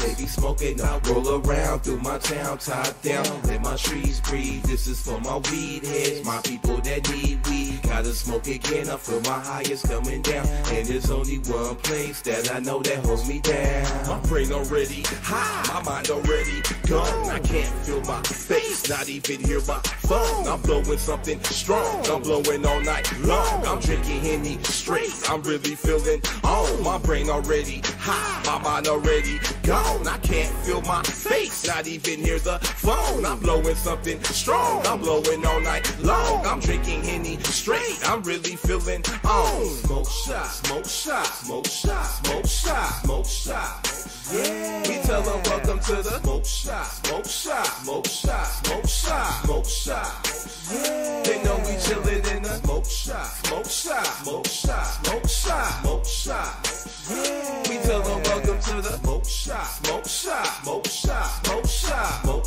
They be smoking, I roll around through my town, top down, let my trees breathe. This is for my weed heads, my people that need weed. Gotta smoke again, I feel my highest coming down, and there's only one place that I know that holds me down. My brain already high, my mind already gone. I can't feel my face, not even hear my phone. I'm blowing something strong, I'm blowing all night long. I'm drinking Henny straight, I'm really feeling on. My brain already high, my mind already gone. I can't feel my face, not even hear the phone. I'm blowing something strong, I'm blowing all night long. I'm drinking Henny straight, I'm really feeling on. Smoke shop, smoke shop, smoke shop, smoke shop, smoke shop. Yeah. We tell them welcome to the smoke shop, smoke shop, smoke shop, smoke shop, smoke shop. Yeah. They know we chillin' in the smoke shop, smoke shop, smoke shop, smoke shop, smoke shop. Yeah. We tell them welcome to the smoke shop, smoke shop, smoke shop, smoke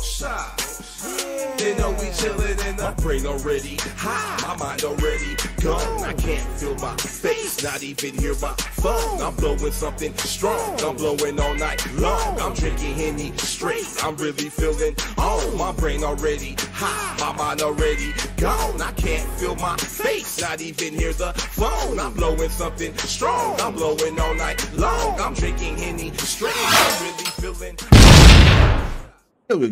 shop, smoke shop. Yeah. They know we chillin' in the. My brain already high, my mind already gone. I can't feel my face, not even hear my phone. I'm blowing something strong, I'm blowing all night long. I'm drinking Henny straight, I'm really feeling on. My brain already high, my mind already gone. I can't feel my face, not even hear the phone. I'm blowing something strong, I'm blowing all night long. I'm drinking Henny straight, I'm really feeling. Yo, we're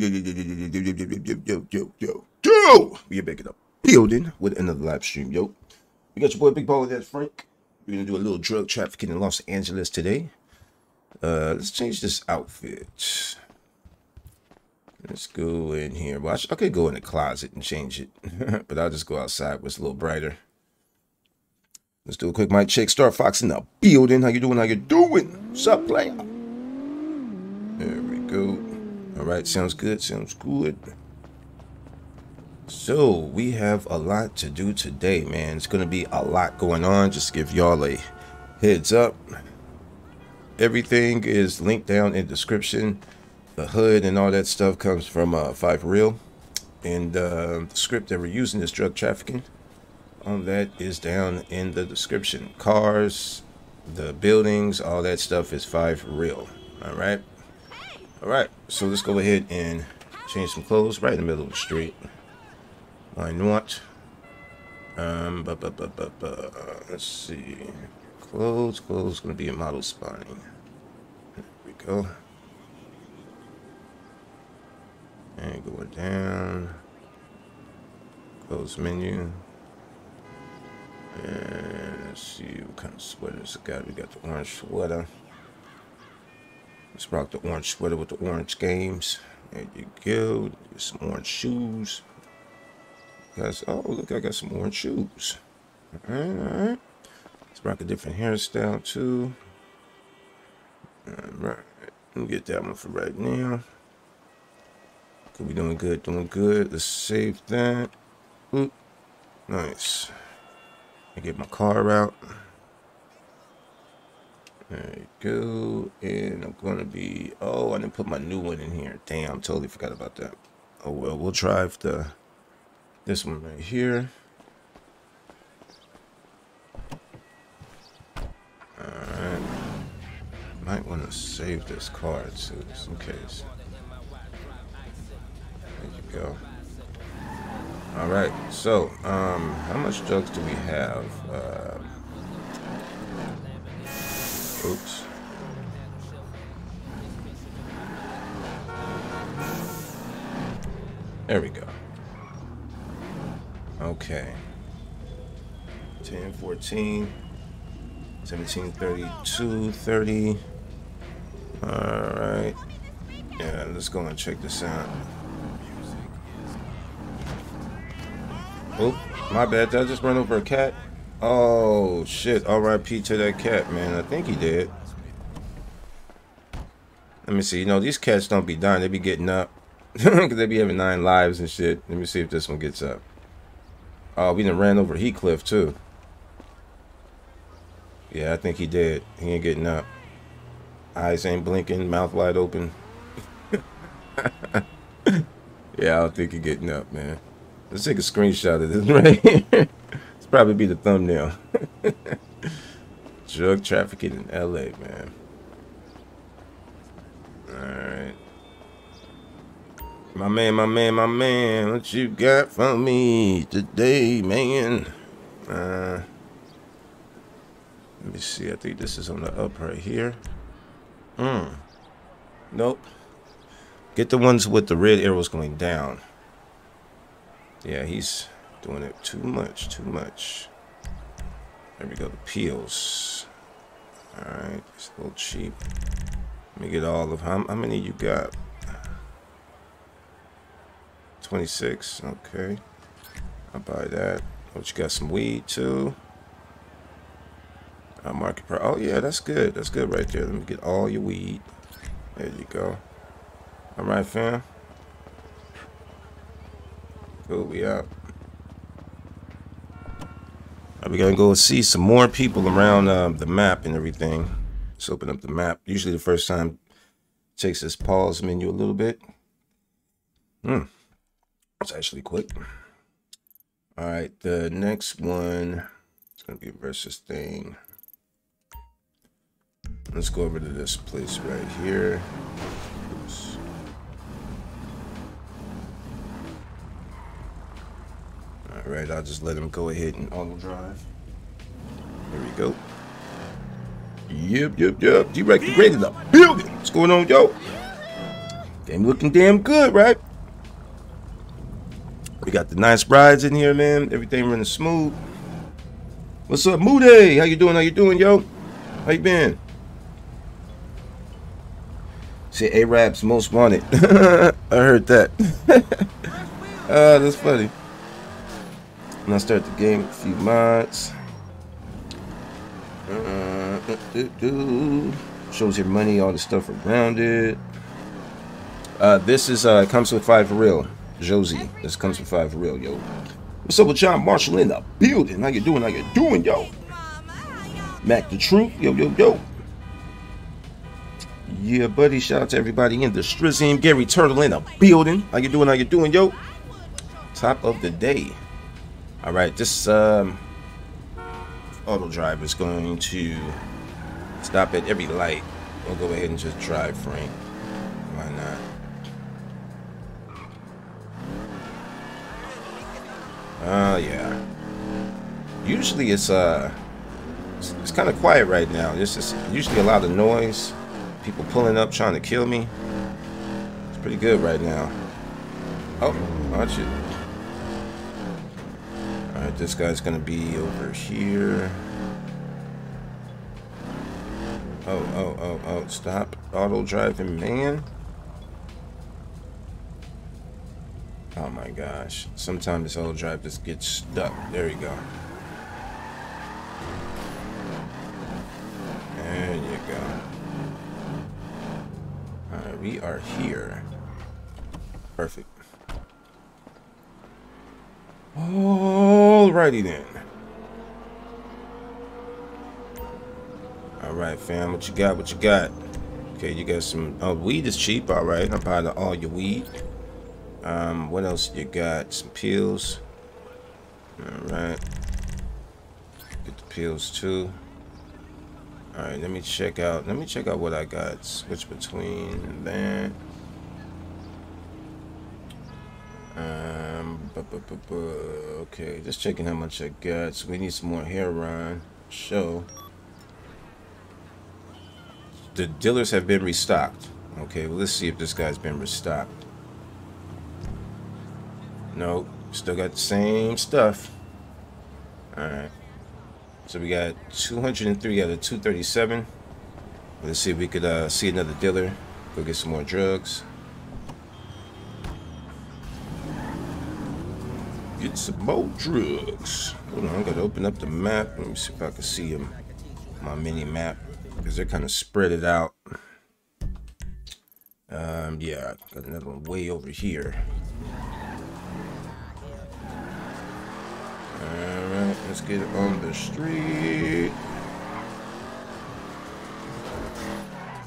back in the building with another live stream. Yo, we got your boy Big Baller, that's Frank. We're gonna do a little drug trafficking in Los Angeles today. Let's change this outfit. Let's go in here. Well, I could go in the closet and change it, but I'll just go outside where it's a little brighter. Let's do a quick mic check. Star Fox in the building. How you doing? How you doing? What's up, player? There we go. All right, sounds good. Sounds good. So we have a lot to do today, man. It's gonna be a lot going on. Just to give y'all a heads up. Everything is linked down in description. The hood and all that stuff comes from FiveReal, and the script that we're using is drug trafficking. On that is down in the description. Cars, the buildings, all that stuff is FiveReal. All right, all right. So let's go ahead and change some clothes right in the middle of the street. Why not? Let's see. Clothes, clothes, gonna be a model spawning. There we go. And going down. Clothes menu. And let's see what kind of sweaters we got. We got the orange sweater. Let's rock the orange sweater with the orange games. There you go. Get some orange shoes. Guys, oh look, I got some orange shoes. All right, all right. Let's rock a different hairstyle too. Alright, we'll get that one for right now. Could be doing good, doing good. Let's save that. Oop. Nice. I get my car out. There you go. And I'm gonna be, oh, I didn't put my new one in here. Damn, totally forgot about that. Oh well, we'll drive this one right here. Alright, might want to save this car too, just in case. There you go. Alright, so, how much drugs do we have? Oops. There we go. Okay. 10, 14. 1732 30. All right, yeah, let's go and check this out. Oh, my bad, did I just run over a cat? Oh shit, RIP to that cat, man. I think he did. Let me see. You know, these cats don't be dying, they be getting up because they be having 9 lives and shit. Let me see if this one gets up. Oh, we done ran over Heathcliff too. Yeah, I think he did. He ain't getting up. Eyes ain't blinking, mouth wide open. Yeah, I don't think he getting up, man. Let's take a screenshot of this right here. It's probably be the thumbnail. Drug trafficking in LA, man. All My man, what you got for me today, man? Let me see, I think this is on the up right here. Nope. Get the ones with the red arrows going down. Yeah, he's doing it too much. There we go, the peels. Alright, it's a little cheap. Let me get all of them. How many you got? 26, okay. I'll buy that. Oh, you got some weed too. I'll mark it. Oh, yeah, that's good. That's good right there. Let me get all your weed. There you go. All right, fam. Cool, we out. All right, we're going to go see some more people around the map and everything. Let's open up the map. Usually the first time takes this pause menu a little bit. It's actually quick. All right, the next one is going to be a versus thing. Let's go over to this place right here. Oops. All right, I'll just let him go ahead and auto drive. Here we go. Yep. Direct the grade of the building. What's going on, yo? Damn, looking damn good, right? We got the nice rides in here, man. Everything running smooth. What's up, Moody? How you doing, yo? How you been? Say, A-Rab's most wanted. I heard that. That's funny. And I start the game with a few mods. Shows your money, all the stuff around it. This is comes with FiveReal. Josie, this comes from FiveReal, yo. What's up with John Marshall in the building? How you doing, yo? Mac the Truth, yo. Yeah, buddy, shout out to everybody in the Strizzium. Gary Turtle in the building. How you doing, yo? Top of the day. All right, this auto drive is going to stop at every light. We'll go ahead and just drive, Frank. Why not? Yeah. Usually it's kind of quiet right now. There's just usually a lot of noise. People pulling up trying to kill me. It's pretty good right now. Oh, watch it. All right, this guy's gonna be over here. Oh! Stop auto driving, man. Oh my gosh. Sometimes this auto drive just gets stuck. There you go. There you go. Alright, we are here. Perfect. Alrighty then. Alright, fam. What you got? Okay, you got some... Oh, weed is cheap. Alright, I'll buy all your weed. What else you got? Some pills. Alright. Get the pills too. Alright, let me check out what I got. Switch between and that. Okay, just checking how much I got. So we need some more heroin. Show. The dealers have been restocked. Okay, well let's see if this guy's been restocked. Nope, still got the same stuff. Alright. So we got 203 out of 237. Let's see if we could see another dealer. Go get some more drugs. Get some more drugs. Hold on, I'm going to open up the map. Let me see if I can see them. My mini map. Because they're kind of spread it out. Yeah, got another one way over here. Alright, let's get on the street.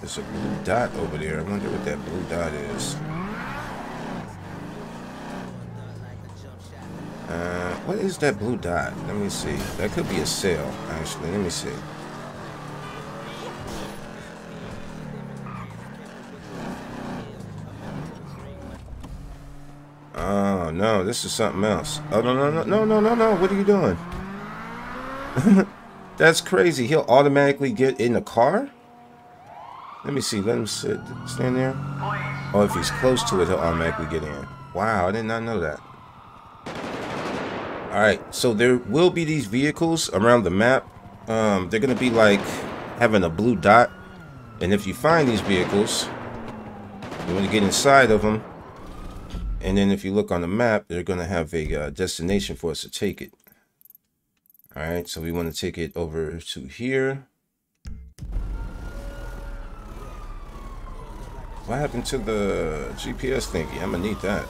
There's a blue dot over there. I wonder what that blue dot is. What is that blue dot? Let me see. That could be a sale, actually. Let me see. Oh no, this is something else. Oh no no no no no no no! What are you doing? That's crazy. He'll automatically get in the car. Let me see. Let him stand there. Oh, if he's close to it, he'll automatically get in. Wow, I did not know that. All right, so there will be these vehicles around the map. They're gonna be like having a blue dot, and if you find these vehicles, you want to get inside of them. And then if you look on the map, they're going to have a destination for us to take it. All right, so we want to take it over to here. What happened to the GPS thingy? I'm going to need that.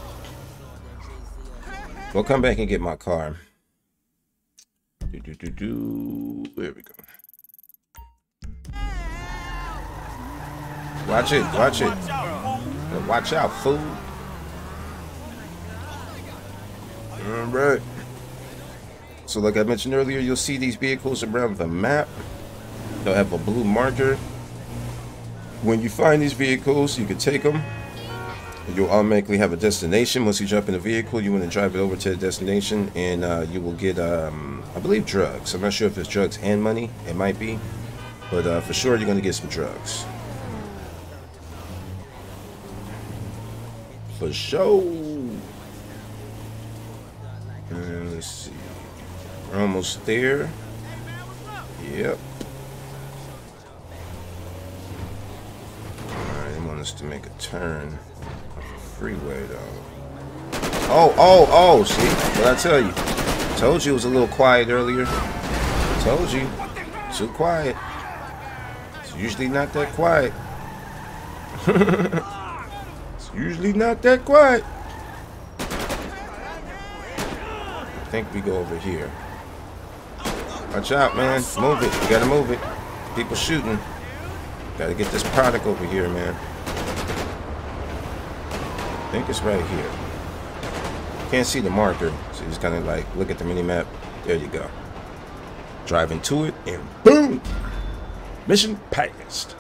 We'll come back and get my car. There we go. Watch it, watch it. Watch out, fool. All right, so like I mentioned earlier, you'll see these vehicles around the map. They'll have a blue marker. When you find these vehicles, you can take them. You'll automatically have a destination. Once you jump in the vehicle, you want to drive it over to the destination, and you will get, I believe, drugs. I'm not sure if it's drugs and money. It might be, but for sure, you're going to get some drugs. For sure. And let's see, we're almost there. Yep. Alright, they want us to make a turn off the freeway though. Oh, see what I tell you. Told you it was a little quiet earlier. Told you. Too quiet. It's usually not that quiet. It's usually not that quiet. I think we go over here. Watch out, man. Move it. You gotta move it. People shooting. Gotta get this product over here, man. I think it's right here. Can't see the marker, so you just kind of like look at the mini map. There you go. Drive into it and boom! Mission passed.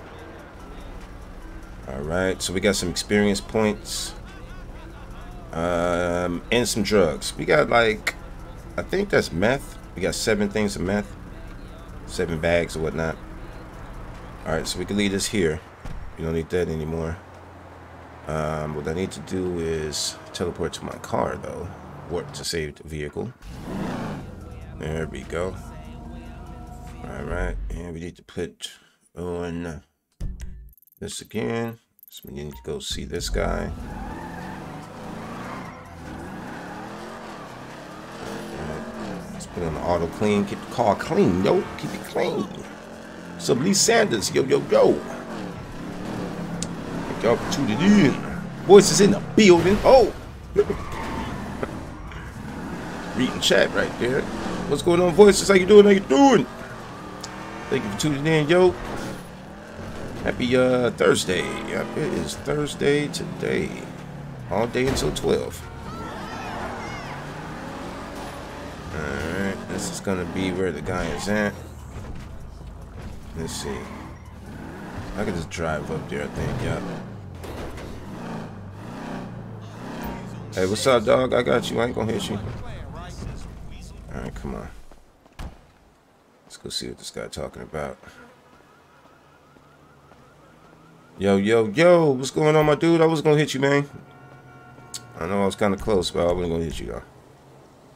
Alright, so we got some experience points. And some drugs. We got like, I think that's meth. We got 7 things of meth, 7 bags or whatnot. All right, so we can leave this here. You don't need that anymore. What I need to do is teleport to my car though. Warp to save the vehicle. There we go. All right, and we need to put on this again. So we need to go see this guy. Put on the auto clean, keep the car clean, yo, keep it clean. So Lee Sanders, yo, yo, yo. Take the opportunity. Voice is in the building. Oh, reading chat right there. What's going on, voices? How you doing? How you doing? Thank you for tuning in, yo. Happy Thursday. Yep, it is Thursday today. All day until 12. This is gonna be where the guy is at. Let's see. I can just drive up there, I think. Yeah. Hey, what's up, dog? I got you. I ain't gonna hit you. All right, come on. Let's go see what this guy talking about. Yo, yo, yo! What's going on, my dude? I was gonna hit you, man. I know I was kind of close, but I wasn't gonna hit you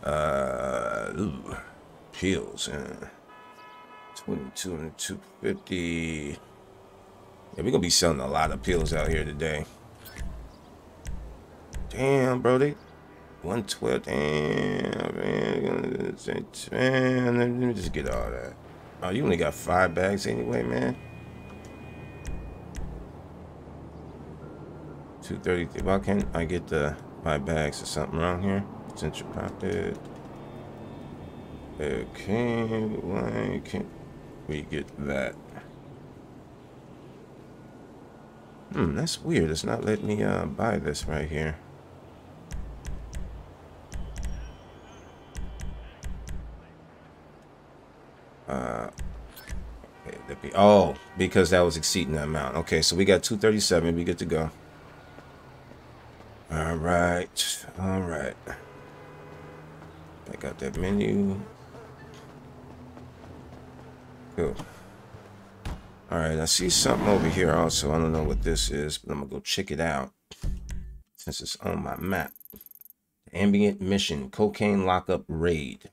though. Ooh. Pills and 22 and 250. Yeah, we're gonna be selling a lot of pills out here today. Damn, bro, they 112. Damn, man. Let me just get all that. Oh, you only got 5 bags anyway, man. 233. Why can't I get the 5 bags or something around here? Central pocket. Okay, why can't we get that? That's weird. It's not letting me buy this right here. Okay, that'd be, oh, because that was exceeding the amount. Okay, so we got 237. We get to go. Alright, alright. I got that menu. Cool. Alright, I see something over here also. I don't know what this is, but I'm gonna go check it out since it's on my map. Ambient mission, cocaine lockup raid.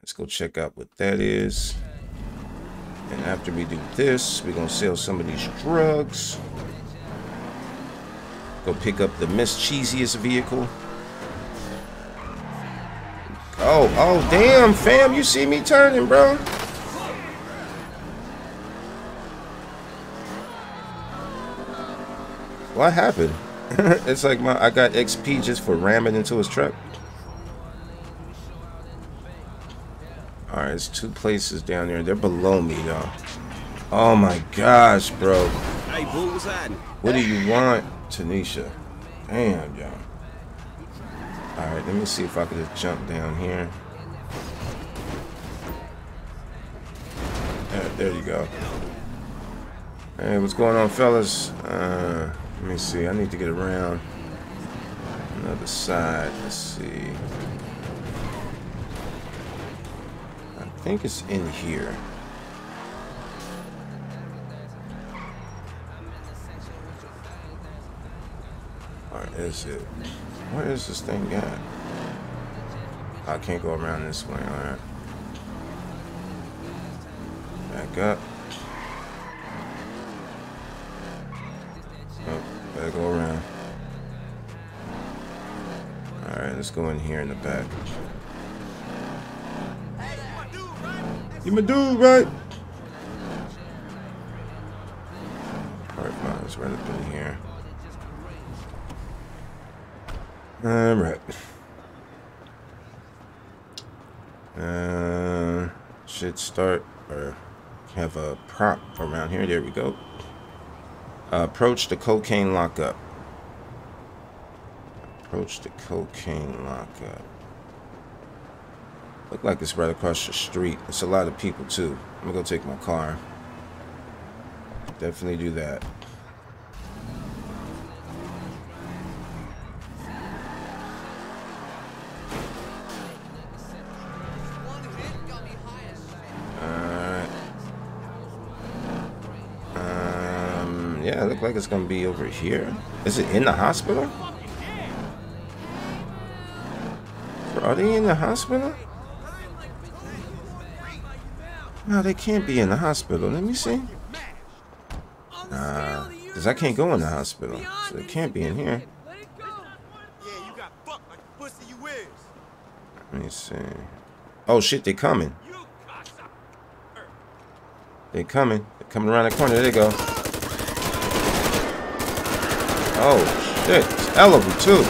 Let's go check out what that is. And after we do this, we're gonna sell some of these drugs. Go pick up the mischievous vehicle. Oh, oh, damn, fam, you see me turning, bro. What happened? It's like I got XP just for ramming into his truck. Alright, it's two places down there. They're below me, y'all. Oh my gosh, bro. What do you want, Tanisha? Damn, y'all. Alright, let me see if I could just jump down here. There you go. Hey, what's going on, fellas? Let me see. I need to get around another side. Let's see. I think it's in here. Alright, that's it. Where is this thing at? I can't go around this way. Alright. Back up. Gotta go around. Alright, let's go in here in the back. You my dude, right? Alright, fine, it's right up in here. Alright. Should start or have a prop around here. There we go. Approach the cocaine lockup. Approach the cocaine lockup. Look like it's right across the street. It's a lot of people too. I'm gonna go take my car. Definitely do that. Yeah, it looks like it's gonna be over here. Is it in the hospital? Are they in the hospital? No, they can't be in the hospital. Let me see. Nah, because I can't go in the hospital. So they can't be in here. Let me see. Oh shit, they coming. They coming. They're coming around the corner. There they go. Oh shit, it's elevator too.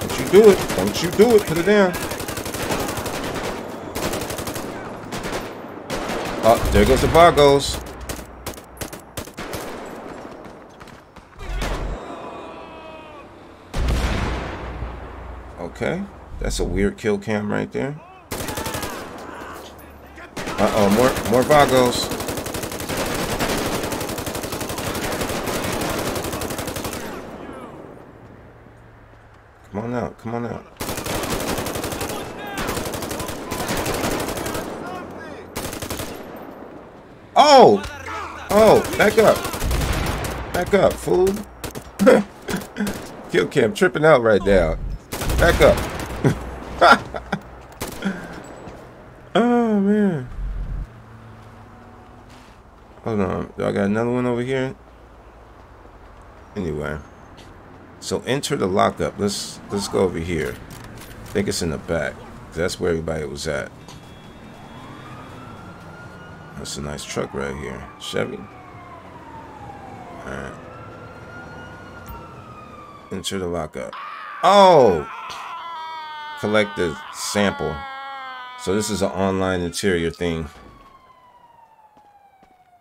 Don't you do it, don't you do it, put it down. Oh, there goes the bargoes. Okay, that's a weird kill cam right there. Uh-oh, more bargoes. Come on out, come on out. Oh! Oh, back up. Back up, fool. Kill cam tripping out right now. Back up. Oh, man. Hold on. Do I got another one over here? Anyway. So enter the lockup. Let's go over here. I think it's in the back. That's where everybody was at. That's a nice truck right here. Chevy. Alright. Enter the lockup. Oh! Collect the sample. So this is an online interior thing.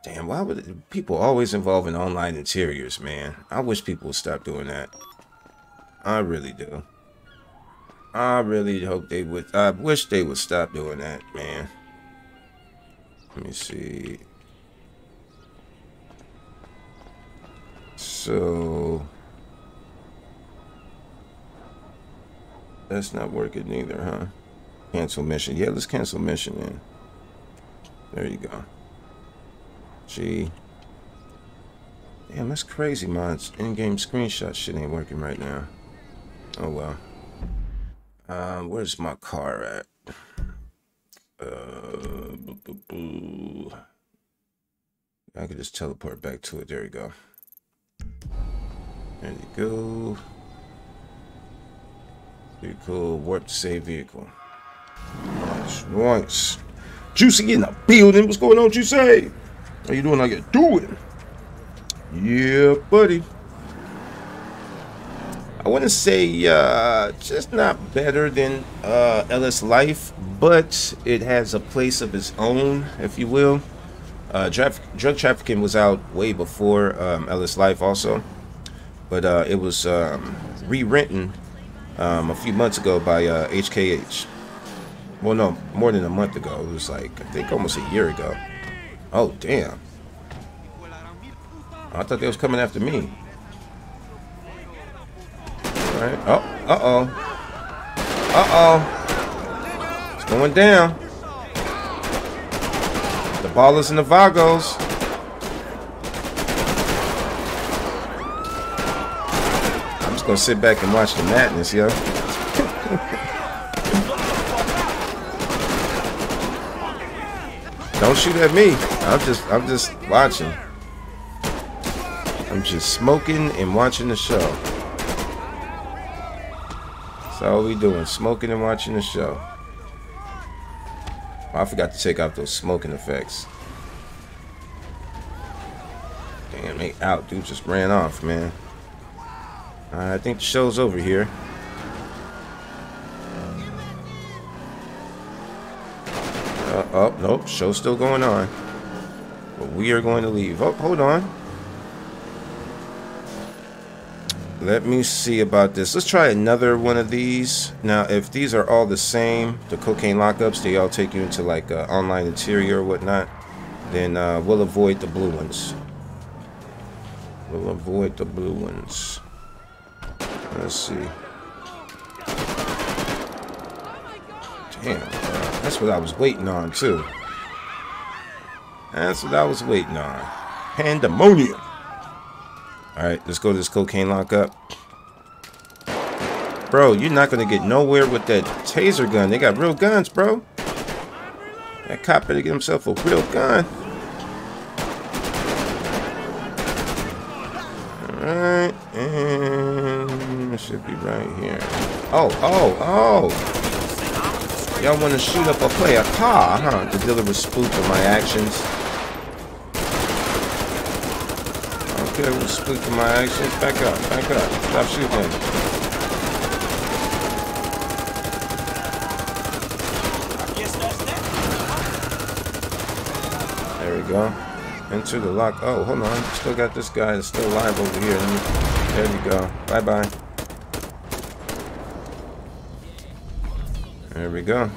Damn, why would people always involve in online interiors, man? I wish people would stop doing that. I really do. I really hope they would. I wish they would stop doing that, man. Let me see. So That's not working either, huh? Cancel mission. Yeah, let's cancel mission then. There you go. Gee. Damn, that's crazy, mods. In-game screenshot shit ain't working right now. Oh, well. Where's my car at? Boo-boo-boo. I could just teleport back to it. There we go. There you go. Vehicle warp to save vehicle. Nice. Juicy in the building. What's going on, Juicy? How you doing? I get doing. Yeah, buddy. I want to say just not better than LS Life, but it has a place of its own, if you will. Drug trafficking was out way before LS Life also, but it was rewritten a few months ago by HKH. Well, no, more than a month ago. It was like, I think almost a year ago. Oh, damn. I thought they was coming after me. Right. Oh, uh-oh. Uh-oh. It's going down. The ballers and the Vagos. I'm just going to sit back and watch the madness, yo. Don't shoot at me. I'm just watching. I'm just smoking and watching the show. All we doing, smoking and watching the show. Oh, I forgot to take out those smoking effects. Damn, they out. Dude just ran off, man. I think the show's over here. Oh, nope, show's still going on. But we are going to leave. Oh, hold on. Let me see about this. Let's try another one of these. Now, if these are all the same, the cocaine lockups, they all take you into like online interior or whatnot, then we'll avoid the blue ones. We'll avoid the blue ones. Let's see. Damn, that's what I was waiting on too. That's what I was waiting on. Pandemonium. Alright, let's go to this cocaine lockup. Bro, you're not going to get nowhere with that taser gun. They got real guns, bro. That cop better get himself a real gun. Alright, and it should be right here. Oh, oh, oh. Y'all want to shoot up or play a car, huh? The dealer was spooked on my actions. Okay, we'll split to my actions. Back up, back up. Stop shooting. There we go. Enter the lock. Oh, hold on. Still got this guy that's still alive over here. There we go. Bye-bye. There we go.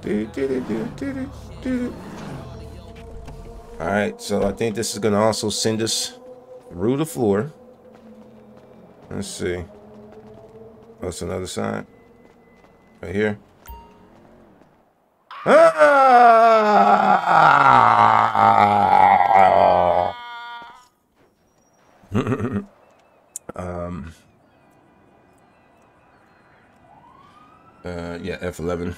Do-do-do-do-do-do-do. Alright, so I think this is going to also send us through the floor. Let's see. What's another sign? Right here. Ah! Yeah, F11.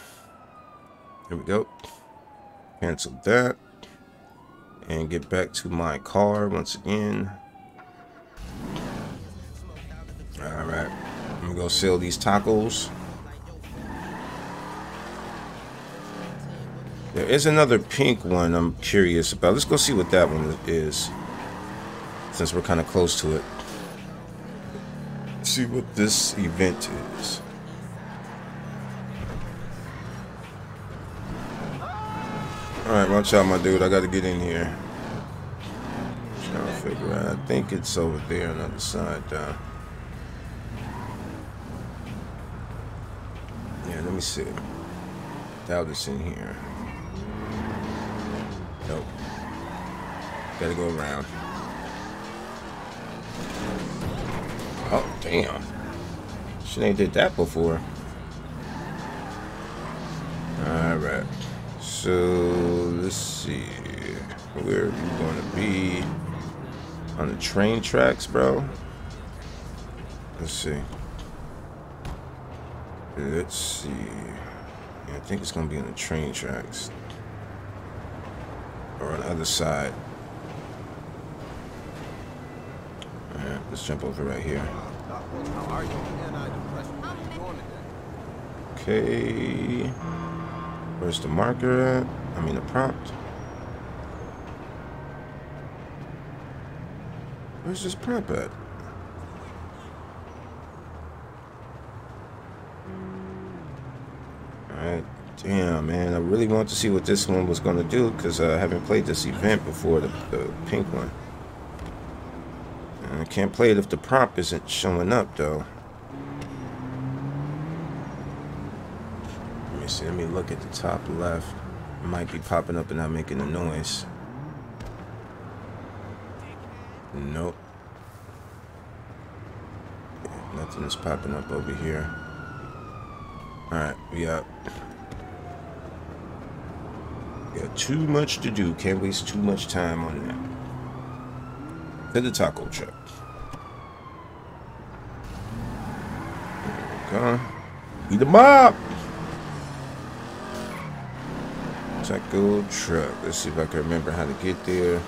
Here we go. Cancel that. And get back to my car once again. Alright. I'm gonna go sell these tacos. There is another pink one I'm curious about. Let's go see what that one is. Since we're kind of close to it. Let's see what this event is. Alright, watch out, my dude. I gotta get in here. Trying to figure out. I think it's over there on the other side, down. Yeah, let me see. Doubt it's in here. Nope. Gotta go around. Oh, damn. She ain't did that before. Alright. So, let's see. Where are you going to be? On the train tracks, bro? Let's see. Let's see. Yeah, I think it's going to be on the train tracks. Or on the other side. Alright, let's jump over right here. Okay. Where's the marker at? I mean, the prompt. Where's this prompt at? Alright, damn, man. I really want to see what this one was going to do because I haven't played this event before, the pink one. I can't play it if the prompt isn't showing up, though. Let me see. Let me look at the top left. It might be popping up and not making a noise. Nope. Yeah, nothing is popping up over here. Alright, we up. We got too much to do. Can't waste too much time on that. To the taco truck. There we go. Eat 'em up! Taco truck. Let's see if I can remember how to get there.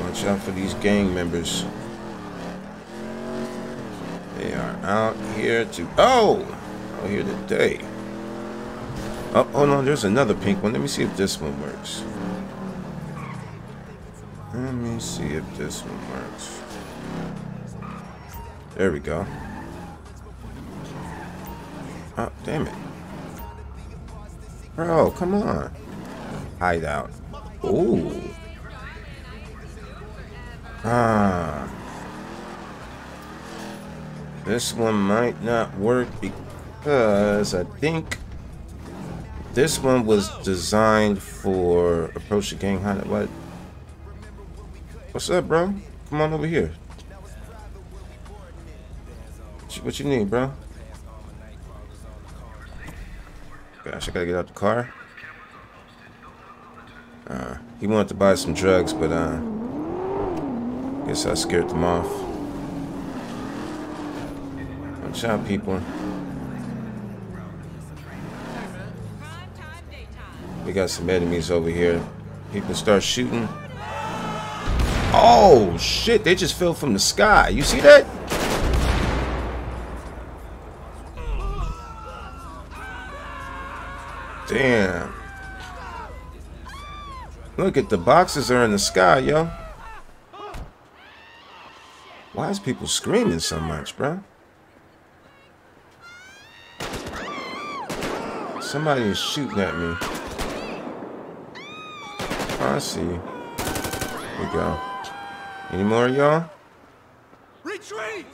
Watch out for these gang members. They are out here to... Oh! Out here today. Oh, oh no, there's another pink one. Let me see if this one works. Let me see if this one works. There we go. Oh, damn it. Bro, come on. Hideout. Ooh. Ah. This one might not work because I think this one was designed for approach the gang hideout. What? What's up, bro? Come on over here. What you need, bro? Gosh, I gotta get out the car. He wanted to buy some drugs, but guess I scared them off. Watch out, people. We got some enemies over here. People start shooting. Oh shit, they just fell from the sky. You see that? Damn. Look at the boxes are in the sky, yo. Why is people screaming so much, bro? Somebody is shooting at me. Oh, I see you. Here we go. Any more, y'all? Retreat!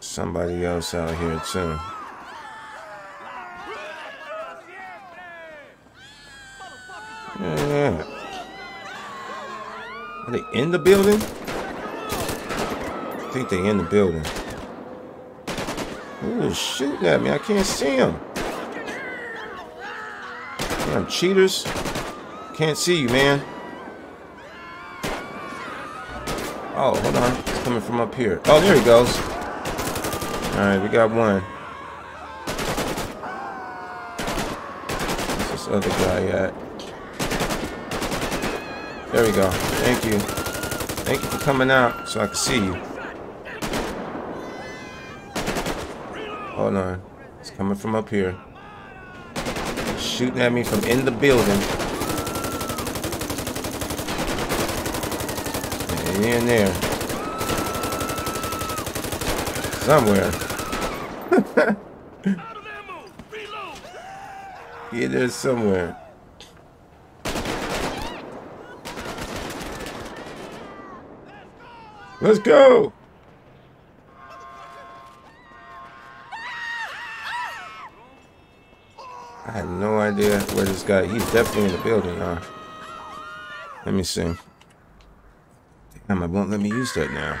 Somebody else out here too. Yeah. Are they in the building? I think they in the building. Ooh, shooting at me. I can't see them. Damn cheaters. Can't see you, man. Oh, hold on. It's coming from up here. Oh, there he goes. Alright, we got one. Where's this other guy at? There we go. Thank you. Thank you for coming out so I can see you. Hold on. It's coming from up here. It's shooting at me from in the building. In there somewhere. Yeah, there's somewhere. Let's go. I had no idea where this guy. He's definitely in the building, huh? Let me see. It won't let me use that now.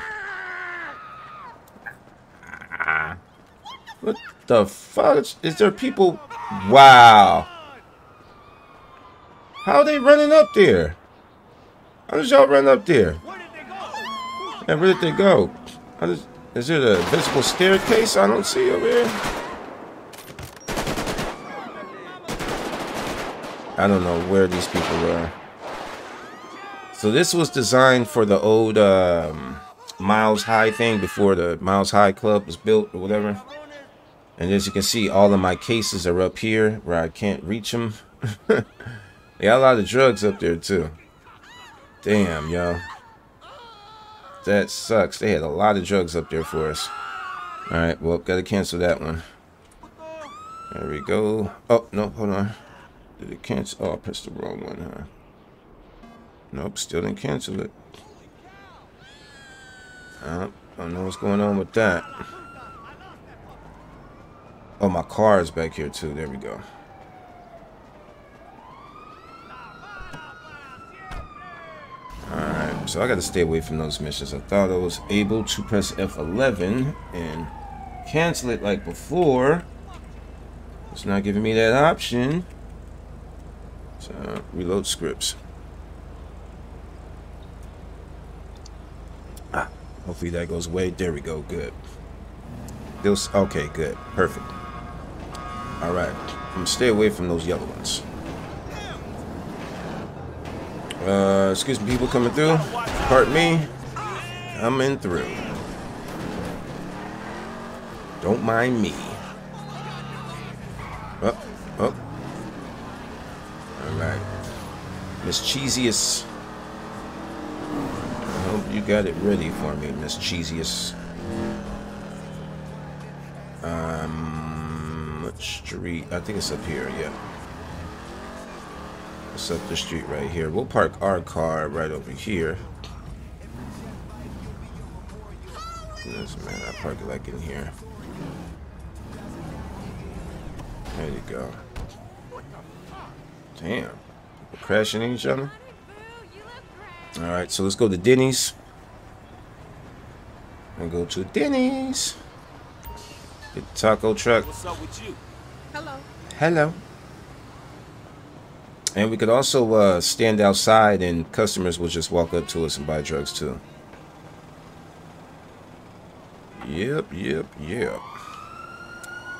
What the fuck? Is there people? Wow. How are they running up there? How did y'all run up there? Yeah, where did they go? Is there the invisible staircase I don't see over here? I don't know where these people were. So this was designed for the old Miles High thing before the Miles High Club was built or whatever. And as you can see, all of my cases are up here where I can't reach them. They got a lot of drugs up there too. Damn, yo. That sucks. They had a lot of drugs up there for us. Alright, well, gotta cancel that one. There we go. Oh, no, hold on. Did it cancel? Oh, I pressed the wrong one, huh? Nope, still didn't cancel it. Oh, I don't know what's going on with that. Oh, my car is back here too. There we go. Alright, so I gotta stay away from those missions. I thought I was able to press F11 and cancel it like before. It's not giving me that option. So, reload scripts. Hopefully that goes away. There we go. Good. Okay, good. Perfect. Alright. I'm going to stay away from those yellow ones. Excuse me, people coming through. Pardon me. I'm in through. Don't mind me. Up, up. Alright. Miss Cheesiest. You got it ready for me, Miss Cheesiest. Street, I think it's up here, yeah. It's up the street right here. We'll park our car right over here. Yes, man, I park it like in here. There you go. Damn. We're crashing into each other? Alright, so let's go to Denny's. And go to Denny's. Get the taco truck. What's up with you? Hello. Hello. And we could also stand outside and customers will just walk up to us and buy drugs too. Yep, yep, yep.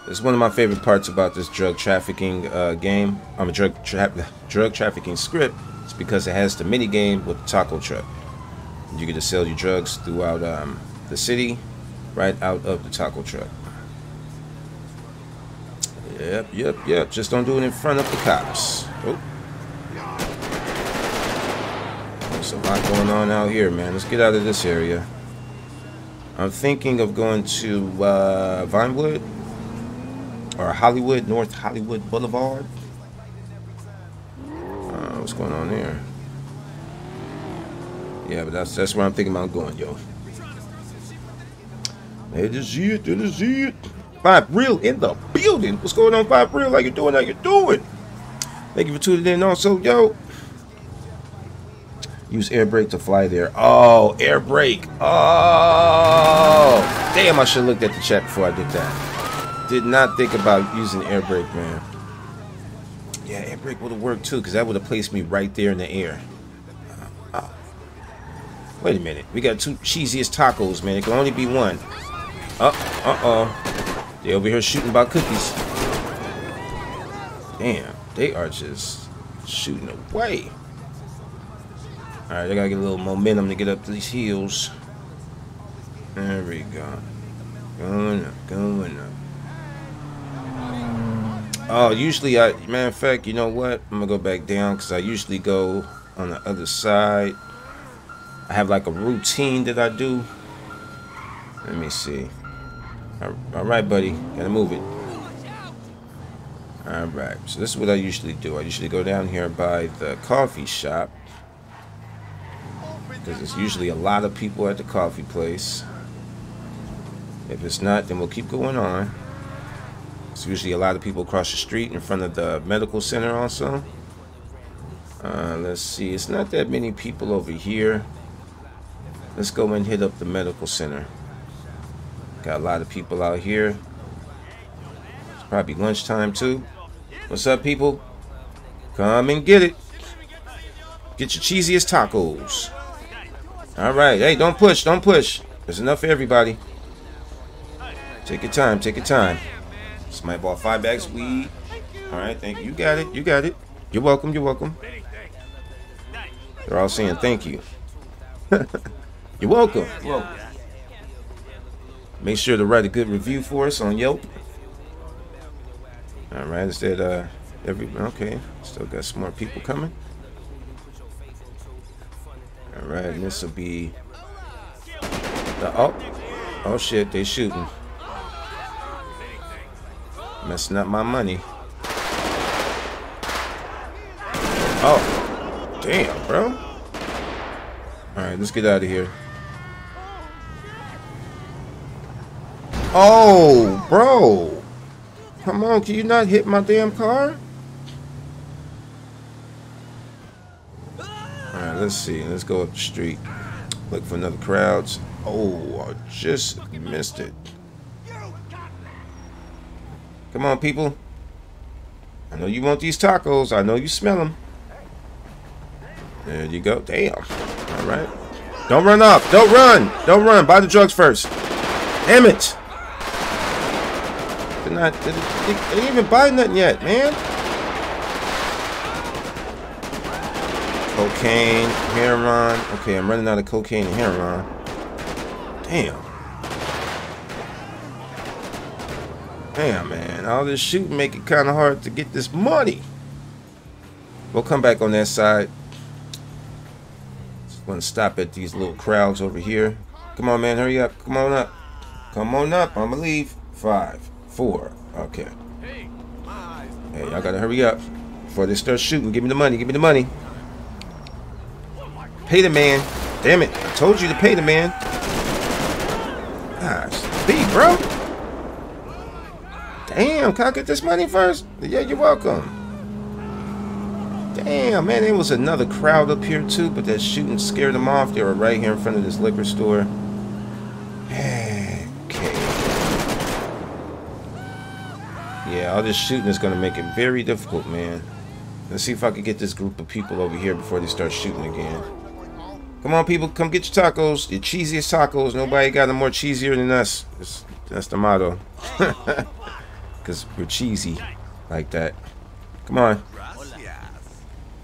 It's one of my favorite parts about this drug trafficking game. I'm a drug trafficking script. It's because it has the mini game with the taco truck. You get to sell your drugs throughout the city, right out of the taco truck. Yep, yep, yep. Just don't do it in front of the cops. Oh, there's a lot going on out here, man. Let's get out of this area. I'm thinking of going to Vinewood or Hollywood, North Hollywood Boulevard. What's going on there? Yeah, but that's where I'm thinking about going, yo. Hey, this is it. This is it. FiveReal in the building. What's going on, FiveReal? How you doing? How you doing? Thank you for tuning in. Also, yo, use air brake to fly there. Oh, air brake. Oh, damn! I should have looked at the chat before I did that. Did not think about using air brake, man. Yeah, air brake would have worked too, because that would have placed me right there in the air. Oh. Wait a minute. We got two cheesiest tacos, man. It can only be one. Uh-oh. They over here shooting about cookies. Damn. They are just shooting away. Alright, I gotta get a little momentum to get up to these hills. There we go. Going up, going up. Oh, usually I, matter of fact, you know what? I'm gonna go back down because I usually go on the other side. I have like a routine that I do. Let me see. All right, buddy, gotta move it. All right, so this is what I usually do. I usually go down here by the coffee shop because there's usually a lot of people at the coffee place. If it's not, then we'll keep going on. It's usually a lot of people across the street in front of the medical center also. Let's see. It's not that many people over here. Let's go and hit up the medical center. Got a lot of people out here. It's probably lunchtime too. What's up, people? Come and get it. Get your cheesiest tacos. All right. Hey, don't push. Don't push. There's enough for everybody. Take your time. Take your time. Somebody bought 5 bags of weed. All right. Thank you. You got it. You got it. You're welcome. You're welcome. They're all saying thank you. You're welcome. Whoa. Make sure to write a good review for us on Yelp. All right. Is that okay? Still got some more people coming. All right. And this will be the oh shit! They shooting. Messing up my money. Oh, damn, bro. All right, let's get out of here. Oh, bro. Come on, can you not hit my damn car? All right, let's see. Let's go up the street. Look for another crowds. Oh, I just missed it. Come on, people. I know you want these tacos. I know you smell them. There you go. Damn. All right. Don't run off. Don't run. Don't run. Buy the drugs first. Damn it. They didn't even buy nothing yet, man. Cocaine, heroin. Okay, I'm running out of cocaine and heroin. Damn. Damn, man, all this shooting make it kind of hard to get this money. We'll come back on that side. Just want to stop at these little crowds over here. Come on, man, hurry up. Come on up. Come on up. I'm gonna leave. 5, 4. Okay. Hey, y'all gotta hurry up before they start shooting. Give me the money. Give me the money. Pay the man. Damn it! I told you to pay the man. Gosh, B, bro. Damn, can I get this money first? Yeah, you're welcome. Damn, man, there was another crowd up here too, but that shooting scared them off. They were right here in front of this liquor store. Okay. Yeah, all this shooting is going to make it very difficult, man. Let's see if I can get this group of people over here before they start shooting again. Come on, people, come get your tacos. Your cheesiest tacos. Nobody got them more cheesier than us. That's the motto. Because we're cheesy like that. Come on.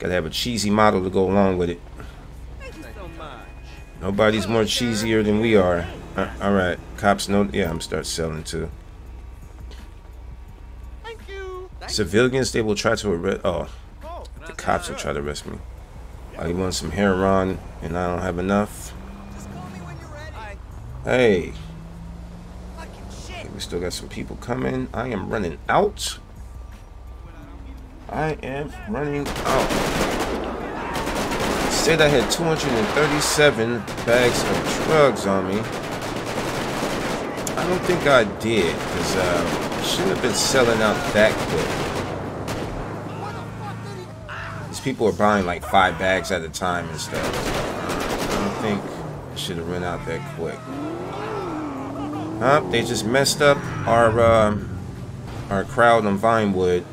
Gotta have a cheesy model to go along with it. Nobody's more cheesier than we are. Alright. Cops know. Yeah, I'm gonna start selling too. Civilians, they will try to arrest. Oh. The cops will try to arrest me. Oh, you want some heroin and I don't have enough? Hey. We still got some people coming. I am running out. I am running out. It said I had 237 bags of drugs on me. I don't think I did, because I shouldn't have been selling out that quick. These people are buying like 5 bags at a time and stuff. I don't think I should have run out that quick. Huh? They just messed up our crowd on Vinewood.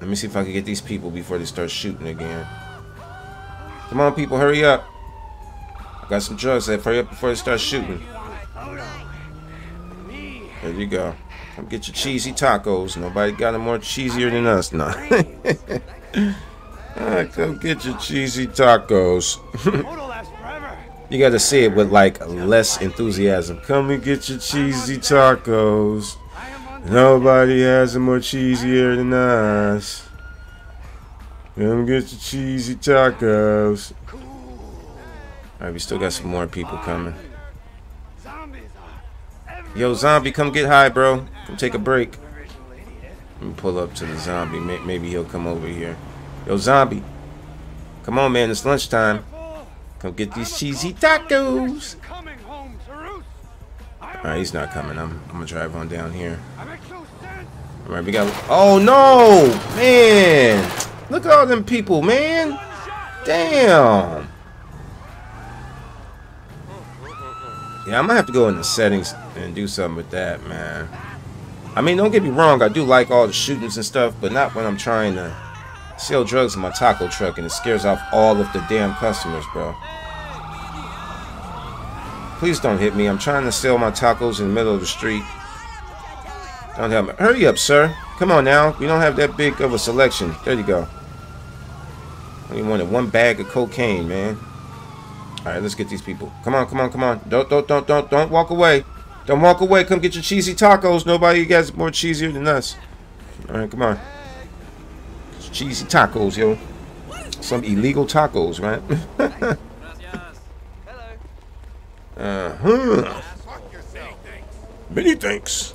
Let me see if I can get these people before they start shooting again. Come on, people, hurry up. I got some drugs. Hurry up before they start shooting. There you go. Come get your cheesy tacos. Nobody got them more cheesier than us. No. Right, come get your cheesy tacos. You gotta say it with like less enthusiasm. Come and get your cheesy tacos. Nobody has them more cheesier than us. Come get your cheesy tacos. Alright, we still got some more people coming. Yo, zombie, come get high, bro. Come take a break. Let me pull up to the zombie. Maybe he'll come over here. Yo, zombie. Come on, man. It's lunchtime. Come get these cheesy tacos. Alright, he's not coming. I'm gonna drive on down here. Alright, we got. Oh no, man! Look at all them people, man! Damn! Yeah, I might have to go in the settings and do something with that, man. I mean, don't get me wrong, I do like all the shootings and stuff, but not when I'm trying to sell drugs in my taco truck and it scares off all of the damn customers, bro. Please don't hit me. I'm trying to sell my tacos in the middle of the street. Don't help me. Hurry up, sir. Come on now. We don't have that big of a selection. There you go. I only wanted one bag of cocaine, man. Alright, let's get these people. Come on, come on, come on. Don't walk away. Don't walk away. Come get your cheesy tacos. Nobody gets more cheesier than us. Alright, come on. It's cheesy tacos, yo. Some illegal tacos, right? Uh-huh. Many thanks.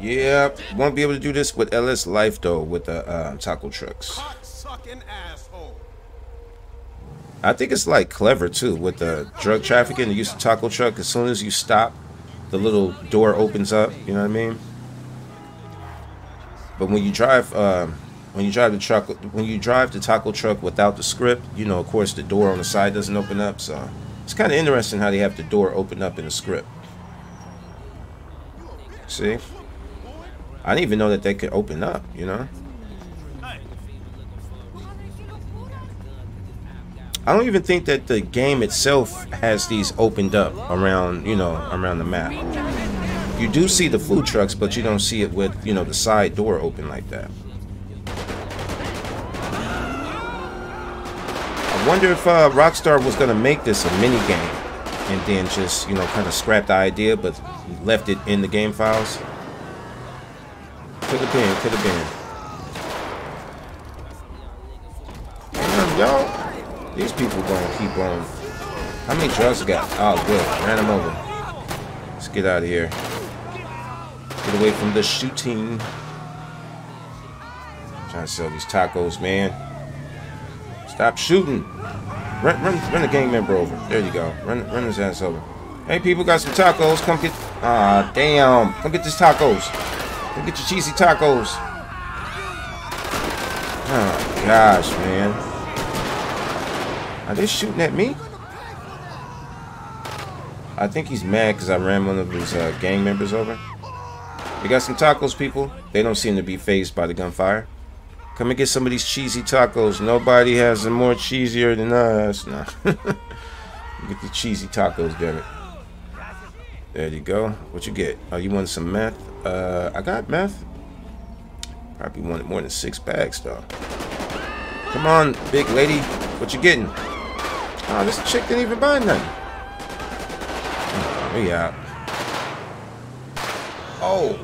Yeah, won't be able to do this with LS Life though, with the taco trucks. I think it's like clever too with the drug trafficking. The use of taco truck, as soon as you stop, the little door opens up. You know what I mean? But when you drive, when you drive the taco truck without the script, you know, of course, the door on the side doesn't open up. So it's kind of interesting how they have the door open up in the script. See? I didn't even know that they could open up, you know? I don't even think that the game itself has these opened up around, you know, around the map. You do see the food trucks, but you don't see it with, you know, the side door open like that. I wonder if Rockstar was going to make this a mini game and then just, you know, kind of scrap the idea, but left it in the game files. Could have been, could have been. Damn, yo. These people gonna keep on. How many drugs I got? Oh, good. Ran them over. Let's get out of here. Get away from the shooting. I'm trying to sell these tacos, man. Stop shooting. Run the gang member over. There you go. Run his ass over. Hey, people, got some tacos. Come get. Ah, damn. Come get these tacos. Go get your cheesy tacos. Oh gosh, man. Are they shooting at me? I think he's mad because I ran one of his gang members over. We got some tacos, people. They don't seem to be fazed by the gunfire. Come and get some of these cheesy tacos. Nobody has them more cheesier than us. Nah. Get the cheesy tacos, damn it. There you go. What you get? Oh, you want some meth? I got meth. Probably wanted more than 6 bags, though. Come on, big lady. What you getting? Oh, this chick didn't even buy nothing. Oh, we out. Oh.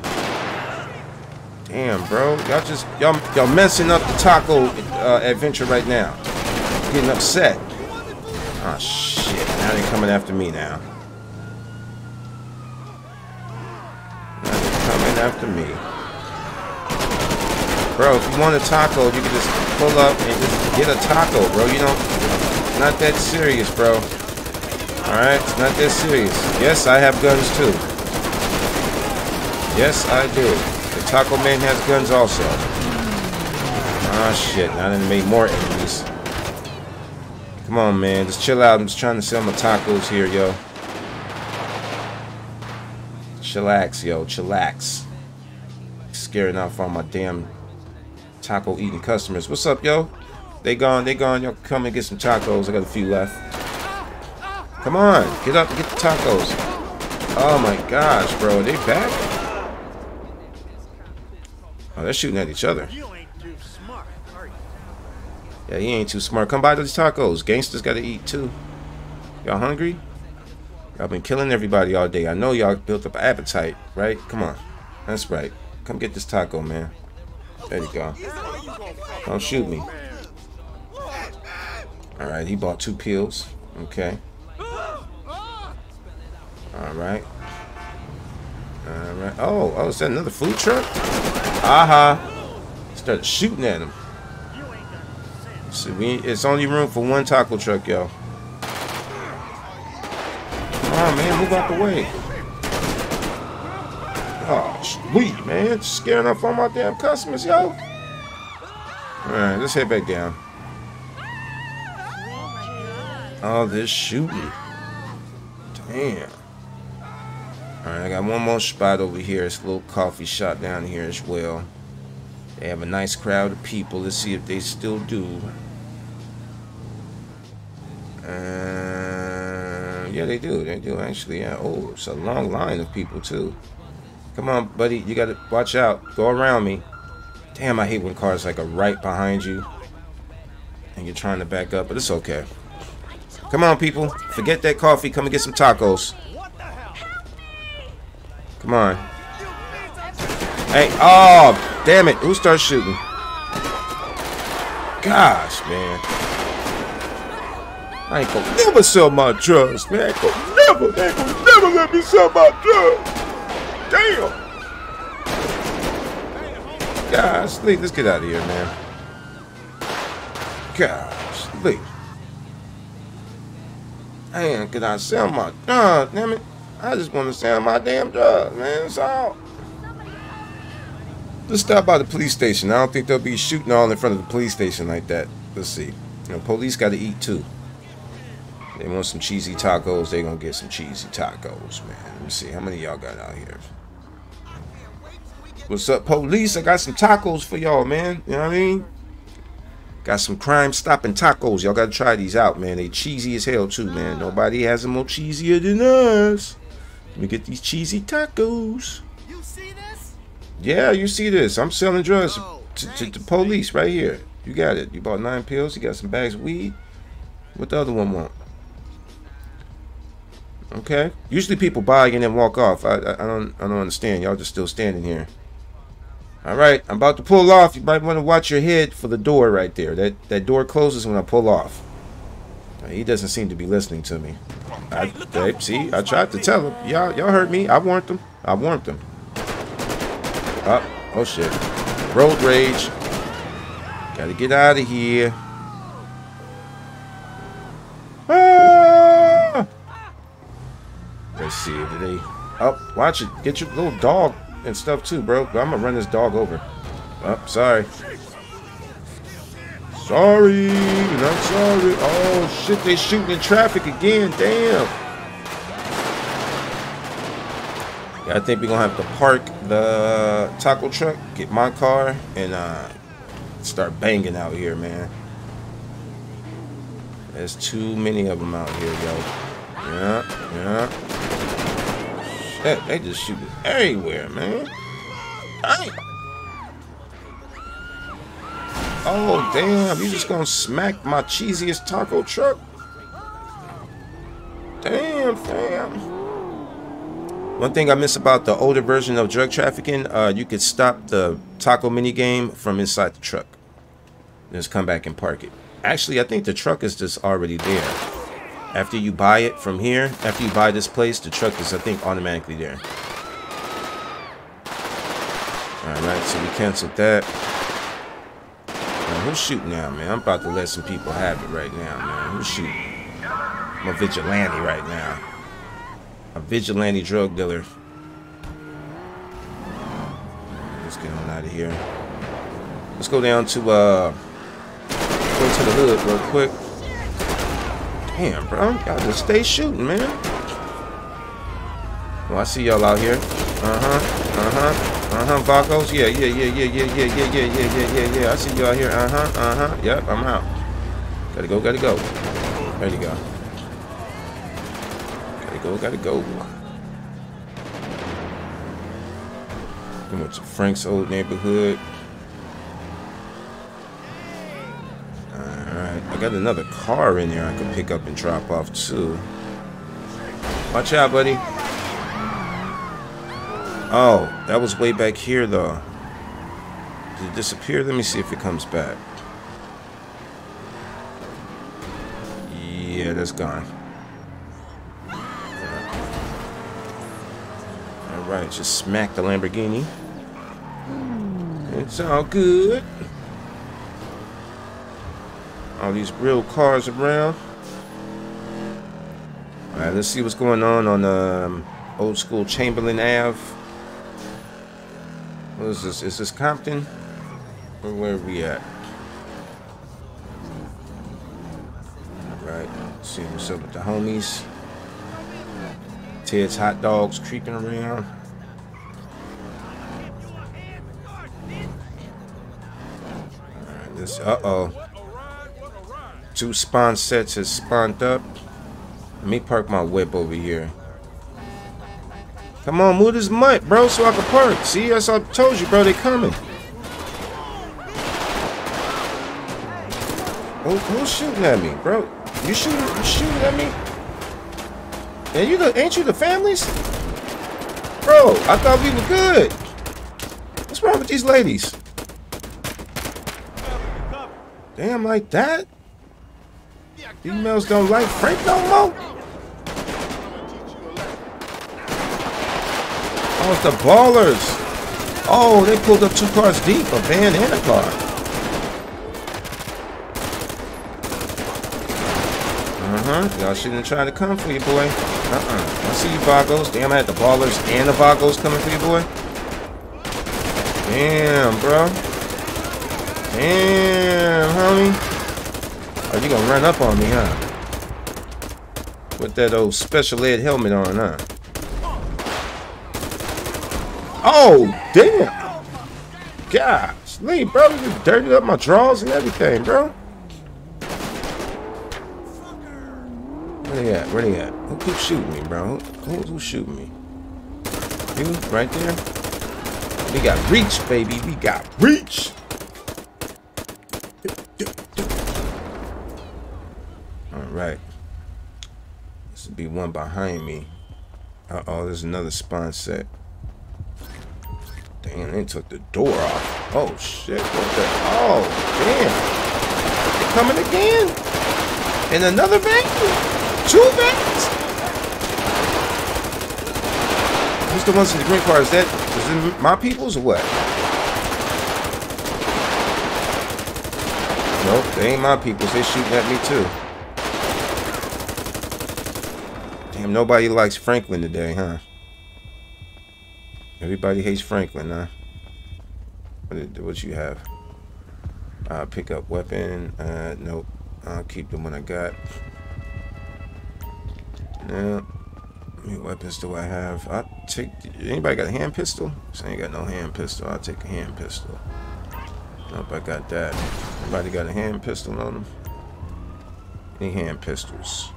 Damn, bro. Y'all just... Y'all messing up the taco adventure right now. Getting upset. Oh, shit. Now they're coming after me now. After me, bro. If you want a taco, you can just pull up and just get a taco, bro. You don't, it's not that serious, bro. All right, it's not that serious. Yes, I have guns too. Yes, I do. The taco man has guns also. Ah, shit. Now I done made more enemies. Come on, man. Just chill out. I'm just trying to sell my tacos here, yo. Chillax, yo. Chillax. Scaring off all my damn taco eating customers. What's up, yo? They gone, they gone. Yo, come and get some tacos. I got a few left. Come on, get up and get the tacos. Oh my gosh, bro, are they back? Oh, they're shooting at each other. Yeah, he ain't too smart. Come buy those tacos. Gangsters gotta eat too. Y'all hungry? Y'all been killing everybody all day. I know y'all built up an appetite, right? Come on, that's right. Come get this taco, man. There you go. Don't shoot me. All right, he bought 2 pills. Okay. All right. All right. Oh, oh, is that another food truck? Aha! Started shooting at him. See, it's only room for 1 taco truck, y'all. Oh, man, move out the way. Oh, sweet, man. Scaring up all my damn customers, yo. All right, let's head back down. Oh, this shooting. Damn. Alright, I got one more spot over here. It's a little coffee shop down here as well. They have a nice crowd of people. Let's see if they still do. Yeah, they do. They do, actually. Yeah. Oh, it's a long line of people, too. Come on, buddy. You got to watch out. Go around me. Damn, I hate when cars like are right behind you. And you're trying to back up, but it's okay. Come on, people. Forget that coffee. Come and get some tacos. Come on. Hey, oh, damn it. Who starts shooting? Gosh, man. I ain't gonna never sell my drugs, man. They ain't gonna never let me sell my drugs. Damn. Gosh, let's get out of here, man. Gosh, leave. I ain't gonna sell my drugs, damn it. I just want to sell my damn drugs, man. That's all. Let's stop by the police station. I don't think they'll be shooting all in front of the police station like that. Let's see. You know, police got to eat too. They want some cheesy tacos. They're going to get some cheesy tacos, man. Let me see. How many y'all got out here? What's up, police? I got some tacos for y'all, man. You know what I mean? Got some crime-stopping tacos. Y'all got to try these out, man. They cheesy as hell, too, man. Nobody has them more cheesier than us. Let me get these cheesy tacos. You see this? Yeah, you see this. I'm selling drugs to the police right here. You got it. You bought 9 pills. You got some bags of weed. What the other one want? Okay. Usually people buy and then walk off. I don't understand. Y'all just still standing here. All right. I'm about to pull off. You might want to watch your head for the door right there. That door closes when I pull off. He doesn't seem to be listening to me. See, I tried to tell him. Y'all heard me. I warned them. I warned them. Oh shit. Road rage. Gotta get out of here. Ah! Let's see if they... Oh, watch it. Get your little dog and stuff too, bro. I'm gonna run this dog over. Oh, sorry. Sorry, I'm sorry. Oh shit, they shooting in traffic again. Damn. Yeah, I think we're gonna have to park the taco truck, get my car, and start banging out here, man. There's too many of them out here, yo. Yeah. Shit, they just shooting everywhere, man. Damn. Oh, damn, you just gonna smack my cheesiest taco truck? Damn, fam. One thing I miss about the older version of drug trafficking, you could stop the taco minigame from inside the truck. Just come back and park it. Actually, I think the truck is just already there. After you buy it from here, after you buy this place, the truck is, I think, automatically there. Alright, so we canceled that. Who's shooting now, man? I'm about to let some people have it right now, man. Who's shooting? I'm a vigilante right now. A vigilante drug dealer. Let's get on out of here. Let's go down to go to the hood real quick. Damn, bro, y'all just stay shooting, man. Well, I see y'all out here. Vacos. Yeah. I see y'all here. Yep, I'm out. Gotta go. There you go. Gotta go. Come on to Frank's old neighborhood. Alright. I got another car in there I could pick up and drop off too. Watch out, buddy. Oh, that was way back here, though. Did it disappear? Let me see if it comes back. Yeah, that's gone. Alright, just smack the Lamborghini. It's all good. All these real cars around. Alright, let's see what's going on Old School Chamberlain Ave. What is this? Is this Compton? Or where are we at? Alright, see what's up with the homies. Ted's hot dogs creaking around. Alright, this two spawn sets has spawned up. Let me park my whip over here. Come on, move this mutt, bro, so I can park. See, that's what I told you, bro, they coming. Who's shooting at me, bro? You shooting at me? And you the, ain't you the families? Bro, I thought we were good. What's wrong with these ladies? Damn, like that? Females don't like Frank no more? Oh, it's the ballers. Oh, they pulled up two cars deep, a van and a car. Y'all shouldn't try to come for you, boy. I see you, Boggles. Damn, I had the ballers and the Boggles coming for you, boy. Damn, bro. Damn, homie. Oh, you gonna run up on me, huh? With that old special ed helmet on, huh? Oh, damn. Gosh, Lee, bro, you just dirtied up my drawers and everything, bro. Where they at? Where they at? Who keeps shooting me, bro? Who's shooting me? You? Right there? We got reach, baby. We got reach! Alright. This would be one behind me. Uh-oh, there's another spawn set. Damn, they took the door off. Oh, shit. What the? Oh, damn. They coming again? And another vacuum? Two vans? Who's the ones in the green car? Is it my people's or what? Nope, they ain't my people's. They shooting at me too. Damn, nobody likes Franklin today, huh? Everybody hates Franklin, huh? What you have? Pick up weapon. Nope. I'll keep the one I got. Now, how many weapons do I have? I take. Anybody got a hand pistol? So I ain't got no hand pistol. I'll take a hand pistol. Nope, I got that. Anybody got a hand pistol on them? Any hand pistols?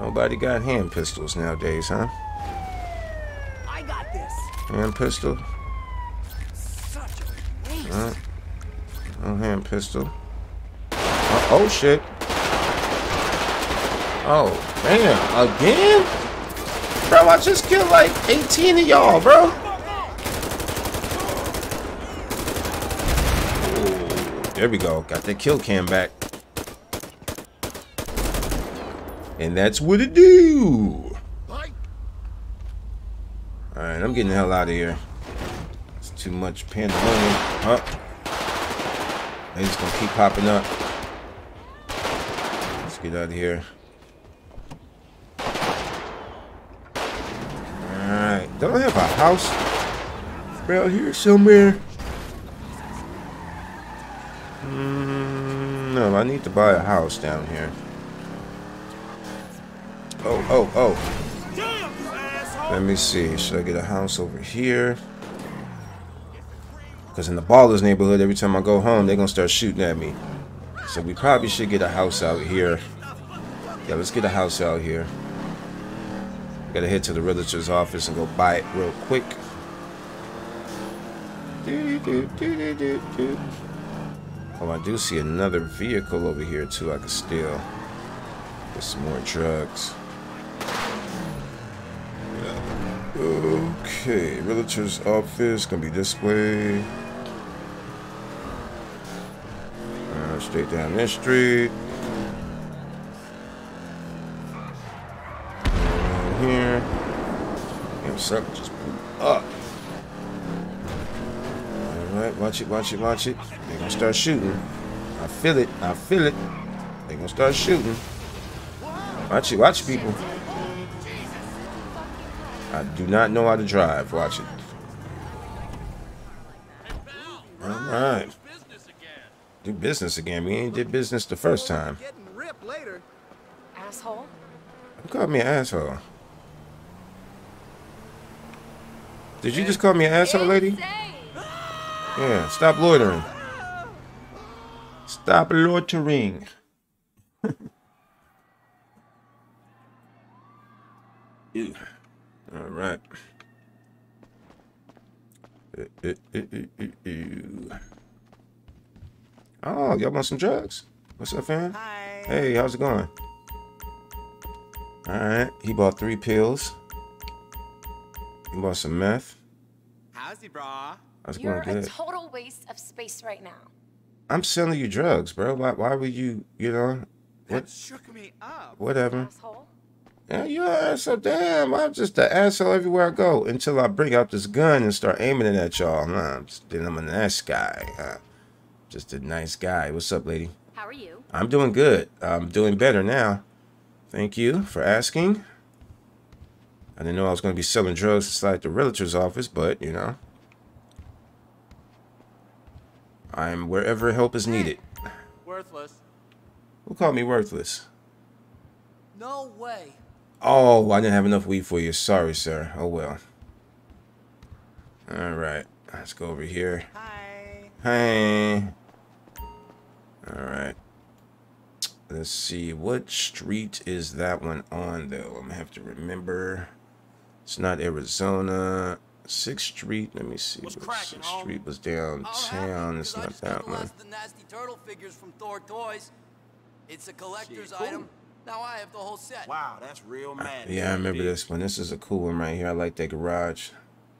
Nobody got hand pistols nowadays, huh? I got this. Hand pistol? Such a waste. No hand pistol. Oh shit. Oh, damn. Again? Bro, I just killed like 18 of y'all, bro. Ooh, there we go. Got that kill cam back. And that's what it do. Alright, I'm getting the hell out of here. It's too much pandemonium. Oh. They just gonna keep popping up. Let's get out of here. Alright, don't I have a house around here somewhere? No, I need to buy a house down here. Oh. Let me see. Should I get a house over here? Because in the ballers neighborhood, every time I go home, they're going to start shooting at me. So we probably should get a house out here. Yeah, let's get a house out here. Gotta head to the realtor's office and go buy it real quick. Oh, I do see another vehicle over here too. I could steal. Get some more drugs. Okay, realtor's office gonna be this way. Straight down this street. Sucker just blew up. Alright, watch it. They're gonna start shooting. I feel it. They're gonna start shooting. Watch it, people. I do not know how to drive. Watch it. Alright. Do business again. We ain't did business the first time. asshole. You called me an asshole. Did you just call me an asshole, lady? Yeah, stop loitering. Stop loitering. Ew. All right. Oh, y'all want some drugs? What's up, fam? Hi. Hey, how's it going? All right, he bought 3 pills. He bought some meth. How's he, brah? You're a total waste of space right now. I'm selling you drugs, bro. Why would you, you know? That shook me up. Whatever. Asshole. Yeah, you're an asshole. Damn, I'm just an asshole everywhere I go until I bring out this gun and start aiming it at y'all. Nah, then I'm a nice guy. Just a nice guy. What's up, lady? How are you? I'm doing good. I'm doing better now. Thank you for asking. I didn't know I was going to be selling drugs inside the realtor's office, but, you know. I'm wherever help is needed. Worthless. Who called me worthless? No way. Oh, I didn't have enough weed for you. Sorry, sir. Oh, well. All right. Let's go over here. Hi. Hey. All right. Let's see. What street is that one on, though? I'm going to have to remember. It's not Arizona. 6th Street. Let me see. 6th Street was downtown. It's not that one. The nasty turtle figures from Thor Toys. It's a collector's item. Now I have the whole set. Wow, that's real mad. Yeah, I remember this one. This is a cool one right here. I like that garage.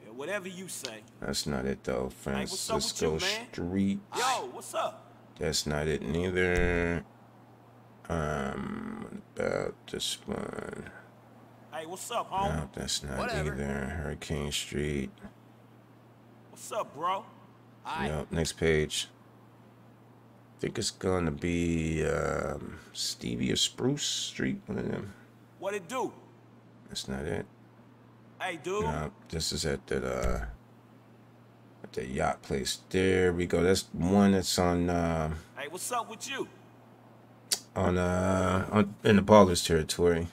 Yeah, whatever you say. That's not it though. Francisco Street. Yo, what's up? That's not it neither. What about this one? Hey, what's up, homie? No, that's not either. Hurricane Street. What's up, bro? Nope, next page. I think it's gonna be Stevie or Spruce Street, one of them. What it do? That's not it. Hey, dude. Nope, this is at the yacht place. There we go. That's one that's on. Hey, what's up with you? On in the Ballers territory.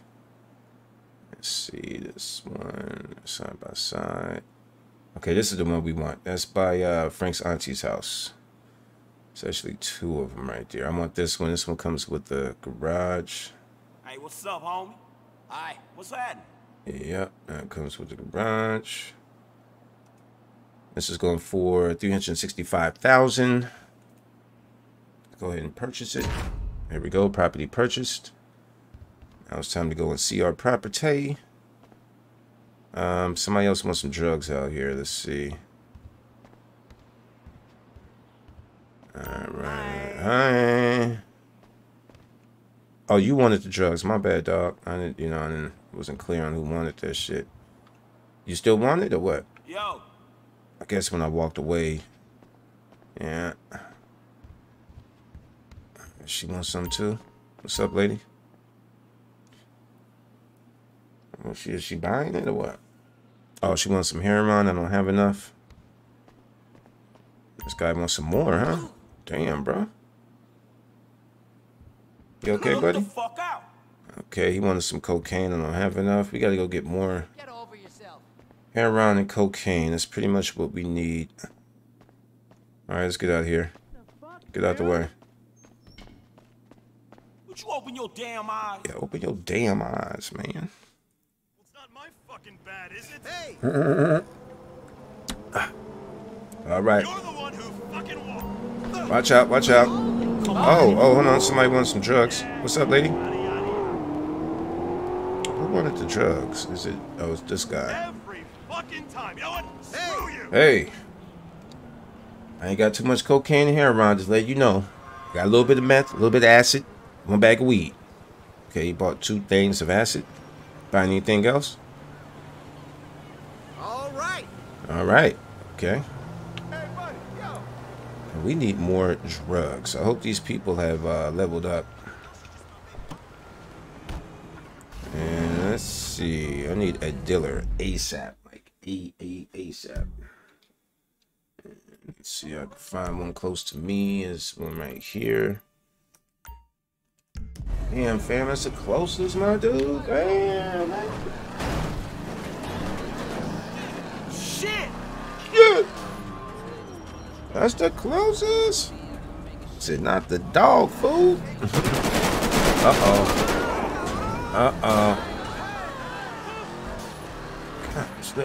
Let's see this one side by side. Okay, this is the one we want. That's by Frank's auntie's house. It's actually 2 of them right there. I want this one. This one comes with the garage. Hey, what's up, homie? Hi, what's that? Yep, that comes with the garage. This is going for $365,000. Go ahead and purchase it. There we go. Property purchased. Now it's time to go and see our property. Somebody else wants some drugs out here. Let's see. Alright. Hi. Oh, you wanted the drugs. My bad, dog. I didn't, you know, wasn't clear on who wanted that shit. You still want it or what? Yo. I guess when I walked away. Yeah. She wants some too. What's up, lady? Well, is she buying it or what? Oh, she wants some heroin. I don't have enough. This guy wants some more, huh? Damn, bro. You okay, buddy? Okay, he wanted some cocaine. I don't have enough. We gotta go get more. Get over yourself. Heroin and cocaine. That's pretty much what we need. All right, let's get out of here. Get out the way. Would you open your damn eyes? Yeah, open your damn eyes, man. Bad, is it? Hey. All right. You're the one who fucking walked. Watch out! Watch out! Oh, oh, hold on! Somebody wants some drugs. What's up, lady? Who wanted the drugs? Is it? Oh, it's this guy. Every fucking time, you know what? Screw you. Hey, I ain't got too much cocaine and heroin. Just let you know, got a little bit of meth, a little bit of acid, 1 bag of weed. Okay, you bought 2 things of acid. Buy anything else? All right, okay. Hey, buddy, yo. We need more drugs. I hope these people have leveled up. And let's see. I need a dealer ASAP, like ASAP. Let's see. I can find one close to me. Is one right here. Damn, fam, that's the closest, my dude. Damn, man. Shit! Yeah! That's the closest. Is it not the dog food? Uh-oh. Uh-oh.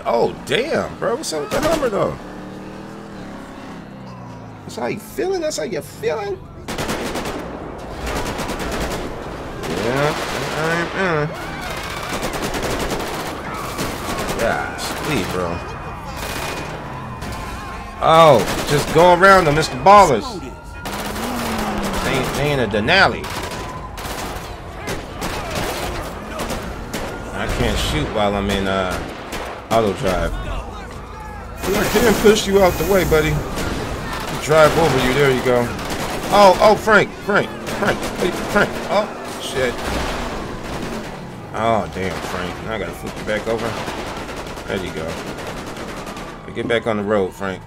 Oh, damn, bro. What's up with the Hummer, though? That's how you feeling? That's how you feeling? Yeah. Gosh, please, bro. Oh, just go around them. It's the ballers. They in a Denali. I can't shoot while I'm in, auto drive. I can't push you out the way, buddy. Drive over you. There you go. Oh, oh, Frank. Oh, shit. Oh, damn, Frank. Now I gotta flip you back over. There you go. Get back on the road, Frank.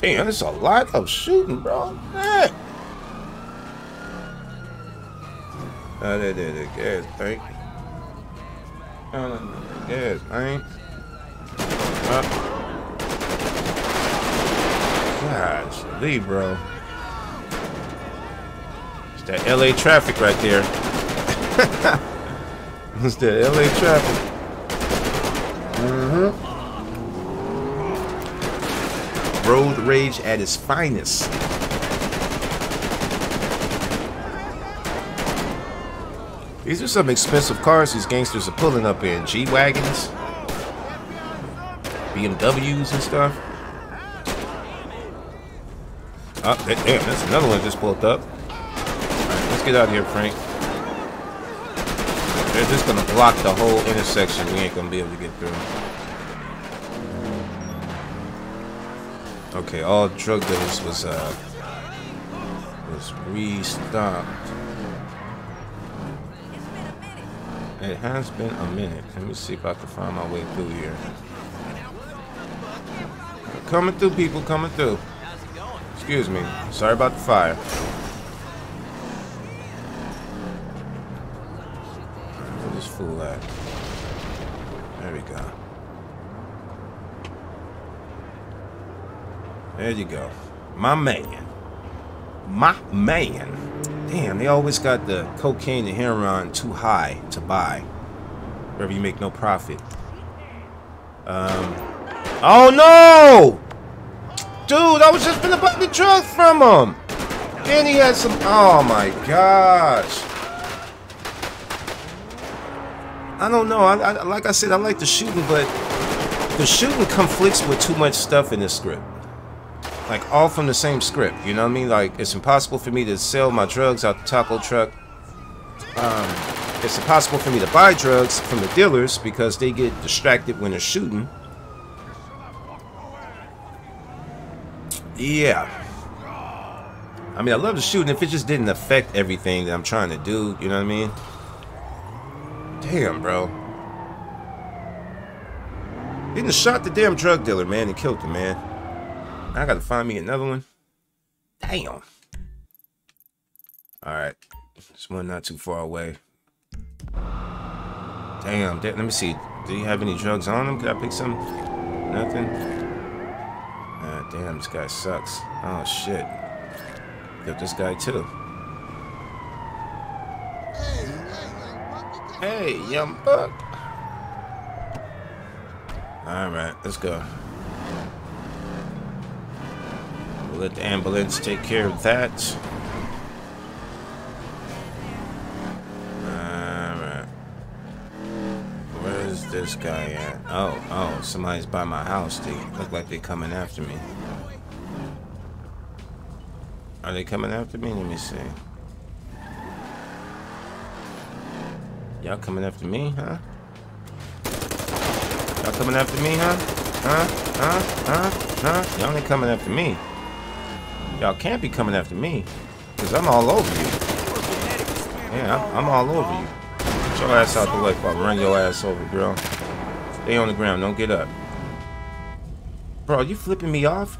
Damn, it's a lot of shooting, bro. Hey. Oh, there, gas tank. Yes, man. Gosh, leave, bro. It's that LA traffic right there. It's that LA traffic. Mm-hmm. Road rage at its finest. These are some expensive cars these gangsters are pulling up in. G-Wagons, BMWs and stuff. Oh, damn, that's another one just pulled up. Alright, let's get out of here, Frank. They're just gonna block the whole intersection. We ain't gonna be able to get through. Okay, all drug dealers was restocked. It has been a minute. Let me see if I can find my way through here. Coming through, people. Coming through. Excuse me. Sorry about the fire. Where this fool at? There we go. There you go. My man. My man. Damn, they always got the cocaine and heroin too high to buy. Wherever you make no profit. Oh no! Dude, I was just gonna buy the drugs from him! Then he had some... Oh my gosh! I don't know, I like I said, I like the shooting, but... The shooting conflicts with too much stuff in this script. Like, all from the same script, you know what I mean? Like, it's impossible for me to sell my drugs out the taco truck. It's impossible for me to buy drugs from the dealers because they get distracted when they're shooting. Yeah. I mean, I love the shooting if it just didn't affect everything that I'm trying to do, you know what I mean? Damn, bro. Didn't shot the damn drug dealer, man, and killed him, man. I gotta find me another one. Damn. Alright. This one not too far away. Damn. Let me see. Do you have any drugs on him? Could I pick some? Nothing? Ah, damn. This guy sucks. Oh, shit. Killed this guy, too. Hey, young buck. Alright. Let's go. We'll let the ambulance take care of that. Alright. Where's this guy at? Oh, oh, somebody's by my house. They look like they're coming after me. Are they coming after me? Let me see. Y'all coming after me, huh? Y'all coming after me, huh? Y'all ain't coming after me. Y'all can't be coming after me, because I'm all over you. Yeah, I'm all over you. Get your ass out the way before I run your ass over, girl. Stay on the ground. Don't get up. Bro, you flipping me off?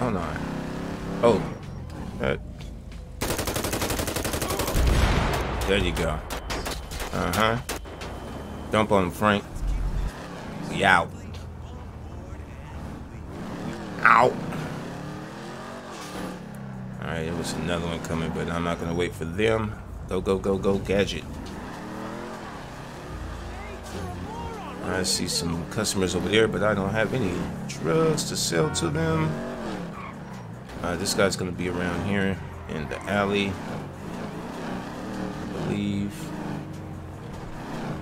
Oh, no. Oh. There you go. Dump on Frank. We out. Out. Alright, there was another one coming, but I'm not gonna wait for them. Go, go, go, go, gadget. I see some customers over there, but I don't have any drugs to sell to them. This guy's gonna be around here in the alley, I believe.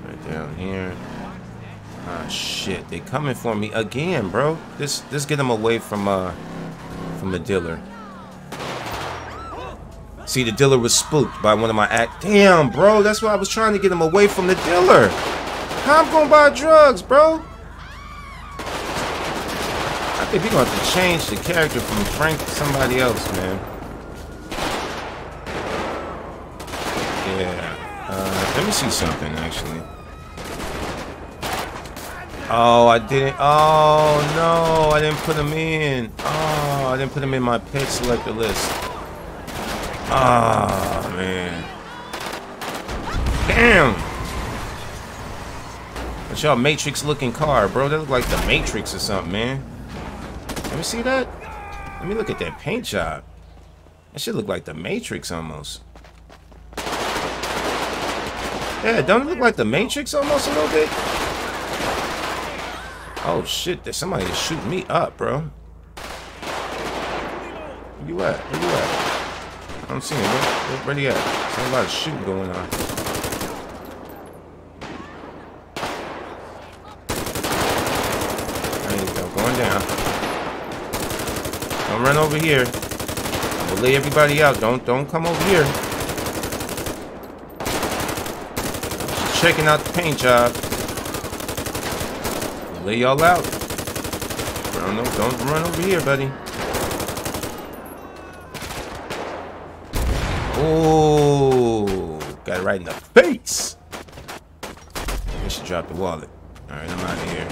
Right down here. Ah, shit! They coming for me again, bro. This get them away from the dealer. See, the dealer was spooked by one of my acts. Damn, bro. That's why I was trying to get him away from the dealer. How I'm gonna buy drugs, bro? I think we're gonna have to change the character from Frank to somebody else, man. Yeah. Let me see something, actually. Oh, I didn't. Oh, no. I didn't put him in. Oh, I didn't put him in my pet selector list. Ah, oh, man. Damn. Y'all Matrix looking car, bro. That look like the Matrix or something, man. Let me see that. Let me look at that paint job. That shit look like the Matrix almost. Yeah, don't it look like the Matrix almost a little bit? Oh shit, somebody is shooting me up, bro. Where you at? Where you at? I don't see him, bro. Where you at? There's a lot of shooting going on. Run over here. I'm gonna lay everybody out. Don't come over here. Just checking out the paint job. I'll lay y'all out. Don't run over here, buddy. Oh, got it right in the face. I should drop the wallet. All right, I'm out of here.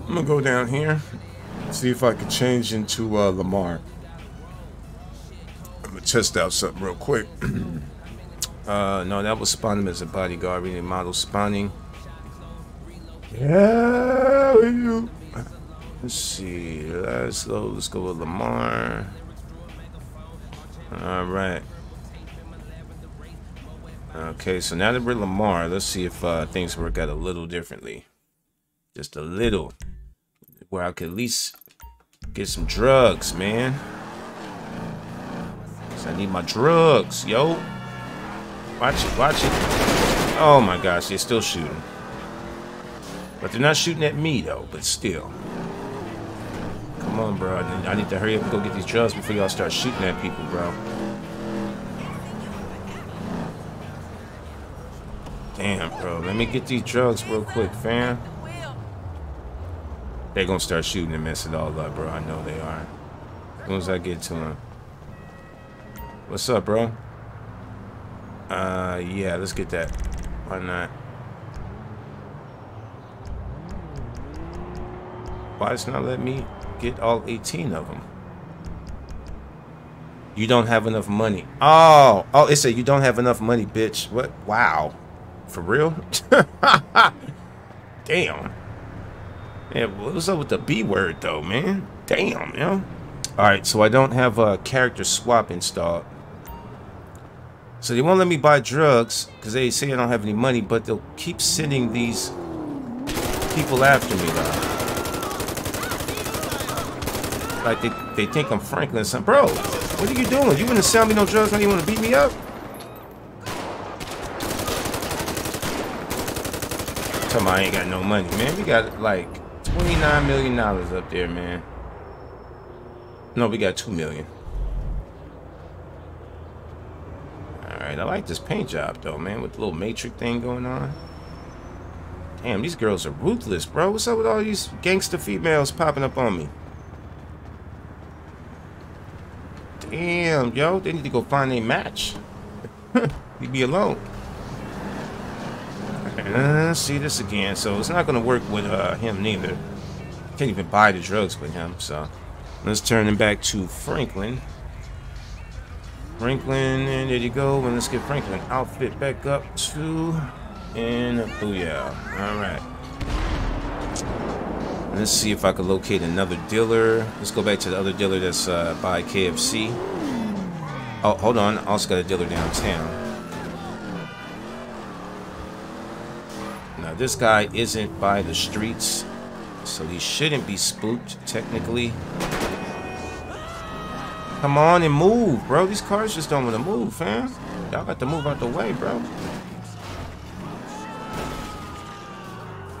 I'm gonna go down here, see if I can change into Lamar. I'm gonna test out something real quick. No, that was spawning him as a bodyguard. We need model spawning. Yeah, we do. Let's see. Let's go with Lamar. All right. Okay, so now that we're Lamar, let's see if things work out a little differently. Just a little. Where I could at least get some drugs, man. I need my drugs, yo. Watch it, watch it. Oh my gosh, they're still shooting. But they're not shooting at me, though, but still. Come on, bro. I need to hurry up and go get these drugs before y'all start shooting at people, bro. Damn, bro. Let me get these drugs real quick, fam. They're gonna start shooting and mess it all up, bro. I know they are. As soon as I get to them. What's up, bro? Yeah, let's get that. Why not? Why it's not letting me get all 18 of them? You don't have enough money. Oh, it said you don't have enough money, bitch. What? Wow. For real? Damn. Yeah, what's up with the B word though, man? Damn, yo. Alright, so I don't have a character swap installed. So they won't let me buy drugs because they say I don't have any money, but they'll keep sending these people after me though. Like they think I'm Franklin or something. Bro, what are you doing? You wouldn't sell me no drugs when you want to beat me up? I ain't got no money, man. We got like $29 million up there, man. No, we got $2 million. All right, I like this paint job though, man, with the little matrix thing going on. Damn, these girls are ruthless, bro. What's up with all these gangster females popping up on me? Damn, yo, they need to go find a match. Leave me alone. See this again, so it's not gonna work with him neither. Can't even buy the drugs with him, so let's turn him back to Franklin. Franklin, and there you go, and let's get Franklin outfit back up to, and booyah. Alright. Let's see if I can locate another dealer. Let's go back to the other dealer that's by KFC. Oh, hold on, I also got a dealer downtown. Now this guy isn't by the streets, so he shouldn't be spooked technically. Come on and move, bro. These cars just don't want to move, fam. Y'all got to move out the way, bro.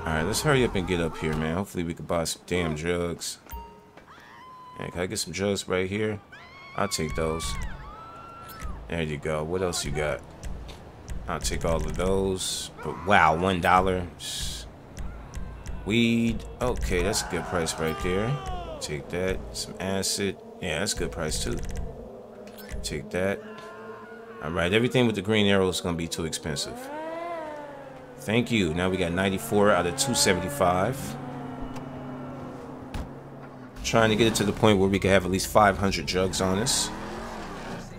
Alright, let's hurry up and get up here, man. Hopefully we can buy some damn drugs. Man, can I get some drugs right here? I'll take those. There you go. What else you got? I'll take all of those. But wow, $1. Weed. Okay, that's a good price right there. Take that. Some acid. Yeah, that's a good price too. Take that. Alright, everything with the green arrow is going to be too expensive. Thank you. Now we got 94 out of 275. Trying to get it to the point where we can have at least 500 drugs on us.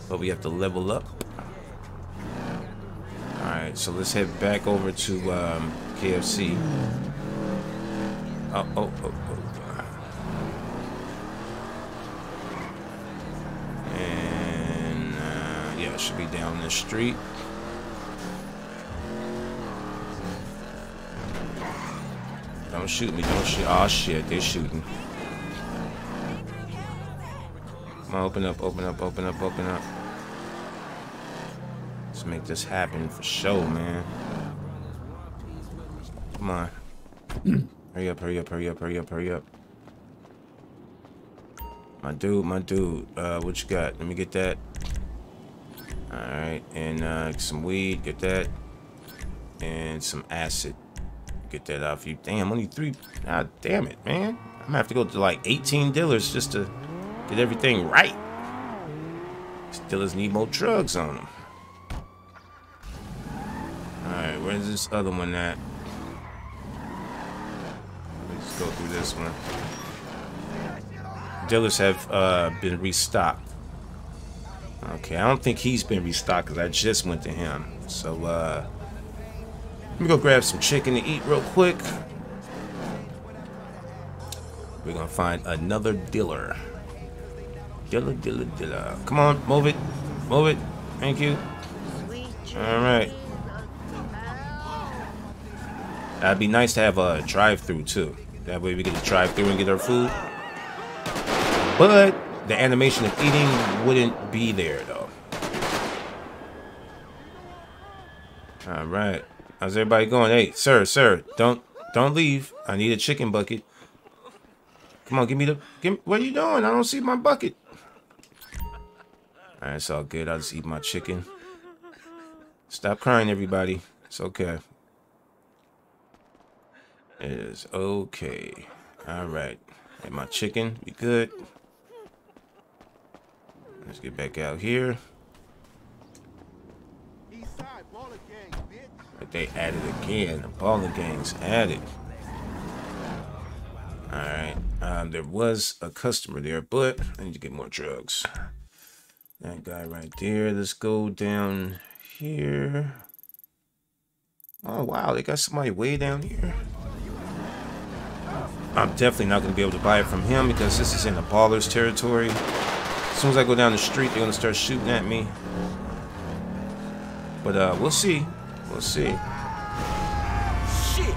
But we have to level up. Alright, so let's head back over to KFC. Should be down this street. Don't shoot me, don't shoot. Oh shit, they're shooting. Come on, open up, open up, open up, open up. Let's make this happen for sure, man. Come on. Hurry up, hurry up, hurry up, hurry up, hurry up. My dude, what you got? Let me get that. Alright, and some weed, get that. And some acid. Get that off you. Damn, only 3. God damn it, man. I'm gonna have to go to like 18 dealers just to get everything right. These dealers need more drugs on them. Alright, where's this other one at? Let's go through this one. Dealers have been restocked. Okay, I don't think he's been restocked because I just went to him. So, let me go grab some chicken to eat real quick. We're going to find another dealer. Dealer, dealer, dealer. Come on, move it. Move it. Thank you. Alright. That'd be nice to have a drive-through, too. That way we get a drive-through and get our food. But the animation of eating wouldn't be there, though. All right, how's everybody going? Hey, sir, sir, don't leave. I need a chicken bucket. Come on, give me the. What are you doing? I don't see my bucket. All right, it's all good. I'll just eat my chicken. Stop crying, everybody. It's okay. It is okay. All right, and my chicken, we good. Let's get back out here. But they added again. The baller gang's added. Alright. There was a customer there, but I need to get more drugs. That guy right there. Let's go down here. Oh, wow. They got somebody way down here. I'm definitely not going to be able to buy it from him because this is in the baller's territory. As soon as I go down the street, they're gonna start shooting at me. But we'll see. We'll see. Shit!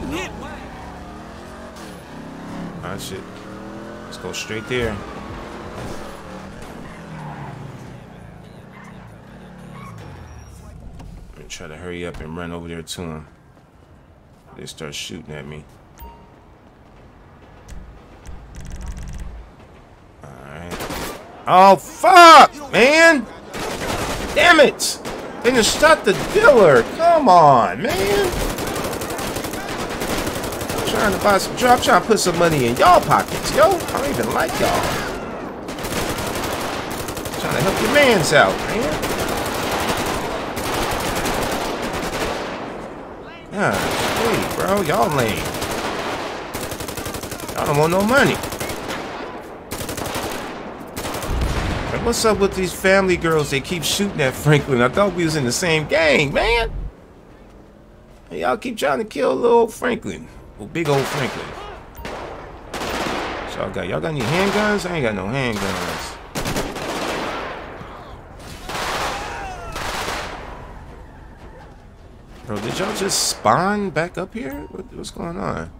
You hit me. Alright, shit. Let's go straight there. Let me try to hurry up and run over there to him. They start shooting at me. Oh, fuck, man. Damn it. They just shot the dealer. Come on, man. I'm trying to buy some drugs. I'm trying to put some money in y'all pockets, yo. I don't even like y'all. Trying to help your mans out, man. God, hey, bro, y'all lame. Y'all don't want no money. Like, what's up with these family girls? They keep shooting at Franklin. I thought we was in the same gang, man. Hey, y'all keep trying to kill little old Franklin. Well, big old Franklin. So y'all got, any handguns? I ain't got no handguns. Bro, did y'all just spawn back up here? What's going on?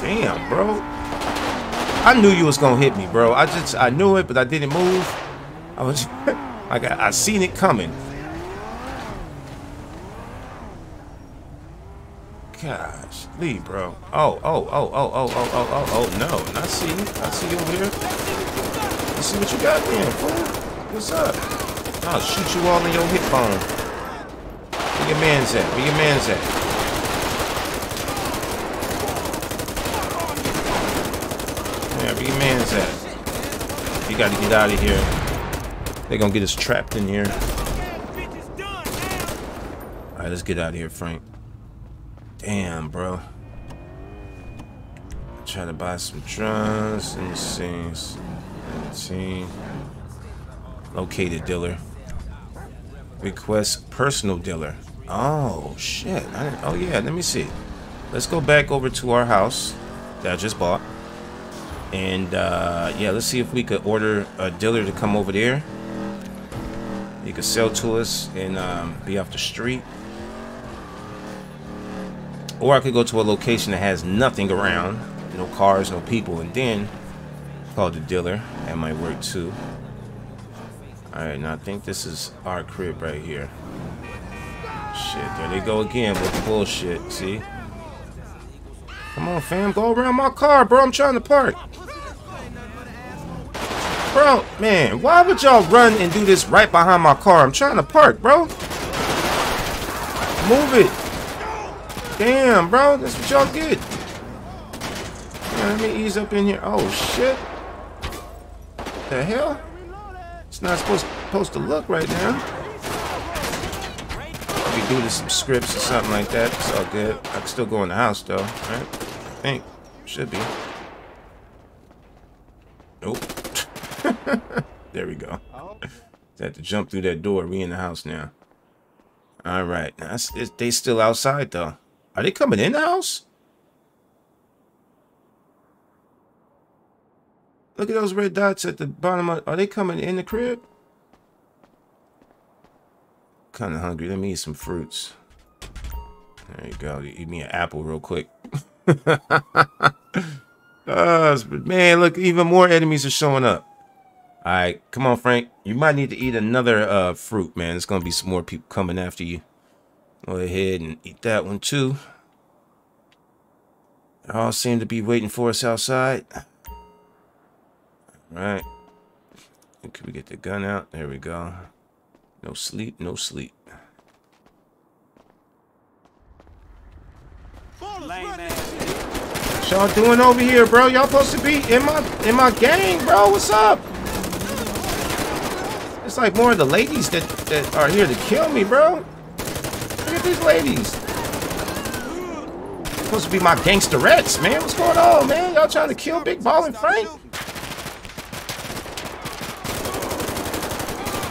Damn, bro. I knew you was gonna hit me, bro. I knew it, but I didn't move. I was like, I seen it coming. Gosh, leave, bro. Oh, no. I see you. I see you over here. I see what you got there, fool. What's up? I'll shoot you all in your hip bone. Where your man's at? Where your man's at? Yeah, where your man's at? You gotta get out of here. They're gonna get us trapped in here. Alright, let's get out of here, Frank. Damn, bro. I'm trying to buy some drugs. Let me see. 19. Locate a dealer. Request personal dealer. Oh shit! Oh yeah. Let me see. Let's go back over to our house that I just bought, and yeah, let's see if we could order a dealer to come over there. He could sell to us and be off the street, or I could go to a location that has nothing around, no cars, no people, and then call the dealer. That might work too. Alright, now I think this is our crib right here. Shit, there they go again with the bullshit, see? Come on, fam, go around my car, bro. I'm trying to park. Bro, man, why would y'all run and do this right behind my car? I'm trying to park, bro. Move it. Damn, bro, that's what y'all get. Yeah, let me ease up in here. Oh, shit. What the hell? It's not supposed to look right now. I'll be doing some scripts or something like that. It's all good. I can still go in the house though, right? I think should be. Nope. There we go. I had to jump through that door. We in the house now. All right. Now they still outside though. Are they coming in the house? Look at those red dots at the bottom of... Are they coming in the crib? Kind of hungry. Let me eat some fruits. There you go. Eat me an apple real quick. Man, look. Even more enemies are showing up. All right. Come on, Frank. You might need to eat another fruit, man. There's going to be some more people coming after you. Go ahead and eat that one, too. They all seem to be waiting for us outside. Right. Can we get the gun out? There we go. No sleep, no sleep. What y'all doing over here, bro? Y'all supposed to be in my gang, bro. What's up? It's like more of the ladies that are here to kill me, bro. Look at these ladies. They're supposed to be my gangsterettes, man. What's going on, man? Y'all trying to kill Big Ball and Frank?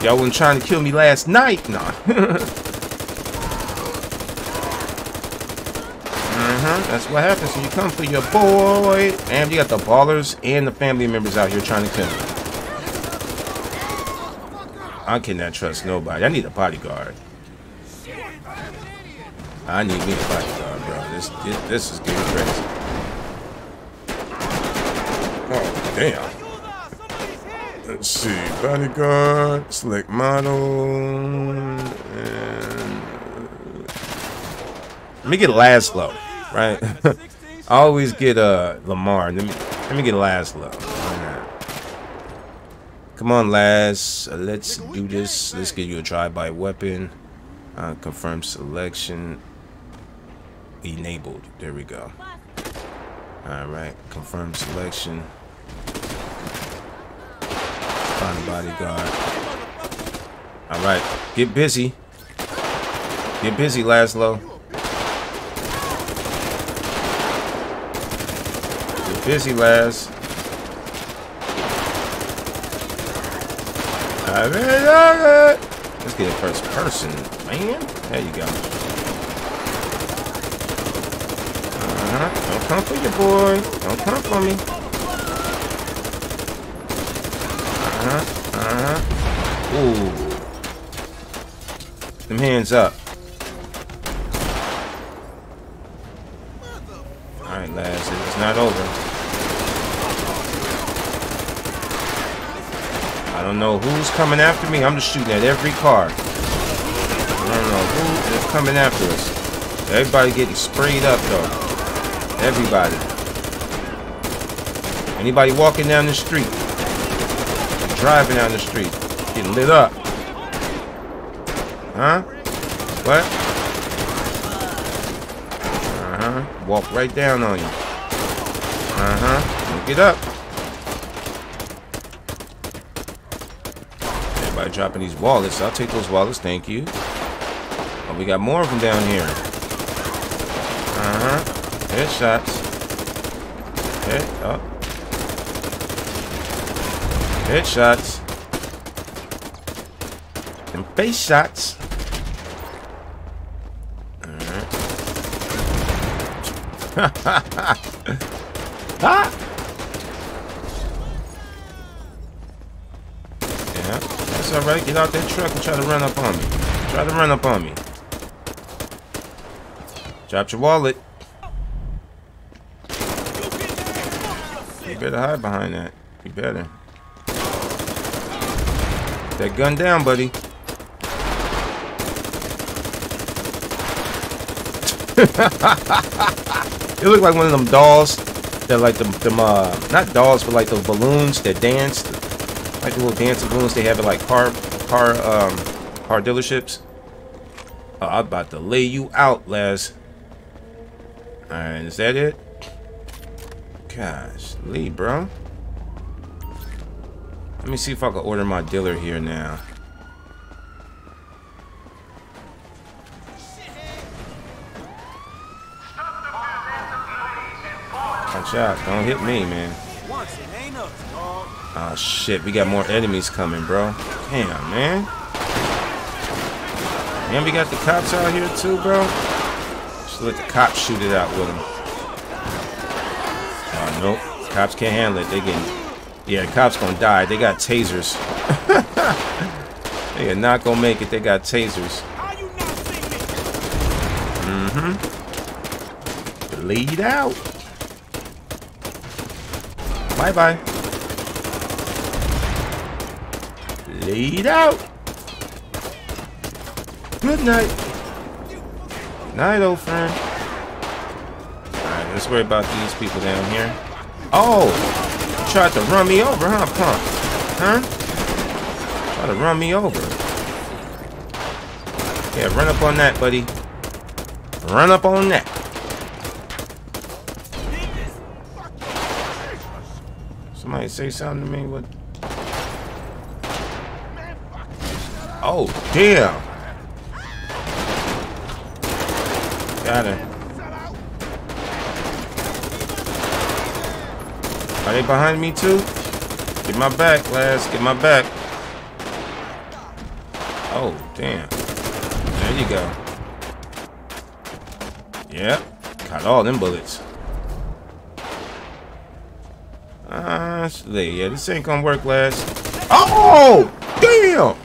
Y'all wasn't trying to kill me last night, nah. That's what happens when you come for your boy. And you got the ballers and the family members out here trying to kill me. I cannot trust nobody. I need a bodyguard. I need me a bodyguard, bro. This is getting crazy. Oh damn. Let's see, bodyguard, select model, and let me get Laszlo, right? I always get Lamar. Let me get Laszlo. Come on, Laz. Let's do this. Let's get you a drive-by weapon. Confirm selection. Enabled. There we go. All right. Confirm selection. Find a bodyguard. All right, get busy. Get busy, Laszlo. Get busy, Laz. I mean, let's get it first person, man. There you go. Don't come for your boy. Don't come for me. Ooh. Them hands up. Alright, lads, it's not over. I don't know who's coming after me. I'm just shooting at every car. I don't know who is coming after us. Everybody getting sprayed up, though. Everybody. Anybody walking down the street, driving down the street, getting lit up. Huh? What? Uh-huh. Walk right down on you. Uh-huh. Don't get up. Everybody dropping these wallets. I'll take those wallets, thank you. Oh, we got more of them down here. Uh-huh. Headshots. Head up. Headshots and face shots. Alright. Ah! Yeah, that's alright. Get out that truck and try to run up on me. Try to run up on me. Drop your wallet. You better hide behind that. You better. That gun down, buddy. It looked like one of them dolls that, like, not dolls, but like those balloons that danced, like the little dancing balloons they have at like car dealerships. Oh, I'm about to lay you out, Laz. All right, is that it? Gosh, Lee, bro. Let me see if I can order my dealer here now. Watch out. Don't hit me, man. Oh, shit. We got more enemies coming, bro. Damn, man. And we got the cops out here, too, bro. Just let the cops shoot it out with them. Oh, nope. Cops can't handle it. They getting... Yeah, the cops gonna die. They got tasers. They are not gonna make it. They got tasers. Mm-hmm. Bleed out. Bye-bye. Bleed out. Good night. Night, old friend. Alright, let's worry about these people down here. Oh! Tried to run me over, huh, punk? Huh? Tried to run me over. Yeah, run up on that, buddy. Run up on that. Somebody say something to me. What? Oh, damn. Got it. Are they behind me too? Get my back, lads. Get my back. Oh, damn. There you go. Yep. Caught all them bullets. Yeah, this ain't gonna work, lads. Oh, damn.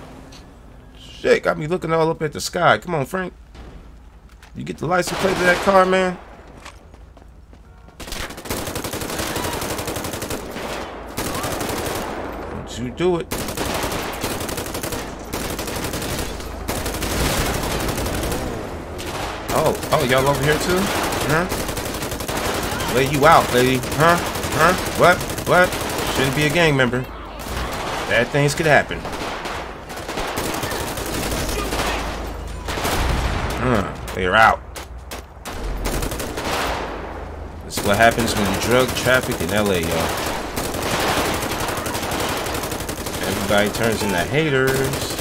Shit, got me looking all up at the sky. Come on, Frank. You get the license plate of that car, man? You do it. Oh, y'all over here too? Huh? Lay you out, lady. Huh? Huh? What? What? Shouldn't be a gang member. Bad things could happen. They're out. That's what happens when you drug traffic in LA, y'all. Everybody turns into haters.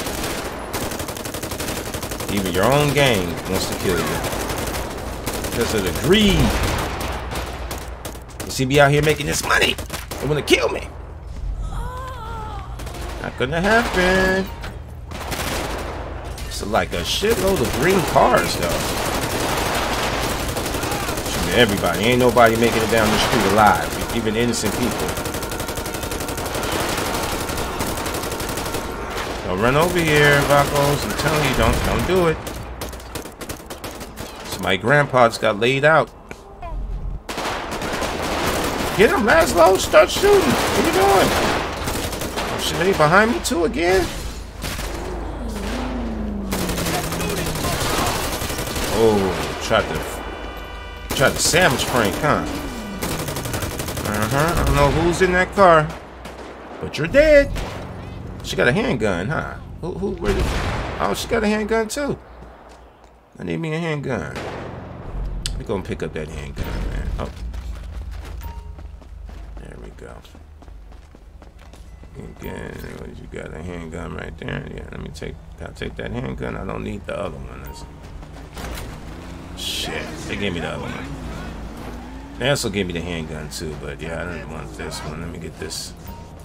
Even your own gang wants to kill you because of the greed. You see me out here making this money, they want to kill me. Not gonna happen. It's like a shitload of green cars though. Shooting everybody. Ain't nobody making it down the street alive, even innocent people. Don't run over here, Vacos. I'm telling you, don't do it. So my grandpa just got laid out. Get him, Laszlo. Start shooting. What are you doing? Oh, shit, are you behind me too again? Oh, tried to sandwich Frank, huh? I don't know who's in that car, but you're dead. She got a handgun, huh? Where did... Oh, she got a handgun too. I need me a handgun. We're gonna pick up that handgun, man. Oh. There we go. Again, you got a handgun right there. Yeah, let me take... I'll take that handgun. I don't need the other one. That's... Shit. They gave me the other one. They also gave me the handgun too, but yeah, I didn't want this one. Let me get this.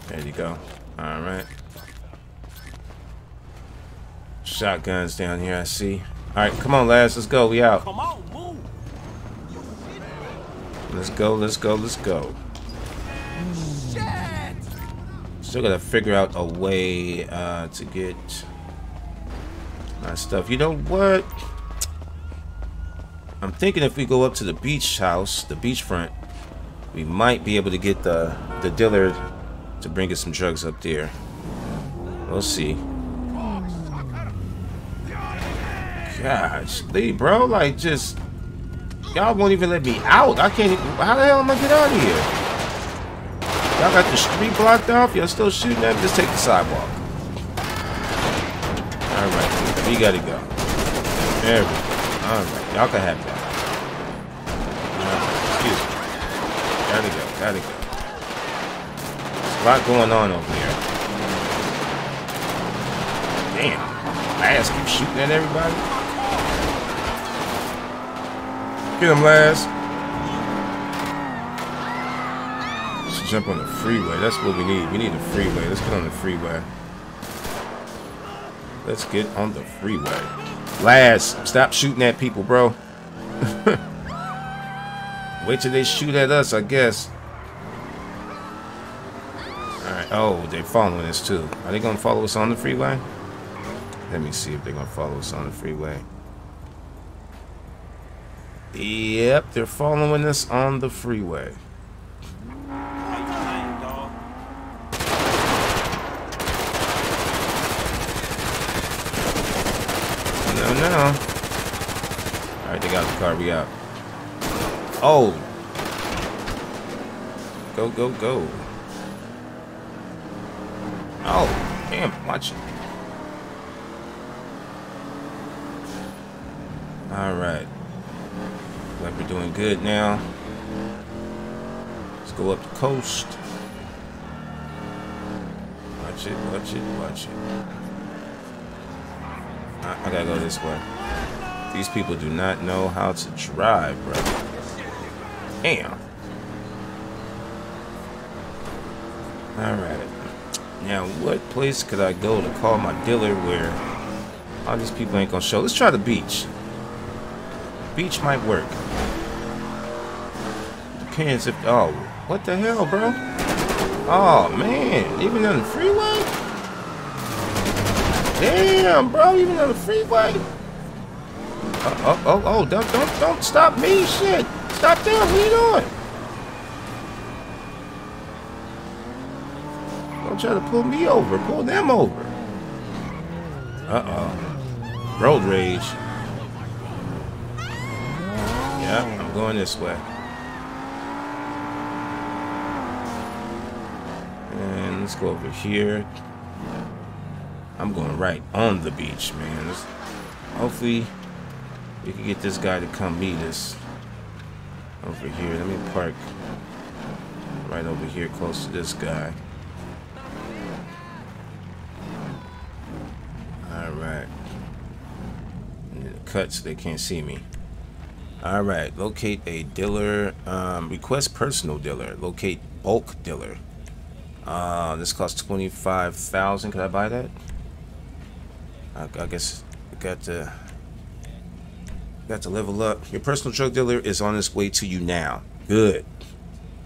There you go. Alright. Shotguns down here, I see. Alright, come on, lads. Let's go. We out. Come on, move. Let's go. Shit. Still gotta figure out a way to get my stuff. You know what? I'm thinking if we go up to the beach house, the beachfront, we might be able to get the dealer to bring us some drugs up there. We'll see. Gosh, Lee, bro, like, just y'all won't even let me out. I can't even, how the hell am I get out of here? Y'all got the street blocked off. Y'all still shooting at me? Just take the sidewalk. All right, we gotta go. There we go. All right, y'all can have that. All right, excuse me. Gotta go. A lot going on over here. Damn, Laz keeps shooting at everybody. Get him, Laz. Let's jump on the freeway. That's what we need. We need a freeway. Let's get on the freeway. Let's get on the freeway. Laz, stop shooting at people, bro. Wait till they shoot at us, I guess. Oh, they're following us too. Are they gonna follow us on the freeway? Let me see if they're gonna follow us on the freeway. Yep, they're following us on the freeway. No. All right, they got the car. We out. Oh, go. Oh, damn, watch it. Alright. Like we're doing good now. Let's go up the coast. Watch it. I gotta go this way. These people do not know how to drive, bro. Damn. Alright. Now, what place could I go to call my dealer where all these people ain't gonna show? Let's try the beach. Beach might work. Depends if... Oh, what the hell, bro? Oh, man. Even on the freeway? Damn, bro. Even on the freeway? Oh. Don't stop me. Shit. Stop them. What are you doing? Try to pull me over, pull them over. Uh-oh. Road rage. Yeah, I'm going this way. And let's go over here. I'm going right on the beach, man. Let's, hopefully, we can get this guy to come meet us over here. Let me park right over here close to this guy. cut so they can't see me. All right, locate a dealer. Request personal dealer. Locate bulk dealer. This costs 25,000. Could I buy that? I guess I got to level up. Your personal drug dealer is on his way to you now. Good,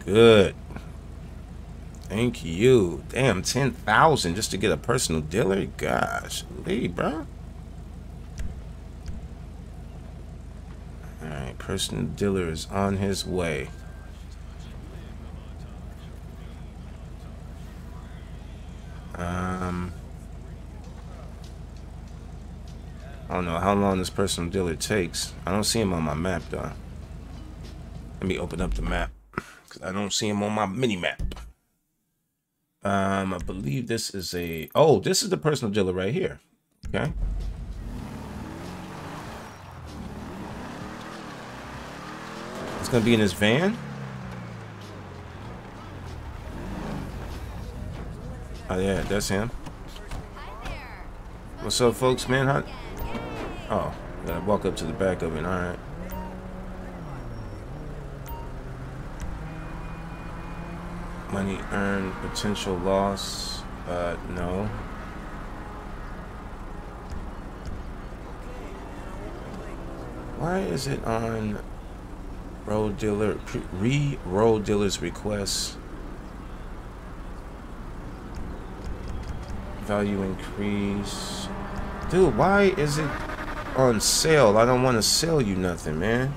good. Thank you. Damn, 10,000 just to get a personal dealer. Gosh, Lee, bro. All right, personal dealer is on his way. I don't know how long this personal dealer takes. I don't see him on my map though. Let me open up the map because I don't see him on my mini map. I believe this is a, oh, this is the personal dealer right here. Okay. It's gonna be in his van. Oh yeah, that's him. What's up, folks? Manhunt. Oh, gotta walk up to the back of it. All right. Money earned, potential loss. No. Why is it on roll dealer? Re-roll dealer's request. Value increase. Dude, why is it on sale? I don't want to sell you nothing, man.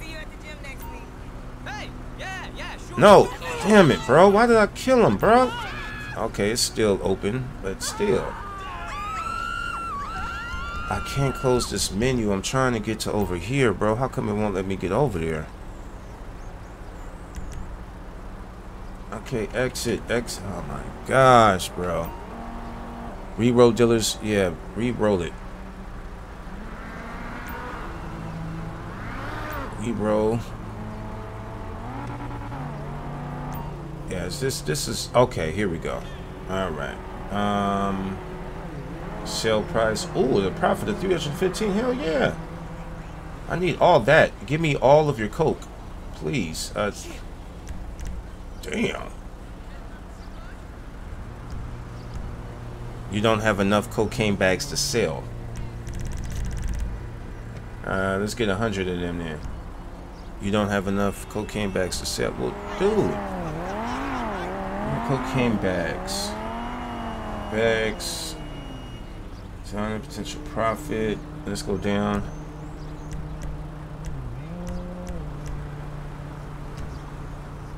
See you at the gym next week. Hey, yeah, yeah, sure. No, damn it, bro. Why did I kill him, bro? Okay, it's still open, but still. I can't close this menu. I'm trying to get to over here, bro. How come it won't let me get over there? Okay, exit. Oh my gosh, bro. Reroll dealers, yeah, reroll it. Reroll. Yeah, is this is okay, here we go. Alright. Sale price. Ooh, the profit of 315. Hell yeah. I need all that. Give me all of your coke, please. Damn. You don't have enough cocaine bags to sell. Let's get 100 of them there. You don't have enough cocaine bags to sell. Well, dude. Cocaine bags. Bags. Sign of potential profit. Let's go down.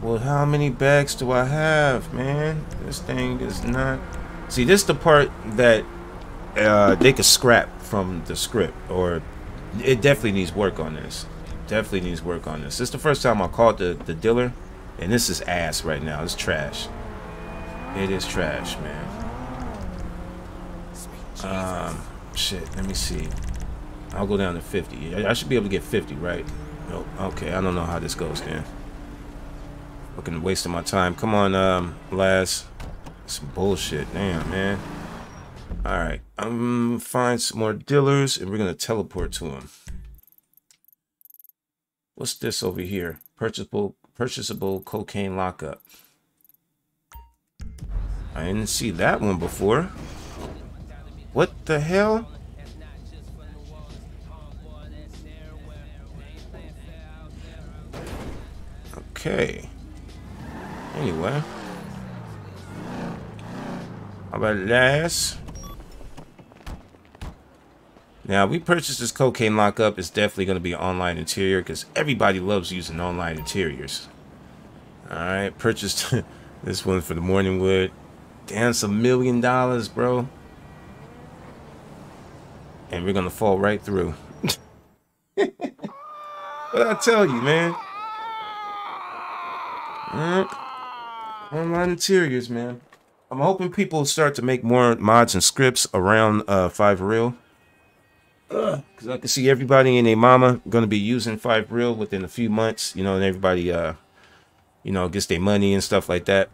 Well, how many bags do I have, man? This thing is not... See, this is the part that they could scrap from the script, or it definitely needs work on this. Definitely needs work on this. This is the first time I called the dealer, and this is ass right now. It's trash. It is trash, man. Shit, let me see. I'll go down to 50. I should be able to get 50, right? Nope. Okay, I don't know how this goes, man. Fucking wasting my time. Come on, Laz. Some bullshit. Damn, man. Alright. I'm gonna find some more dealers and we're gonna teleport to them. What's this over here? Purchasable cocaine lockup. I didn't see that one before. What the hell? Okay. Anyway. Alright, last. Now, we purchased this cocaine lockup. It's definitely going to be an online interior because everybody loves using online interiors. Alright, purchased this one for the morning wood. Damn, it's $1 million, bro. And we're going to fall right through. What I tell you, man? Online interiors, man. I'm hoping people start to make more mods and scripts around FiveReal, because I can see everybody and their mama going to be using FiveReal within a few months, you know, and everybody, you know, gets their money and stuff like that.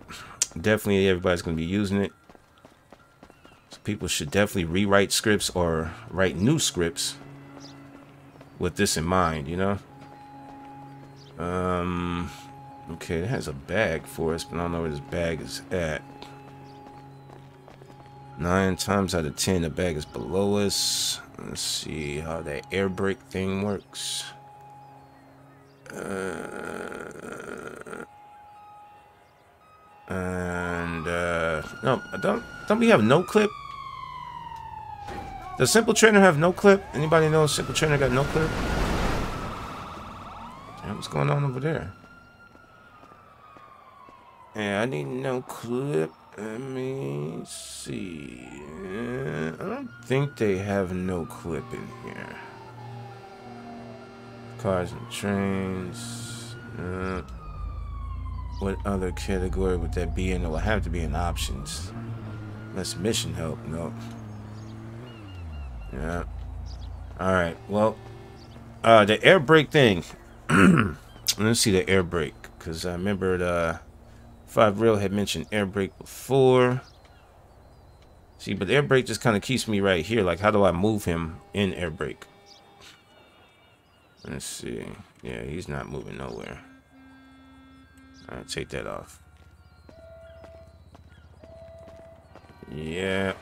Definitely everybody's going to be using it. people should definitely rewrite scripts or write new scripts with this in mind, you know? Okay, it has a bag for us, but I don't know where this bag is at. 9 times out of 10, the bag is below us. Let's see how that air brake thing works. No, don't we have no clip? Does Simple Trainer have no clip? Anybody know Simple Trainer got no clip? Damn, what's going on over there? Yeah, I need no clip. Let me see. I don't think they have no clip in here. Cars and trains. What other category would that be in? It will have to be in options. That's mission help. Nope. Yeah. Alright, well. The air brake thing. Let's see the air brake. Because I remember the FiveReal had mentioned air brake before. See, but air brake just kind of keeps me right here. Like, how do I move him in air brake? Let's see. Yeah, he's not moving nowhere. All right, take that off. Yeah.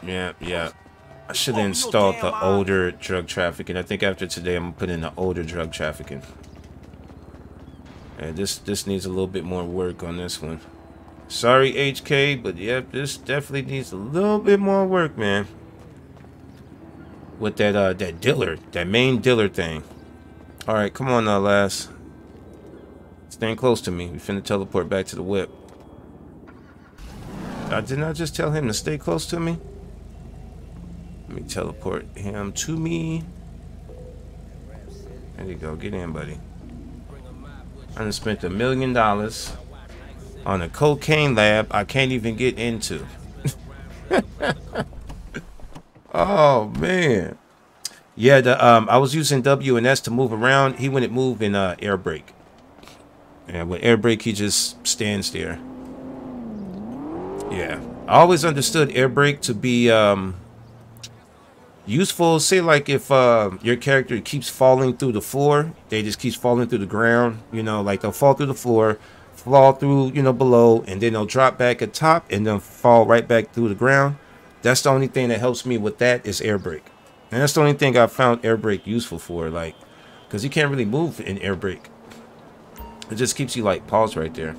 I should have installed the older drug trafficking. I think after today, I'm gonna put in the older drug trafficking. Yeah, this needs a little bit more work on this one. Sorry, HK, but yeah, this definitely needs a little bit more work, man. With that that dealer, that main dealer thing. All right, come on now, lass. Staying close to me. We finna teleport back to the whip. Didn't I just tell him to stay close to me? Let me teleport him to me. There you go. Get in, buddy. I done spent $1 million on a cocaine lab I can't even get into. Oh, man. Yeah, I was using W and S to move around. He wouldn't move in air brake. Yeah, with air brake, he just stands there. Yeah. I always understood air brake to be useful. Say, like, if your character keeps falling through the floor, they just keeps falling through the ground. You know, like, they'll fall through the floor, fall through, you know, below, and then they'll drop back at top and then fall right back through the ground. That's the only thing that helps me with that is air brake. And that's the only thing I've found air brake useful for, like, because you can't really move in air brake. It just keeps you, like, paused right there.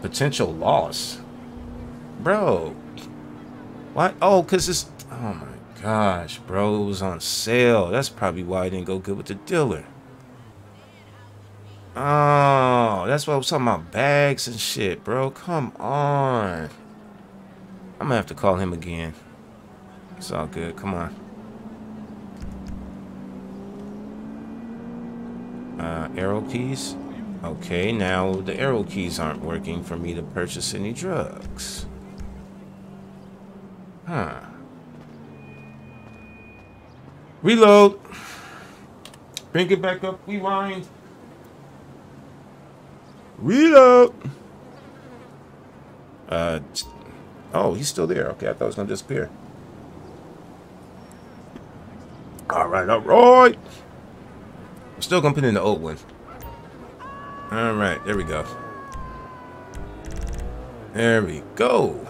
Potential loss. Bro. Why? Oh, because it's... Oh, my gosh, bro. It was on sale. That's probably why it didn't go good with the dealer. Oh, that's why I was talking about bags and shit, bro. Come on. I'm going to have to call him again. It's all good. Come on. Arrow keys. Okay, now the arrow keys aren't working for me to purchase any drugs. Huh. Reload. Bring it back up. Rewind. Reload. Oh, he's still there. Okay, I thought it was going to disappear. All right. I'm still going to put in the old one. All right, there we go. There we go.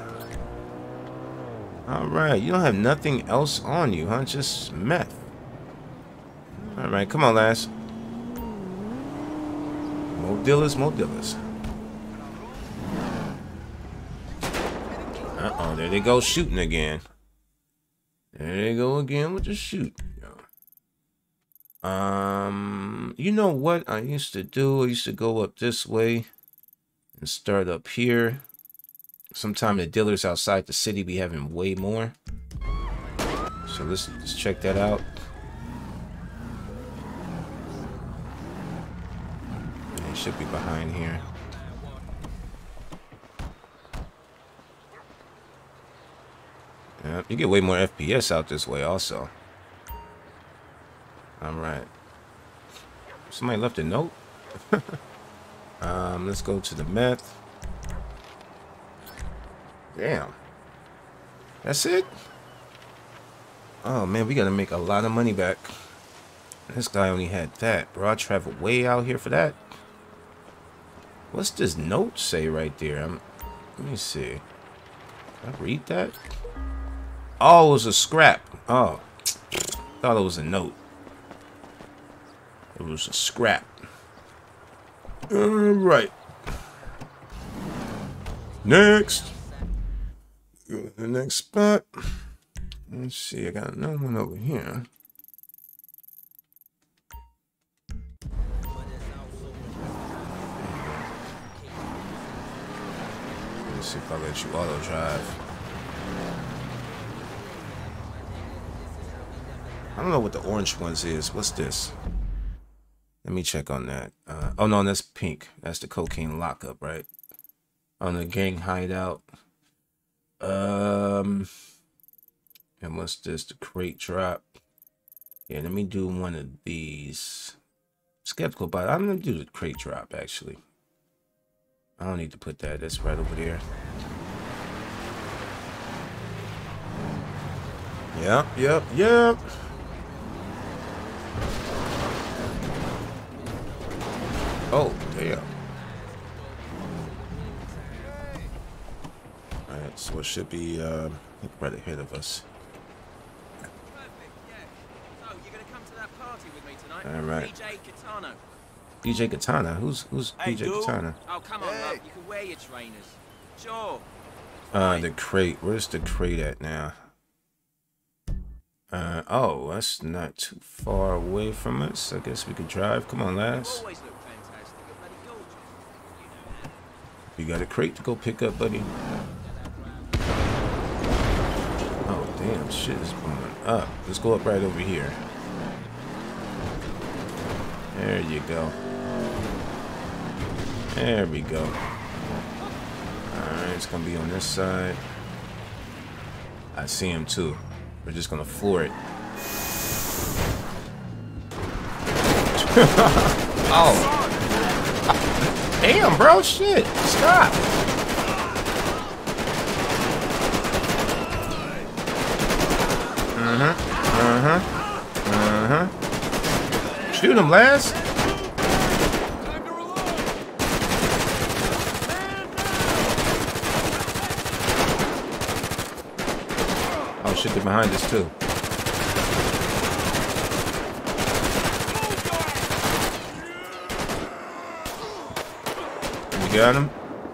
All right, you don't have nothing else on you, huh? Just meth. All right, come on, lass. More dealers. Uh-oh, there they go shooting again. There they go again with the shoot. You know what I used to do? I used to go up this way and start up here. Sometime the dealers outside the city be having way more. So let's just check that out. It should be behind here. Yep, you get way more FPS out this way also. All right. Somebody left a note. Let's go to the meth. Damn. That's it? Oh man, we gotta make a lot of money back. This guy only had that, bro. I traveled way out here for that. What's this note say right there? Let me see. Can I read that? Oh, it was a scrap. Oh, thought it was a note. It was a scrap. All right. Next. Go to the next spot. Let's see. I got another one over here. Let's see if I let you auto drive. I don't know what the orange ones is. What's this? Let me check on that. Oh no, that's pink. That's the cocaine lockup, right? On the gang hideout. And what's this? The crate drop. Yeah, let me do one of these. Skeptical bot. I'm gonna do the crate drop actually. I don't need to put that. That's right over there. Yep, yep, yep. Oh, damn. Alright, so it should be right ahead of us. Perfect, yeah. So you're gonna come to that party with me tonight. Alright. DJ Katana. DJ Katana? Who's hey, DJ Katana? Oh come on, hey. Love. You can wear your trainers. Sure. The crate. Where's the crate at now? Oh, that's not too far away from us. I guess we could drive. Come on, lads. You got a crate to go pick up, buddy. Oh, damn, shit is blowing up. Let's go up right over here. There you go. There we go. Alright, it's gonna be on this side. I see him too. We're just gonna floor it. Oh. Damn, bro, shit, stop. Shoot him, lads. Oh, shit, they're behind us, too. You got him?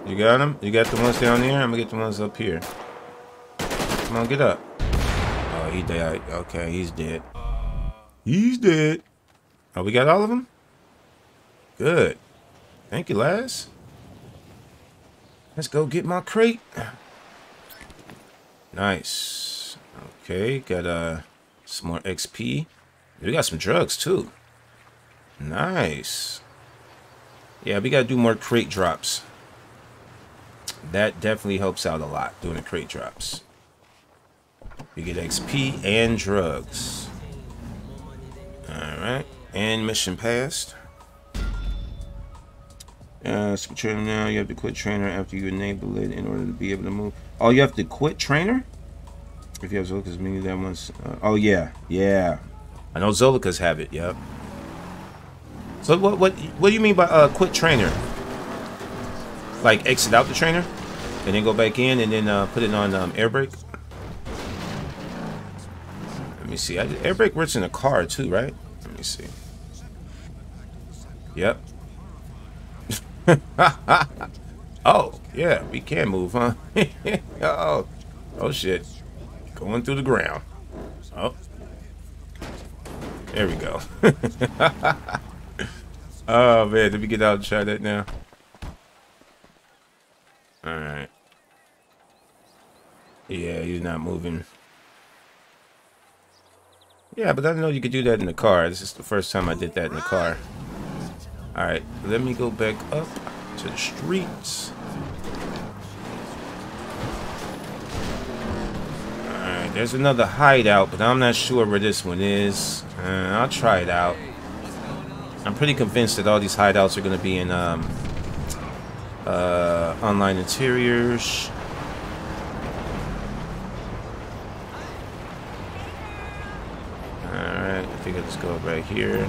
You got him? You got the ones down there? I'm gonna get the ones up here. Come on, get up. Oh, he died. Okay, he's dead. He's dead. Oh, we got all of them? Good. Thank you, lads. Let's go get my crate. Nice. Okay, got some more XP. We got some drugs, too. Nice. Yeah, we gotta do more crate drops. That definitely helps out a lot, doing the crate drops. We get XP and drugs. Alright, and mission passed. Some trainer now, you have to quit trainer after you enable it in order to be able to move. Oh, you have to quit trainer? If you have Zolikas menu that once. Oh, yeah, yeah. I know Zolikas have it, yep. So what do you mean by quit trainer? Like exit out the trainer and then go back in and then put it on air brake? Let me see. Air brake works in a car too, right? Let me see. Yep. Oh, yeah, we can move, huh? Oh, oh shit. Going through the ground. Oh. There we go. Oh man, let me get out and try that now. Alright. Yeah, he's not moving. Yeah, but I didn't know you could do that in the car. This is the first time I did that in the car. Alright, let me go back up to the streets. Alright, there's another hideout, but I'm not sure where this one is. I'll try it out. I'm pretty convinced that all these hideouts are going to be in online interiors. we could just go up right here.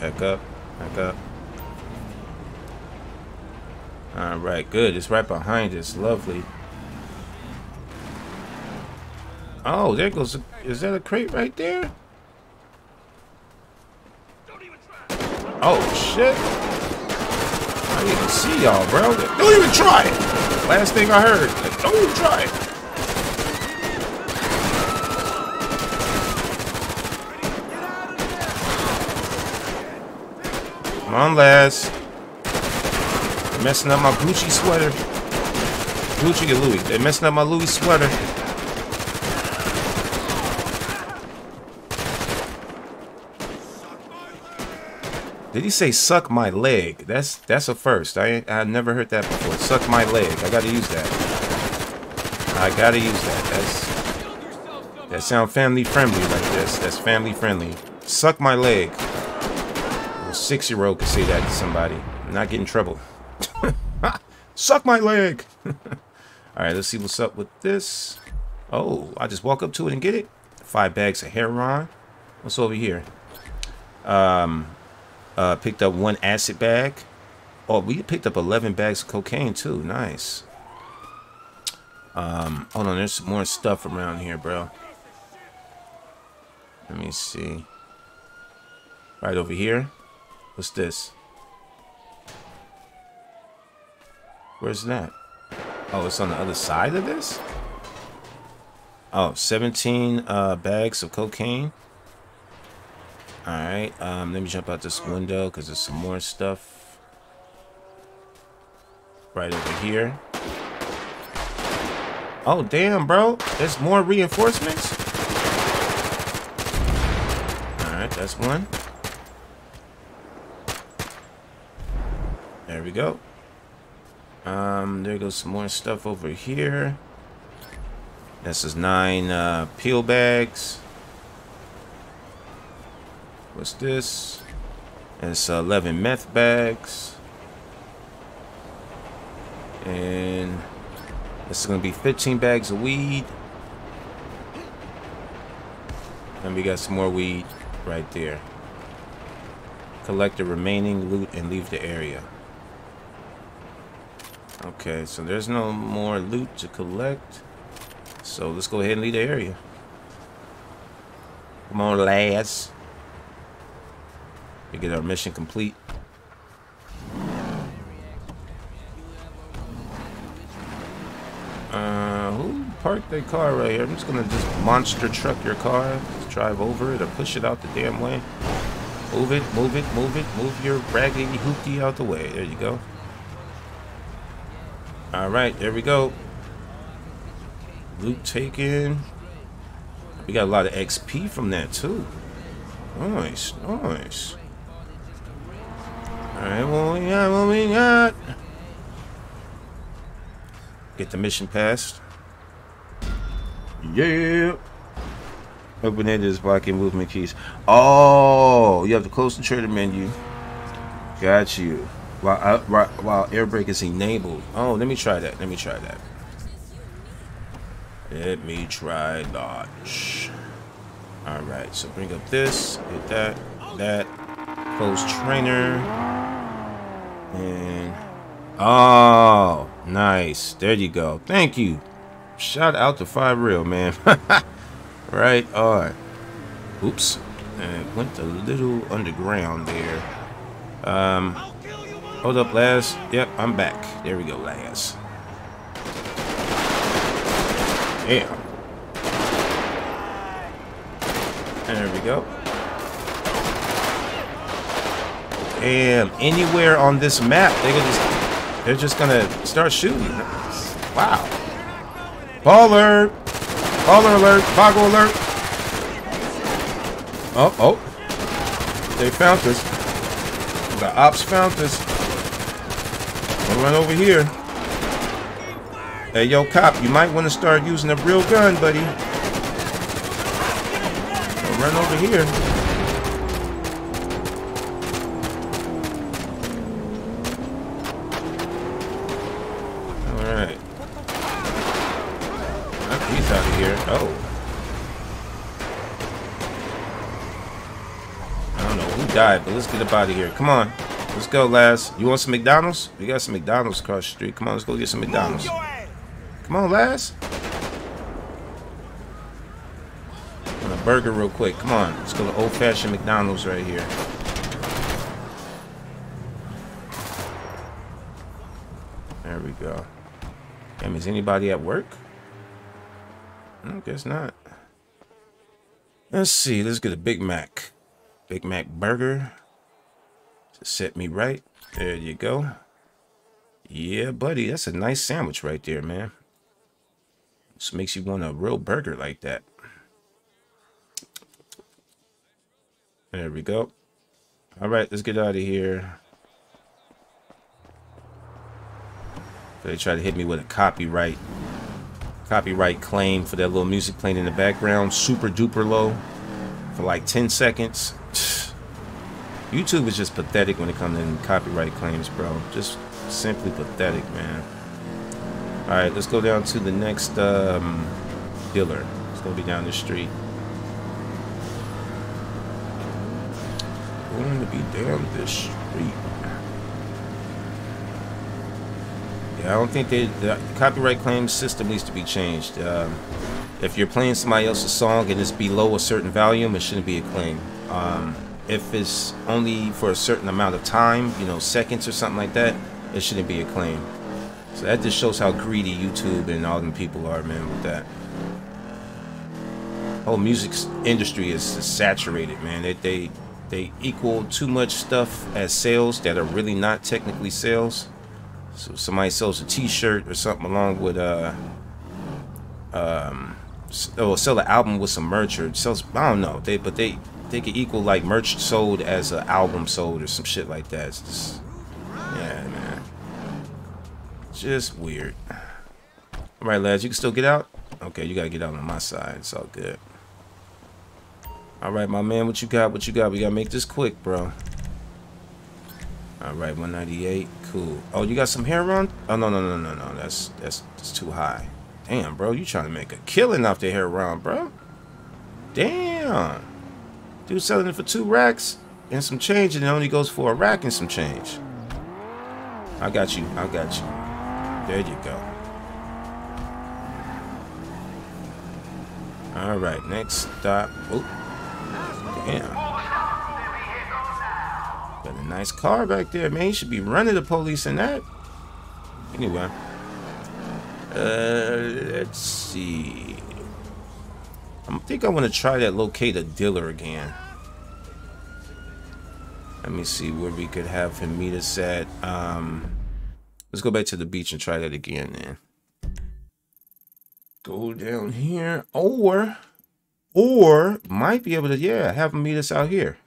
Back up, back up. All right, good. It's right behind us. Lovely. Oh, there goes. Is that a crate right there? Oh shit! I didn't even see y'all, bro. Don't even try it. Last thing I heard. Like, don't even try it. Come on, lads. They're messing up my Gucci sweater. Gucci and Louis. They're messing up my Louis sweater. Did he say suck my leg? That's a first. I never heard that before. Suck my leg. I gotta use that. I gotta use that. That sound family friendly like this. That's family friendly. Suck my leg. A 6-year-old could say that to somebody. Not get in trouble. Suck my leg. Alright, let's see what's up with this. Oh, I just walk up to it and get it. 5 bags of heroin. What's over here? Picked up 1 acid bag. Oh, we picked up 11 bags of cocaine too. Nice. Hold on, there's some more stuff around here, bro. Let me see. Right over here. What's this? Where's that? Oh, it's on the other side of this? Oh, 17 bags of cocaine. Alright, let me jump out this window because there's some more stuff right over here. Oh, damn, bro. There's more reinforcements? Alright, that's one. There we go. There goes some more stuff over here. This is 9 peel bags. What's this? It's 11 meth bags. And this is going to be 15 bags of weed. And we got some more weed right there. Collect the remaining loot and leave the area. Okay, so there's no more loot to collect. So let's go ahead and leave the area. Come on, lads. We get our mission complete. Who parked their car right here? I'm just gonna just monster truck your car. Just drive over it or push it out the damn way. Move it, move it, move it, move your raggedy hoopty out the way. There you go. Alright, there we go. Loot taken. We got a lot of XP from that too. Nice, nice. Alright, what we got, what we got? Get the mission passed. Yeah. Open it is blocking movement keys. Oh, you have to close the trigger menu. Got you. While air brake is enabled. Oh, let me try that. Let me try that. Let me try launch. Alright, so bring up this. Hit that. That. Close trainer. And oh, nice. There you go. Thank you. Shout out to FiveReal, man. Right on. Oops. And went a little underground there. Hold up, lads. Yep, I'm back. There we go, lads. Damn. There we go. And anywhere on this map, they're just gonna start shooting. Wow. Baller! Baller alert! Boggle alert! Oh, oh. They found us. The ops found us. We'll run over here. Hey, yo, cop, you might want to start using a real gun, buddy. We'll run over here. died, but let's get up out of here. Come on. Let's go, Laz. You want some McDonald's? We got some McDonald's across the street. Come on, let's go get some McDonald's. Come on, Laz. On a burger real quick. Come on. Let's go to old-fashioned McDonald's right here. There we go. Damn, is anybody at work? I guess not. Let's see. Let's get a Big Mac. Big Mac burger. Set me right. There you go. Yeah, buddy. That's a nice sandwich right there, man. This makes you want a real burger like that. There we go. All right, let's get out of here. They try to hit me with a copyright claim for that little music playing in the background, super duper low, for like 10 seconds. YouTube is just pathetic when it comes to copyright claims, bro. Just simply pathetic, man. All right, let's go down to the next dealer. It's gonna be down the street. Going to be down this street. Yeah, I don't think the copyright claim system needs to be changed. If you're playing somebody else's song and it's below a certain volume, it shouldn't be a claim. If it's only for a certain amount of time, you know, seconds or something like that, it shouldn't be a claim. So that just shows how greedy YouTube and all them people are, man, with that. Whole music industry is saturated, man. They equal too much stuff as sales that are really not technically sales. So if somebody sells a t-shirt or something along with or sell an album with some merch, or sells, I don't know, they could equal like merch sold as an album sold or some shit like that. It's just, yeah, man, just weird. All right, lads, you can still get out. Okay, you gotta get out on my side. It's all good. All right, my man, what you got? What you got? We gotta make this quick, bro. All right, 198, cool. Oh, you got some hair on? Oh, no. That's too high. Damn, bro, you trying to make a killing off the hair round, bro? Damn. Dude selling it for 2 racks and some change, and it only goes for 1 rack and some change. I got you. I got you. There you go. All right, next stop. Oh, damn. Got a nice car back there, man. You should be running the police in that. Anyway, let's see. I think I want to try that locate a dealer again. Let me see where we could have him meet us at. Let's go back to the beach and try that again, man. Go down here, or might be able to, yeah, have him meet us out here.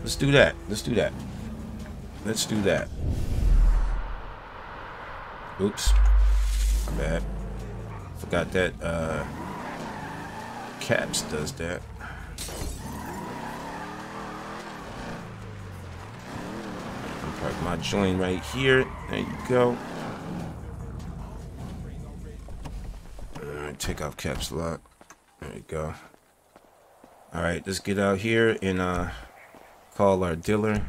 Let's do that. Let's do that. Oops, my bad. Forgot that. Caps does that. I'll park my joint right here. There you go. Alright, take off Caps Lock. There you go. Alright, let's get out here and call our dealer.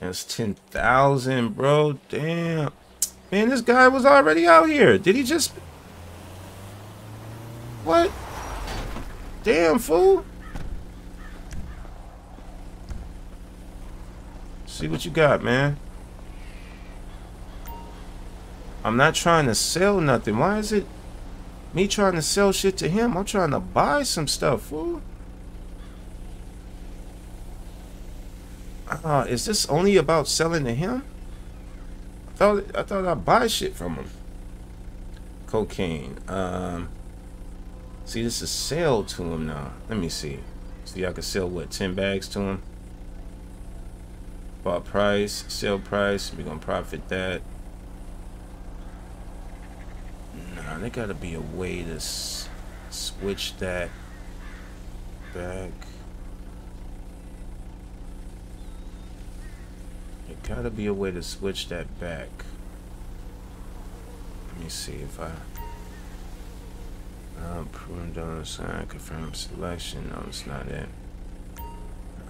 That's 10,000, bro. Damn. Man, this guy was already out here. Did he just... What? Damn, fool. See what you got, man. I'm not trying to sell nothing. Why is it me trying to sell shit to him? I'm trying to buy some stuff, fool. Is this only about selling to him? I thought I'd buy shit from him. Cocaine. See, this is sell to him now. Let me see. See, I could sell, what, 10 bags to him? Bought price, sell price. We're going to profit that. Nah, there got to be a way to switch that back. There got to be a way to switch that back. Let me see if I... Prune dollar sign, confirm selection. No, it's not it.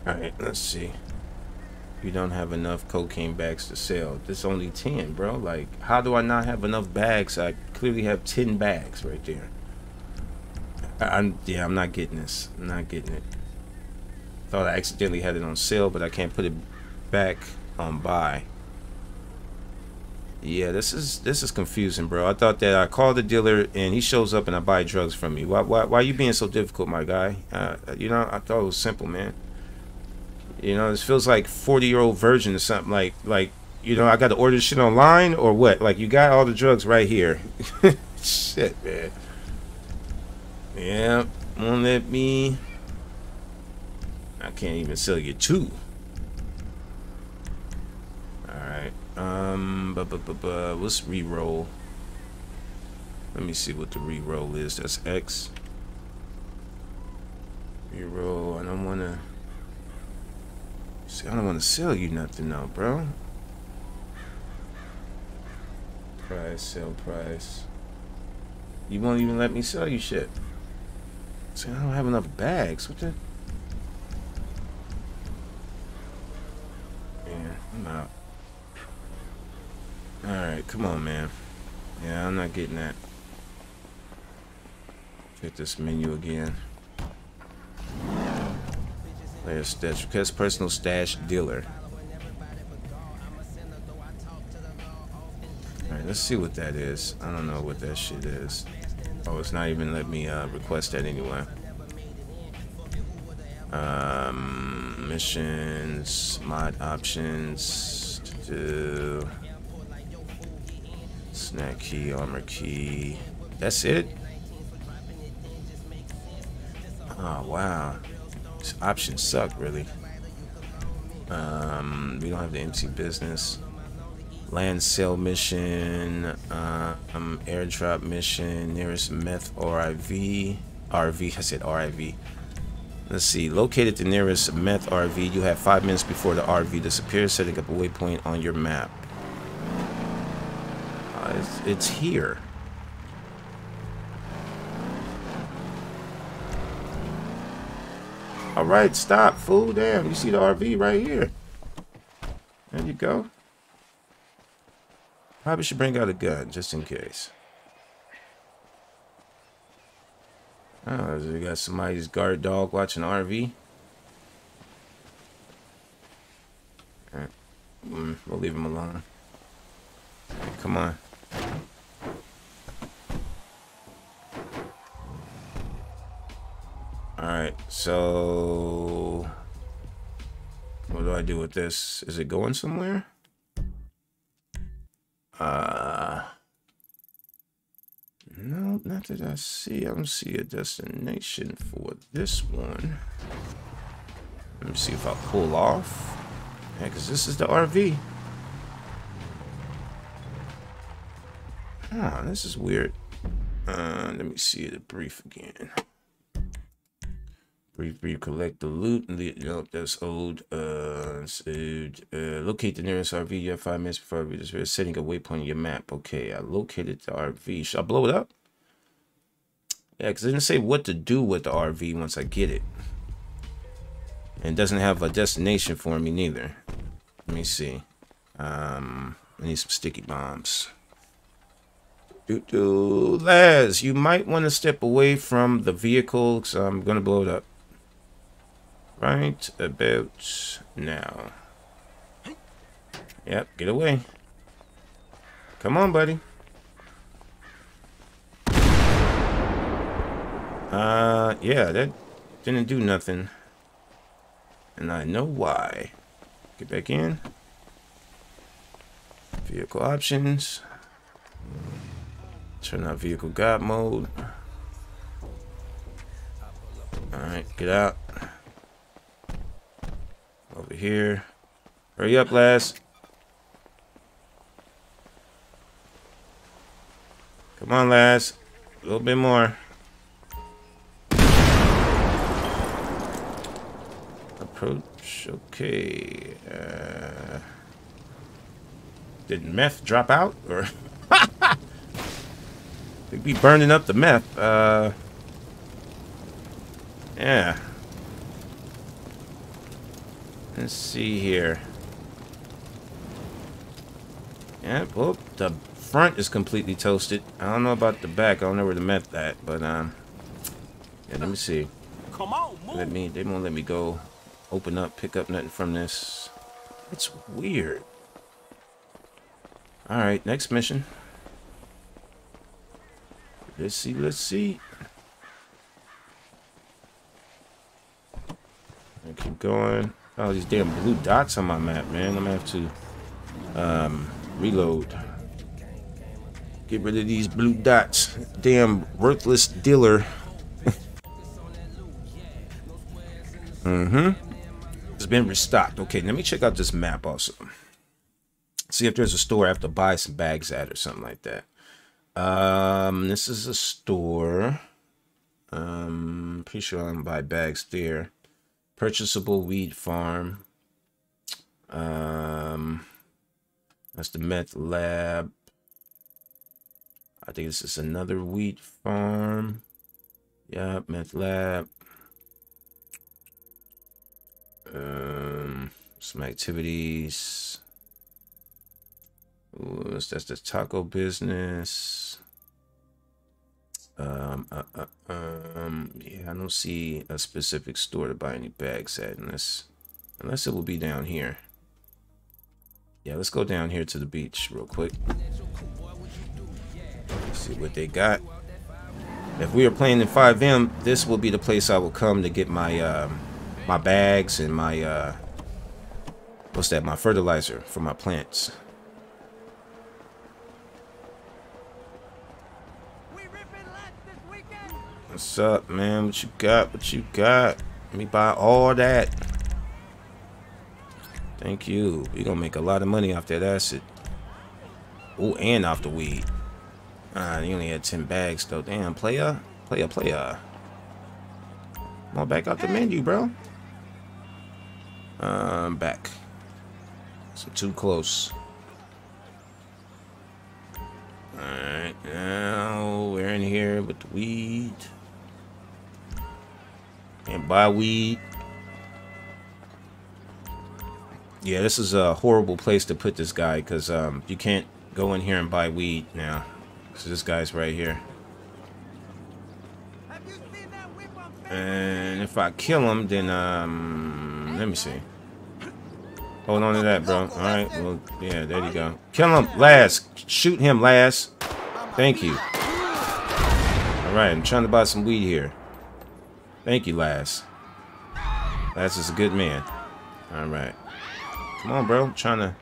Alright, let's see. You don't have enough cocaine bags to sell. This only 10, bro. Like, how do I not have enough bags? I clearly have 10 bags right there. I'm not getting this. I'm not getting it. Thought I accidentally had it on sale, but I can't put it back on buy. Yeah, this is confusing, bro. I thought that I called the dealer and he shows up and I buy drugs from me. Why are you being so difficult, my guy? You know, I thought it was simple, man. You know, this feels like 40-year-old virgin or something. Like you know, I got to order shit online or what? Like, you got all the drugs right here. Shit, man. Yeah, won't let me. I can't even sell you two. Alright, let's re-roll. Let me see what the re-roll is. That's X. Re-roll, I don't want to. See, I don't want to sell you nothing now, bro. Price, sell price. You won't even let me sell you shit. See, I don't have enough bags. What the? Yeah, I'm out. Alright, come on, man. Yeah, I'm not getting that. Hit this menu again. Player's stash. Request personal stash dealer. Alright, let's see what that is. I don't know what that shit is. Oh, it's not even let me request that anyway. Missions, mod options, to do snack key, armor key. That's it? Oh, wow. These options suck, really. We don't have the MC business. Land sale mission, airdrop mission, nearest meth RIV. RV, I said RIV. Let's see. Located the nearest meth RV. You have 5 minutes before the RV disappears, setting up a waypoint on your map. It's here. All right, stop, fool. Damn, you see the RV right here. There you go. Probably should bring out a gun, just in case. Oh, we got somebody's guard dog watching RV. Alright, we'll leave him alone. Right, come on. Alright, so what do I do with this? Is it going somewhere? No, not that I see. I don't see a destination for this one. Let me see if I pull off. Yeah, because this is the RV. Ah, this is weird. Let me see the brief again. Brief, collect the loot. Nope, that's old. Locate the nearest RV. You have 5 minutes before RV disappears. Setting a waypoint on your map. Okay, I located the RV. Should I blow it up? Yeah, because it didn't say what to do with the RV once I get it. And it doesn't have a destination for me neither. Let me see. I need some sticky bombs. Laz, you might want to step away from the vehicle because I'm going to blow it up. Right about now. Yep, get away. Come on, buddy. Yeah, that didn't do nothing. And I know why. Get back in. Vehicle options. Turn on vehicle guide mode. Alright, get out. Over here. Hurry up, lass. Come on, lass. A little bit more. Approach. Okay. Did meth drop out? Or... They'd be burning up the meth. Yeah. Let's see here. Yep, oh, the front is completely toasted. I don't know about the back. I don't know where the map's at, but yeah, let me see. Come on, move. They won't let me go open up, pick up nothing from this. It's weird. Alright, next mission. Let's see, let's see. I keep going. Oh, these damn blue dots on my map, man. I'm gonna have to reload. Get rid of these blue dots. Damn worthless dealer. It's been restocked. Okay, let me check out this map also. See if there's a store I have to buy some bags at or something like that. This is a store. Pretty sure I'm gonna buy bags there. Purchasable weed farm. That's the meth lab. I think this is another weed farm. Yeah, meth lab. Some activities. Ooh, that's the taco business. Yeah, I don't see a specific store to buy any bags at unless it will be down here. Yeah, let's go down here to the beach real quick. Let's see what they got. If we were playing in 5M, this will be the place I will come to get my my bags and my what's that? My fertilizer for my plants. What's up, man? What you got? What you got? Let me buy all that. Thank you. We're gonna make a lot of money off that acid. Oh, and off the weed. Ah, you only had 10 bags though. Damn, player. Player, player. Come on, back out the menu, bro. Back. So too close. Alright, now we're in here with the weed. And buy weed. Yeah, this is a horrible place to put this guy because you can't go in here and buy weed now. So this guy's right here. And if I kill him, then let me see. Hold on to that, bro. All right. Well, yeah, there you go. Kill him last. Shoot him last. Thank you. All right, I'm trying to buy some weed here. Thank you, Lass. Lass is a good man. All right. Come on, bro. I'm trying to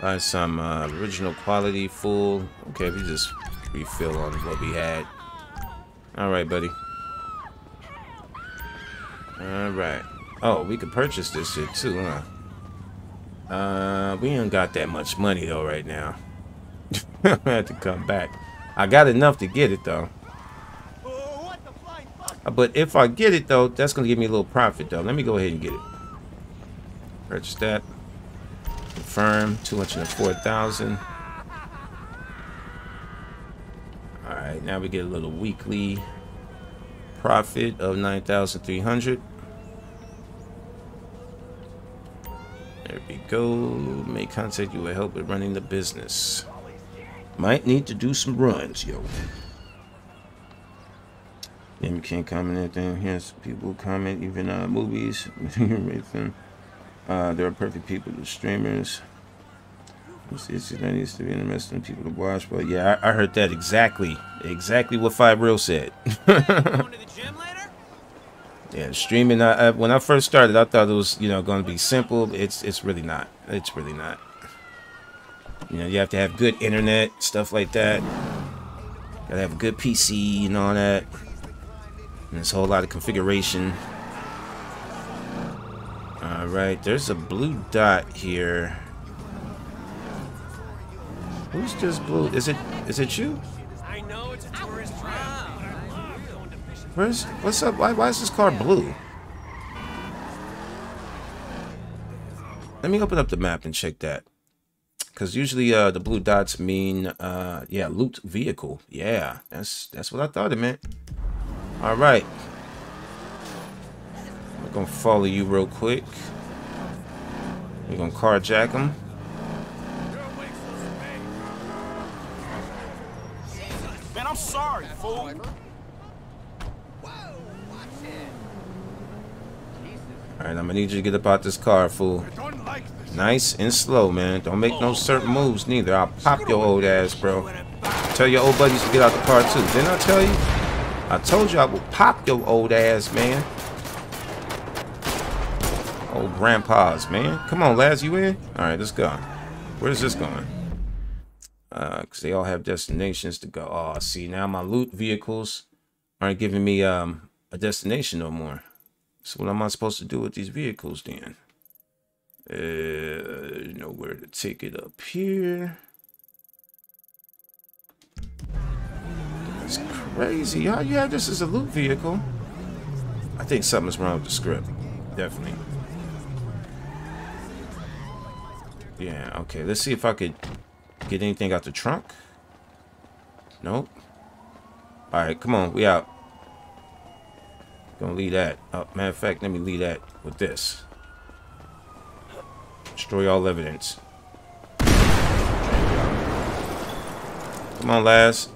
buy some original quality, full. Okay, we just refill on what we had. All right, buddy. All right. Oh, we could purchase this shit too, huh? We ain't got that much money though right now. I had to come back. I got enough to get it though. But if I get it though, that's gonna give me a little profit though. Let me go ahead and get it. Purchase that. Confirm. 204,000. All right, now we get a little weekly profit of 9,300. There we go. May contact you with help with running the business. Might need to do some runs, yo. Then you can't comment anything. Here's people comment even movies. There are perfect people to streamers. It's that needs to be interesting people to watch. But yeah, I heard that exactly what FiveReal said. Yeah, streaming. When I first started, I thought it was, you know, going to be simple. It's really not. It's really not. You know, you have to have good internet, stuff like that. Gotta have a good PC and all that. And there's a whole lot of configuration. All right, there's a blue dot here. Who's this blue? Is it you? I know it's a tourist trap. What's up? Why is this car blue? Let me open up the map and check that. Because usually the blue dots mean, yeah, loot vehicle. Yeah, that's what I thought it meant. All right. I'm going to follow you real quick. We're gonna carjack him. Man, I'm sorry, fool. Alright, I'm gonna need you to get up out this car, fool. Nice and slow, man. Don't make no certain moves, neither. I'll pop your old ass, bro. Tell your old buddies to get out the car, too. Didn't I tell you? I told you I will pop your old ass, man. Old grandpas, man. Come on, Laz, you in? Alright, let's go. Where's this going? Because they all have destinations to go. Oh, see, now my loot vehicles aren't giving me a destination no more. So what am I supposed to do with these vehicles then? Nowhere to take it up here. That's crazy. How you have this as a loot vehicle? I think something's wrong with the script. Definitely. Yeah, okay. Let's see if I could get anything out the trunk. Nope. Alright, come on. We out. Gonna leave that. Oh, matter of fact, let me leave that with this. Destroy all evidence. Come on, Laz.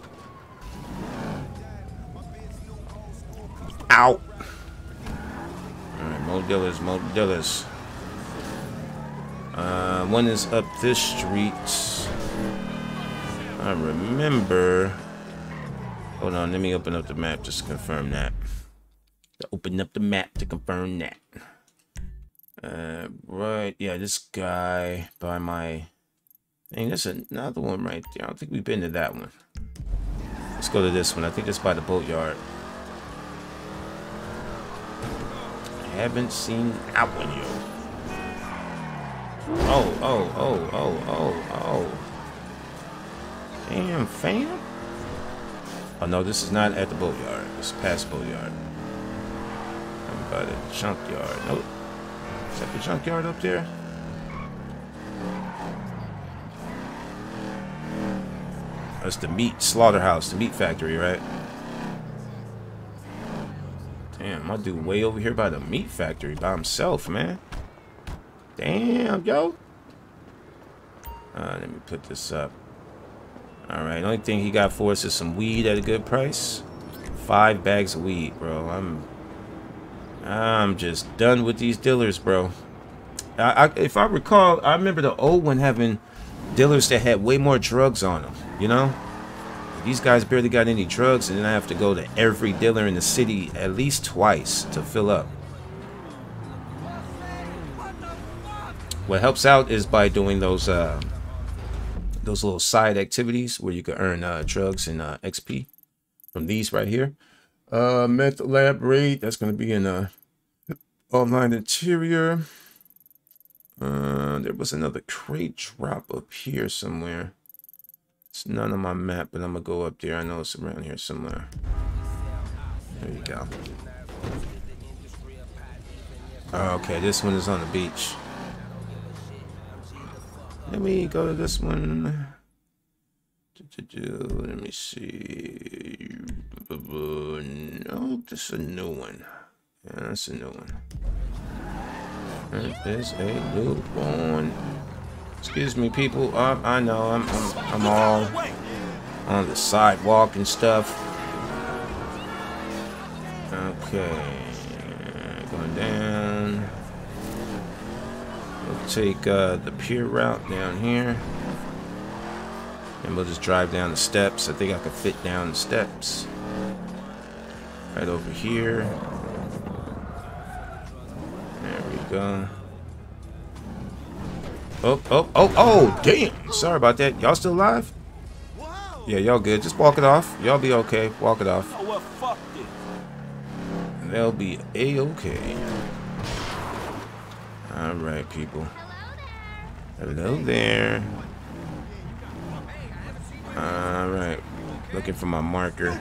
Out. Alright, more dealers, more dealers. One is up this street. I remember. Hold on, let me open up the map just to confirm that. Open up the map to confirm that. Right, yeah, this guy by my thing. There's another one right there. I don't think we've been to that one. Let's go to this one. I think it's by the boatyard. I haven't seen that one, yo. Oh, oh, oh, oh, oh, oh. Damn, fam. Oh, no, this is not at the boatyard. It's past boatyard. By the junkyard. Nope. Is that the junkyard up there? That's the meat slaughterhouse, the meat factory, right? Damn, my dude way over here by the meat factory by himself, man. Damn, yo. Let me put this up. Alright, only thing he got for us is some weed at a good price. 5 bags of weed, bro. I'm just done with these dealers, bro. If I recall, I remember the old one having dealers that had way more drugs on them, you know? These guys barely got any drugs, and then I have to go to every dealer in the city at least twice to fill up. What helps out is by doing those little side activities where you can earn drugs and XP from these right here. Meth lab raid, that's going to be in online interior. There was another crate drop up here somewhere. It's not on my map, but I'm going to go up there. I know it's around here somewhere. There you go. Okay, this one is on the beach. Let me go to this one. Let me see. No, this is a new one. Yeah, that's a new one. That is a new one. Excuse me, people. I know I'm all on the sidewalk and stuff. Okay, going down. We'll take the pier route down here. And we'll just drive down the steps. I think I can fit down the steps. Right over here. There we go. Oh, oh, oh, oh, damn. Sorry about that. Y'all still alive? Yeah, y'all good. Just walk it off. Y'all be okay. Walk it off. And they'll be a-okay. Alright, people. Hello there. Alright, looking for my marker.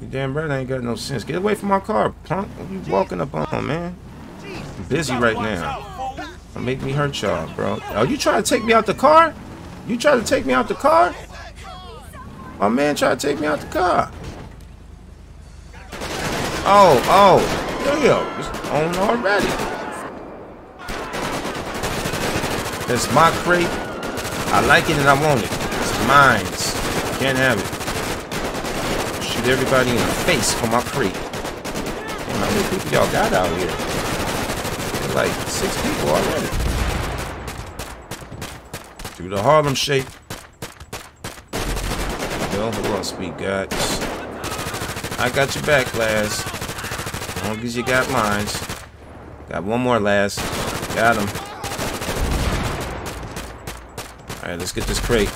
You damn brother ain't got no sense. Get away from my car, punk. What you walking up on, man? I'm busy right now. Don't make me hurt y'all, bro. Oh, you trying to take me out the car? You trying to take me out the car? My man trying to take me out the car. Oh, oh. Yo, yo. own already. It's my crate. I like it and I want it. It's mine. Can't have it. Shoot everybody in the face for my crate. Damn, how many people y'all got out here? There's like 6 people already. Do the Harlem shake. Well, who else we got? I got your back, Laz. As long as you got mine. Got one more, Laz. Got him. Alright, let's get this crate.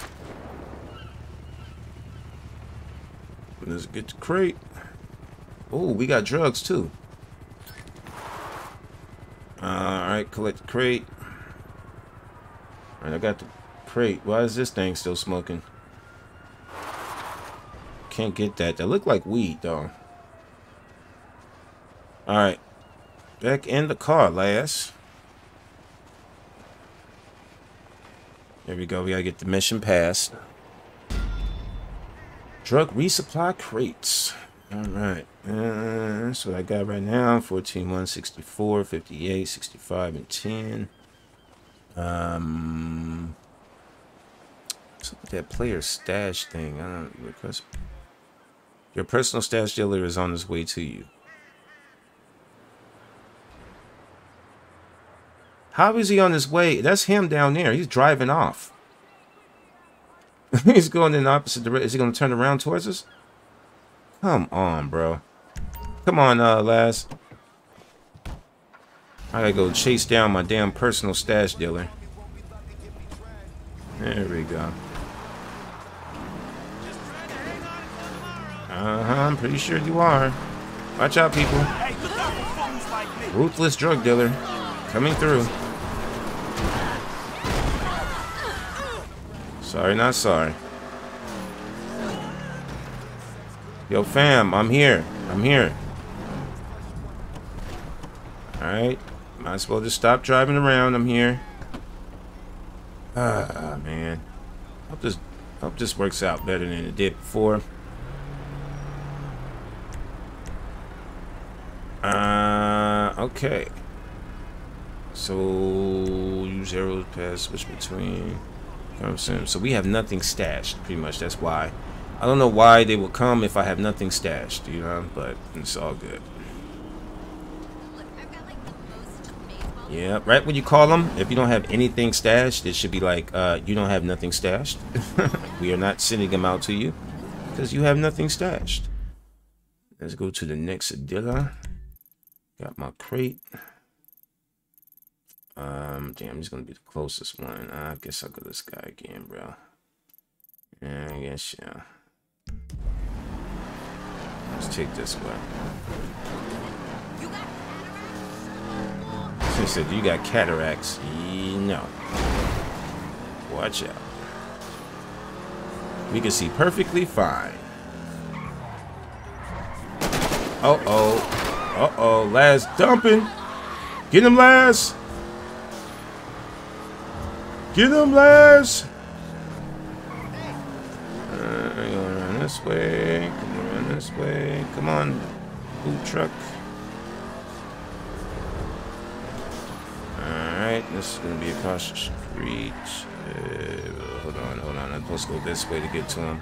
Let's get the crate. Oh, we got drugs too. Alright, collect the crate. Alright, I got the crate. Why is this thing still smoking? Can't get that. That looked like weed though. Alright. Back in the car, Laz. There we go. We gotta get the mission passed. Drug resupply crates. Alright. That's what I got right now. 14, 1, 64, 58, 65, and 10. That player stash thing. I don't request. Your personal stash dealer is on his way to you. How is he on his way? That's him down there. He's driving off. He's going in the opposite direction. Is he going to turn around towards us? Come on, bro. Come on, Laz. I gotta go chase down my damn personal stash dealer. There we go. I'm pretty sure you are. Watch out, people. Ruthless drug dealer coming through. Sorry, not sorry. Yo, fam, I'm here. I'm here. Alright. Might as well just stop driving around. I'm here. Ah, man. Hope this works out better than it did before. Okay. So, use arrows, pass, switch between. So we have nothing stashed, pretty much. That's why. I don't know why they would come if I have nothing stashed, you know, but it's all good. Yeah, right when you call them, if you don't have anything stashed, it should be like, you don't have nothing stashed. We are not sending them out to you because you have nothing stashed. Let's go to the next dealer. Got my crate. Damn, he's gonna be the closest one. I guess I'll go this guy again, bro. Yeah, I guess, yeah. Let's take this way. She said, you got cataracts. No. Watch out. We can see perfectly fine. Uh-oh. Uh-oh. Laz dumping. Get him, Laz. Get him, Laz. I'm gonna run this way. Come on, run this way. Come on, food truck. Alright, this is gonna be a cautious street. Hold on. I'm supposed to go this way to get to him.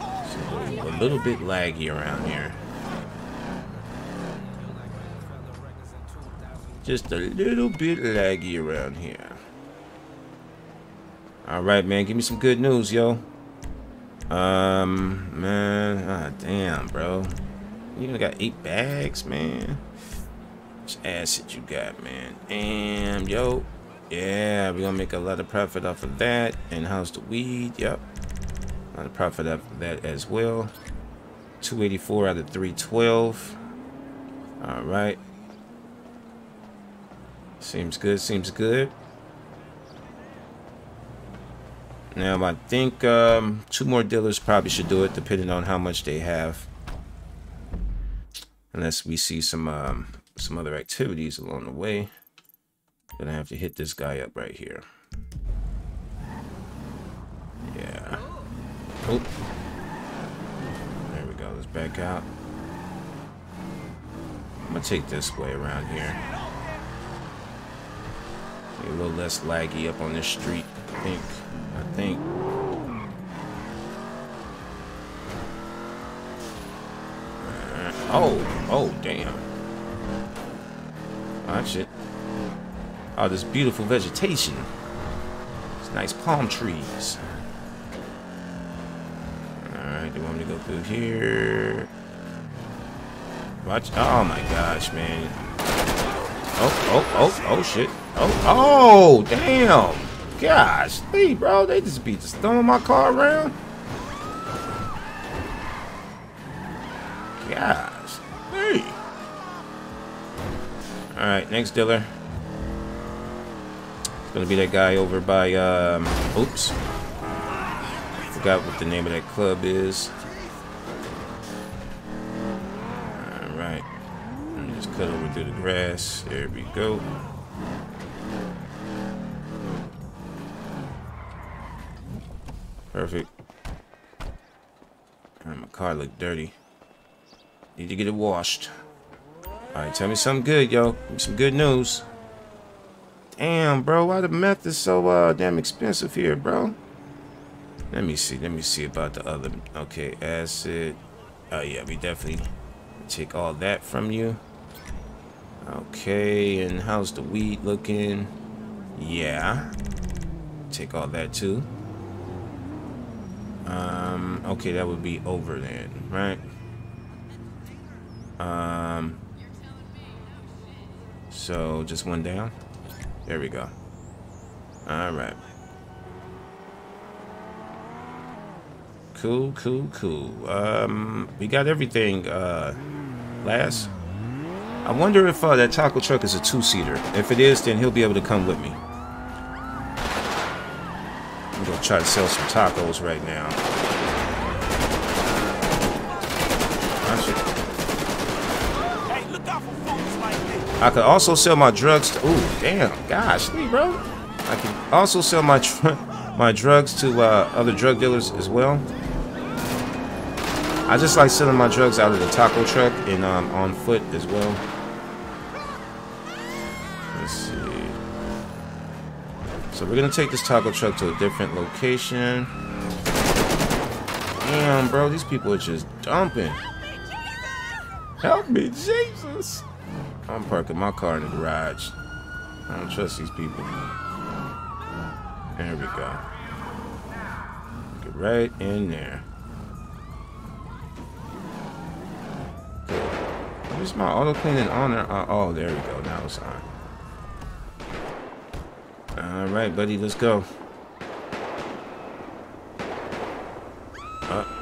So, a little bit laggy around here. Just a little bit laggy around here. All right, man. Give me some good news, yo. Man. Ah, damn, bro. You only got 8 bags, man. Which asset you got, man? Damn, yo. Yeah, we're gonna make a lot of profit off of that. And how's the weed? Yep. A lot of profit off of that as well. 284 out of 312. All right. Seems good. Seems good. Now, I think 2 more dealers probably should do it, depending on how much they have. Unless we see some other activities along the way. Gonna have to hit this guy up right here. Yeah. Oh. There we go. Let's back out. I'm gonna take this way around here. Be a little less laggy up on this street, I think. Oh, damn. Watch it. Oh, this beautiful vegetation. These nice palm trees. Alright, do you want me to go through here? Watch. Oh my gosh, man. Oh, shit. Oh, damn. Gosh, hey, bro, they just be just throwing my car around. Gosh, hey. Alright, next dealer. It's gonna be that guy over by, oops. Forgot what the name of that club is. Alright. Let me just cut over through the grass. There we go. Perfect. My car look dirty. Need to get it washed. Alright, tell me something good, yo. Give me some good news. Damn, bro, why the meth is so damn expensive here, bro? Let me see about the other. Okay, acid. Oh yeah, we definitely take all that from you. Okay, and how's the weed looking? Yeah. Take all that too. Okay, that would be over then, right? So just one down. There we go. All right. Cool. We got everything. Last. I wonder if that taco truck is a two-seater. If it is, then he'll be able to come with me. I'm gonna try to sell some tacos right now. I could also sell my drugs to, ooh, damn, gosh, bro. I can also sell my drugs to other drug dealers as well. I just like selling my drugs out of the taco truck and on foot as well. Let's see. So we're gonna take this taco truck to a different location. Damn, bro, these people are just dumping. Help me, Jesus. I'm parking my car in the garage. I don't trust these people. There we go. Get right in there. Where's my auto cleaning on there? Oh, there we go. Now it's on. Alright, buddy. Let's go.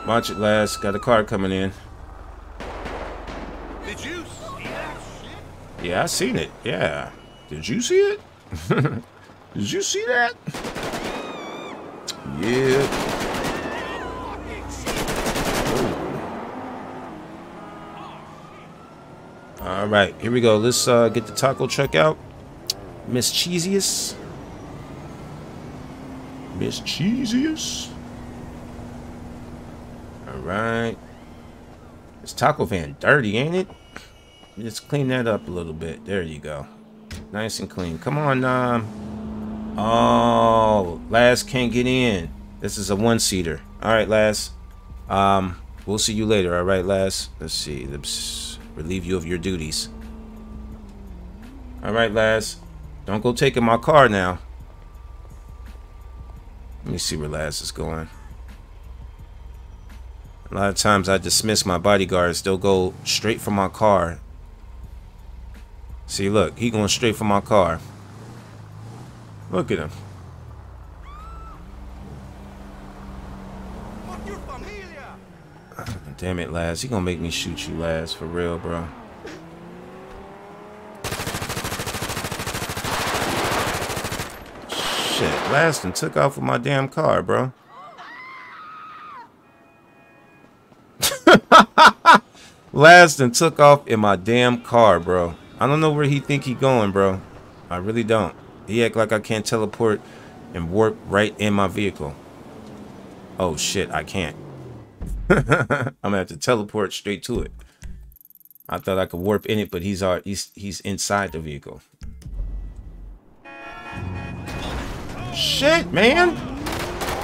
Watch it, last. Got a car coming in. Did you? Yeah, I seen it. Yeah. Did you see it? Did you see that? Yeah. Ooh. All right, here we go. Let's get the taco truck out. Miss Cheesius. All right. This taco van dirty, ain't it? Just clean that up a little bit. There you go. Nice and clean. Come on, oh, Laz can't get in. This is a one-seater. All right, Laz. We'll see you later. All right, Laz. Let's see. Let's relieve you of your duties. All right, Laz. Don't go taking my car now. Let me see where Laz is going. A lot of times I dismiss my bodyguards. They'll go straight for my car. See, look, he going straight for my car. Look at him. Damn it, Laz. He gonna make me shoot you, Laz, for real, bro. Shit, Laz done took off with my damn car, bro. Laz done took off in my damn car, bro. I don't know where he think he going, bro. I really don't. He act like I can't teleport and warp right in my vehicle. Oh, shit, I can't. I'm going to have to teleport straight to it. I thought I could warp in it, but he's inside the vehicle. Shit, man.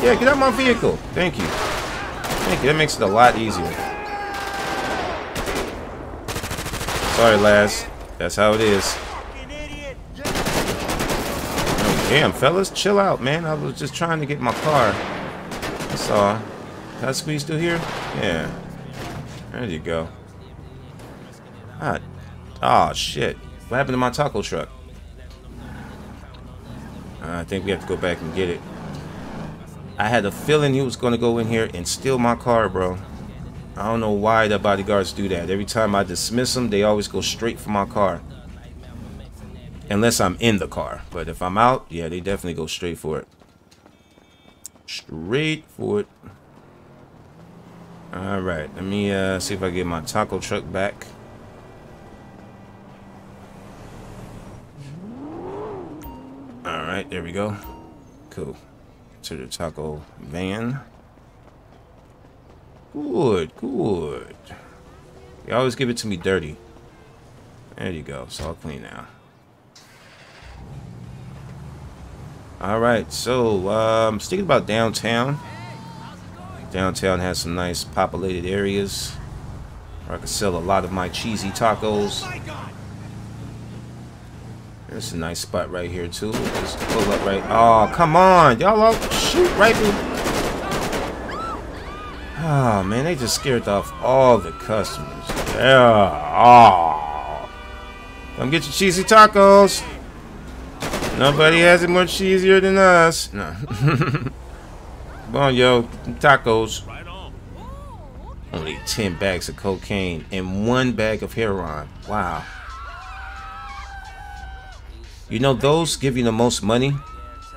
Yeah, get out my vehicle. Thank you. Thank you. That makes it a lot easier. Sorry, lads. That's how it is. Oh, damn, fellas, chill out, man. I was just trying to get my car. That's all. Can I squeeze through here? Yeah. There you go. Ah, oh, shit. What happened to my taco truck? I think we have to go back and get it. I had a feeling he was going to go in here and steal my car, bro. I don't know why the bodyguards do that. Every time I dismiss them, they always go straight for my car. Unless I'm in the car. But if I'm out, yeah, they definitely go straight for it. Straight for it. Alright, let me see if I get my taco truck back. Alright, there we go. Cool. To the taco van. Good, good. They always give it to me dirty. There you go. It's all clean now. Alright, so I'm thinking about downtown. Downtown has some nice populated areas where I can sell a lot of my cheesy tacos. There's a nice spot right here, too. Just pull up right. Oh, come on. Y'all all shoot right through. Oh man, they just scared off all the customers. Yeah. Oh. Come get your cheesy tacos. Nobody has it more cheesier than us. No. Come on, yo. Tacos. Only 10 bags of cocaine and 1 bag of heroin. Wow. You know, those give you the most money.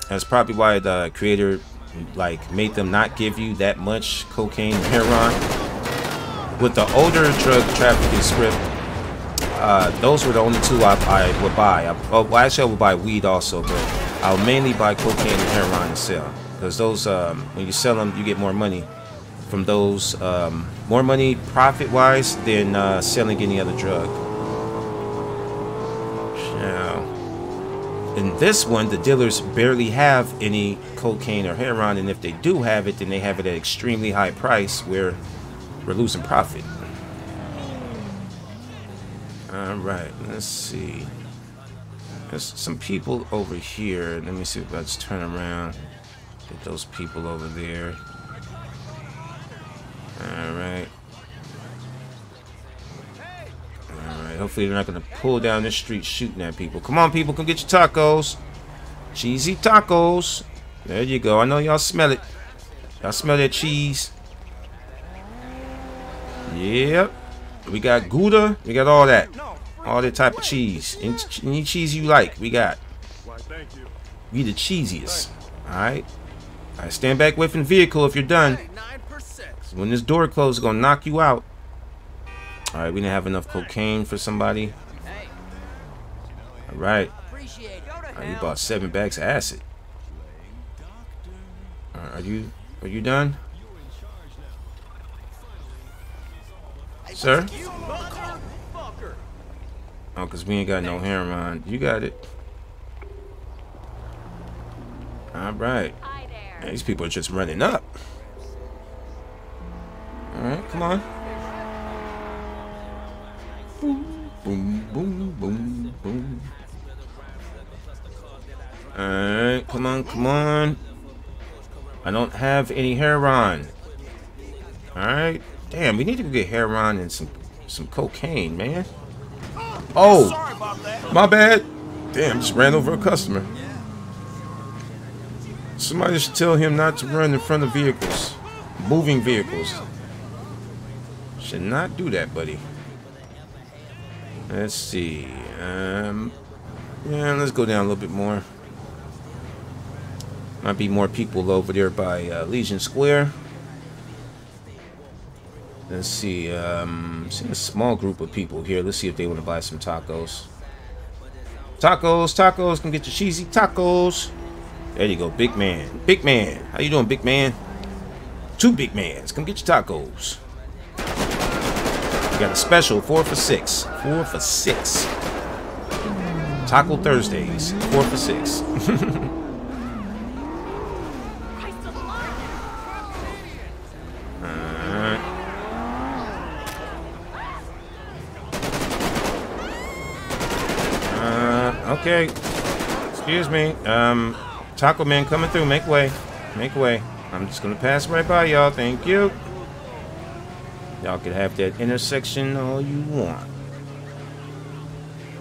That's probably why the creator like made them not give you that much cocaine and heroin. With the older drug trafficking script, those were the only two I would buy. Actually, I would buy weed also, but I'll mainly buy cocaine and heroin to sell, because those when you sell them, you get more money from those, more money profit wise than selling any other drug. Now, in this one, the dealers barely have any cocaine or heroin, and if they do have it, then they have it at an extremely high price where we're losing profit. Alright, let's see. There's some people over here. Let me see if I just turn around. Get those people over there. Alright. Hopefully they're not going to pull down this street shooting at people. Come on, people. Come get your tacos. Cheesy tacos. There you go. I know y'all smell it. Y'all smell that cheese. Yep. We got Gouda. We got all that. All that type of cheese. Any cheese you like, we got. We the cheesiest. Alright. Alright, stand back away from the vehicle if you're done. When this door closes, it's going to knock you out. Alright, we didn't have enough cocaine for somebody. Alright. Alright, we bought 7 bags of acid. Right, are you done? Sir? Oh, because we ain't got no heroin. You got it. Alright. These people are just running up. Alright, come on. Boom, boom, boom, boom, boom. Alright, come on, come on. I don't have any heroin. Alright. Damn, we need to go get heroin and some cocaine, man. Oh! My bad! Damn, just ran over a customer. Somebody should tell him not to run in front of vehicles. Moving vehicles. Should not do that, buddy. Let's see. Yeah, let's go down a little bit more. Might be more people over there by Legion Square. Let's see. See a small group of people here. Let's see if they want to buy some tacos. Tacos, tacos. Come get your cheesy tacos. There you go, big man. Big man. How you doing, big man? 2 big mans. Come get your tacos. We got a special, 4 for $6. 4 for $6. Taco Thursdays, 4 for $6. Okay. Excuse me. Taco Man coming through. Make way. Make way. I'm just gonna pass right by y'all. Thank you. Y'all could have that intersection all you want.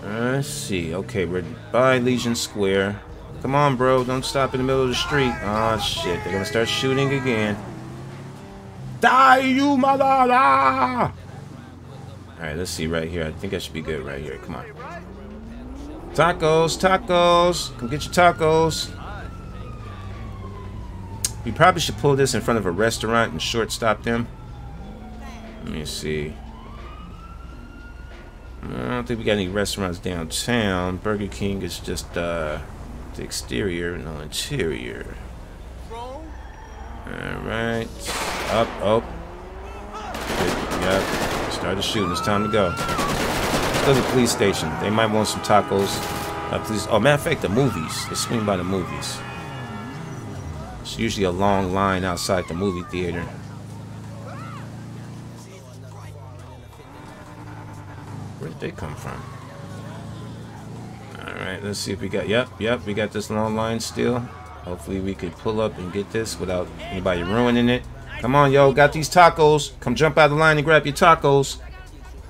Let's see. Okay, we're by Legion Square. Come on, bro. Don't stop in the middle of the street. Aw, shit. They're gonna start shooting again. Die, you mother! All right, let's see right here. I think I should be good right here. Come on. Tacos, tacos. Come get your tacos. We probably should pull this in front of a restaurant and shortstop them. Let me see. I don't think we got any restaurants downtown. Burger King is just the exterior, no interior. Alright. Up, up. Yep. Started shooting. It's time to go. Let's go to the police station. They might want some tacos. Please. Oh, matter of fact, the movies. They swing by the movies. It's usually a long line outside the movie theater. Where did they come from? Alright, let's see if we got... Yep, yep, we got this long line still. Hopefully we could pull up and get this without anybody ruining it. Come on, yo, got these tacos. Come jump out of the line and grab your tacos.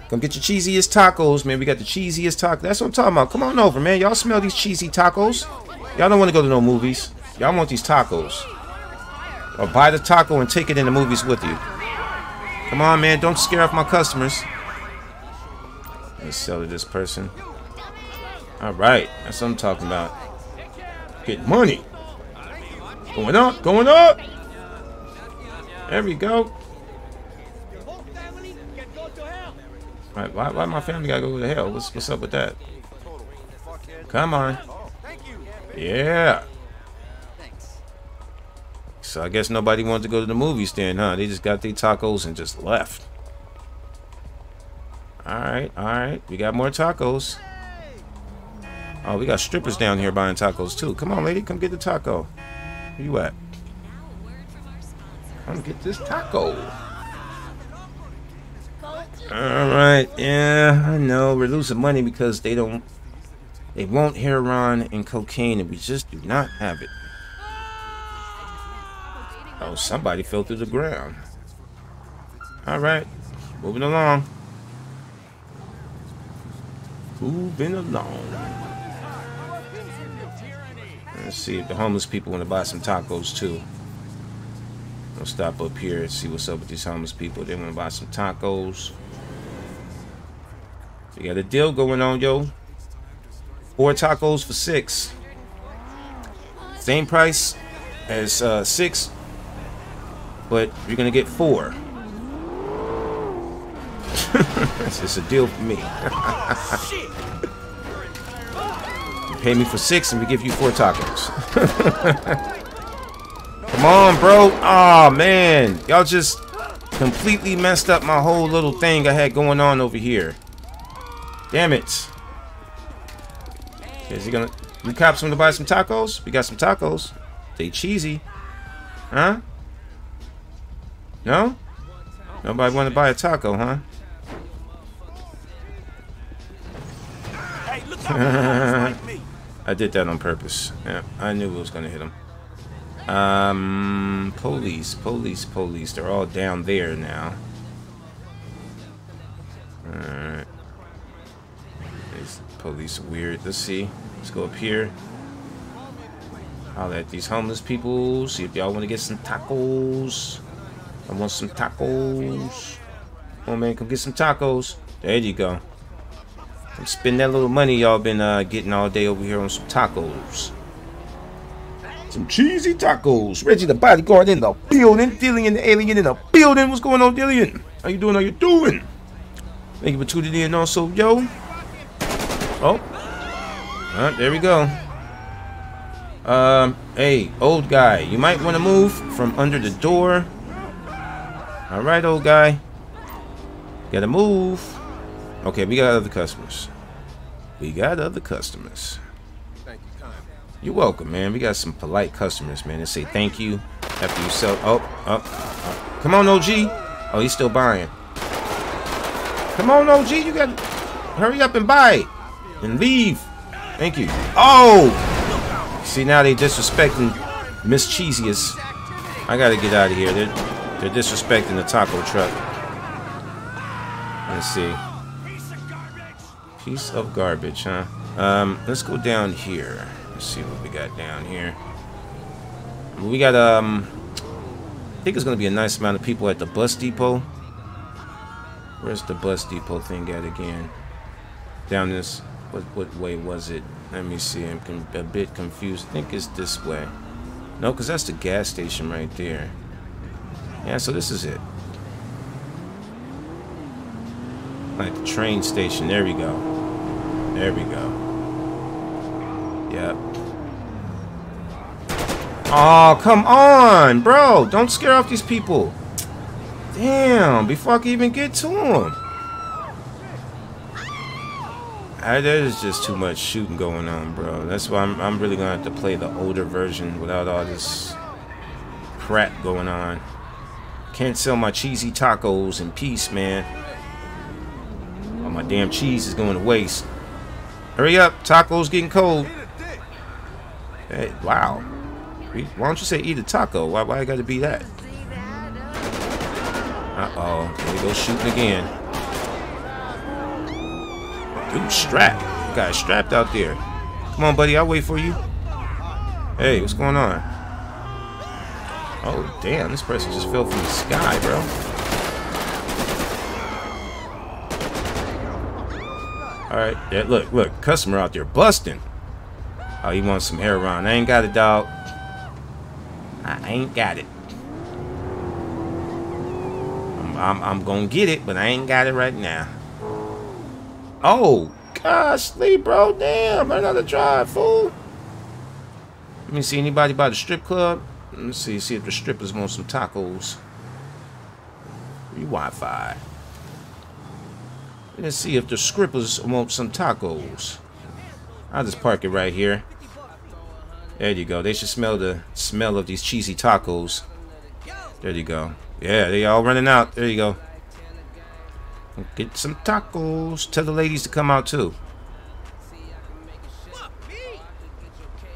Come get your cheesiest tacos, man. We got the cheesiest tacos. That's what I'm talking about. Come on over, man. Y'all smell these cheesy tacos. Y'all don't want to go to no movies. Y'all want these tacos. Or buy the taco and take it in the movies with you. Come on, man. Don't scare off my customers. Let me sell to this person. Alright. That's what I'm talking about. Get money. Going up. Going up. There we go. Alright. Why my family gotta go to hell? What's up with that? Come on. Yeah. So I guess nobody wanted to go to the movies then, huh? They just got their tacos and just left. Alright, alright. We got more tacos. Oh, we got strippers down here buying tacos too. Come on, lady. Come get the taco. Where you at? Come get this taco. Alright, yeah. I know. We're losing money because they don't... They won't heroin and cocaine, and we just do not have it. Oh, somebody fell through the ground. Alright. Moving along. Moving along. Let's see if the homeless people want to buy some tacos, too. We'll stop up here and see what's up with these homeless people. They want to buy some tacos. We got a deal going on, yo. 4 tacos for $6. Same price as 6. But you're gonna get 4. That's just a deal for me. You pay me for 6 and we give you 4 tacos. Come on, bro. Aw, man. Y'all just completely messed up my whole little thing I had going on over here. Damn it. Is he gonna... We cops want to buy some tacos? We got some tacos. They cheesy. Huh? No? Nobody want to buy a taco, huh? I did that on purpose. Yeah, I knew it was going to hit them. Police, police, police. They're all down there now. Alright. These police are weird. Let's see. Let's go up here. I'll let these homeless people see if y'all want to get some tacos. I want some tacos. Come on, man, come get some tacos. There you go. Come spend that little money y'all been getting all day over here on some tacos. Some cheesy tacos. Reggie the bodyguard in the building. Dillion the alien in the building. What's going on, Dillion? How you doing? How you doing? Thank you for tuning in also, yo. Oh. Alright, there we go. Hey, old guy. You might want to move from under the door. Alright, old guy. Gotta move. Okay, we got other customers. We got other customers. Thank you, Tom. You're welcome, man. We got some polite customers, man. They say thank you after you sell. Oh. Come on, OG. Oh, he's still buying. Come on, OG. You gotta hurry up and buy it and leave. Thank you. Oh! See, now they disrespecting Miss Cheesiest. I gotta get out of here. They're disrespecting the taco truck. Let's see. Piece of garbage, huh? Let's go down here. Let's see what we got down here. We got I think it's gonna be a nice amount of people at the bus depot. Where's the bus depot thing at again? Down this. What way was it? Let me see. I'm a bit confused. I think it's this way. No, because that's the gas station right there. Yeah, so this is it. Like the train station. There we go. There we go. Yep. Oh, come on, bro. Don't scare off these people. Damn, before I can even get to them. There's just too much shooting going on, bro. That's why I'm really gonna have to play the older version without all this crap going on. Can't sell my cheesy tacos in peace, man. All my damn cheese is going to waste. Hurry up, tacos getting cold. Hey, wow. Why don't you say eat a taco? Why gotta be that? Uh-oh, there we go shooting again. Dude, strapped. Guy strapped out there. Come on, buddy. I'll wait for you. Hey, what's going on? Oh, damn. This person just fell from the sky, bro. Alright. Yeah, look. Customer out there busting. Oh, he wants some hair around. I ain't got it, dog. I ain't got it. I'm gonna get it, but I ain't got it right now. Oh, gosh, Lee, bro. Damn, another drive, fool. Let me see. Anybody by the strip club? Let me see if the strippers want some tacos. Free Wi-Fi. Let's see if the strippers want some tacos. I'll just park it right here. There you go. They should smell the smell of these cheesy tacos. There you go. Yeah, they all running out. There you go. Get some tacos. Tell the ladies to come out too.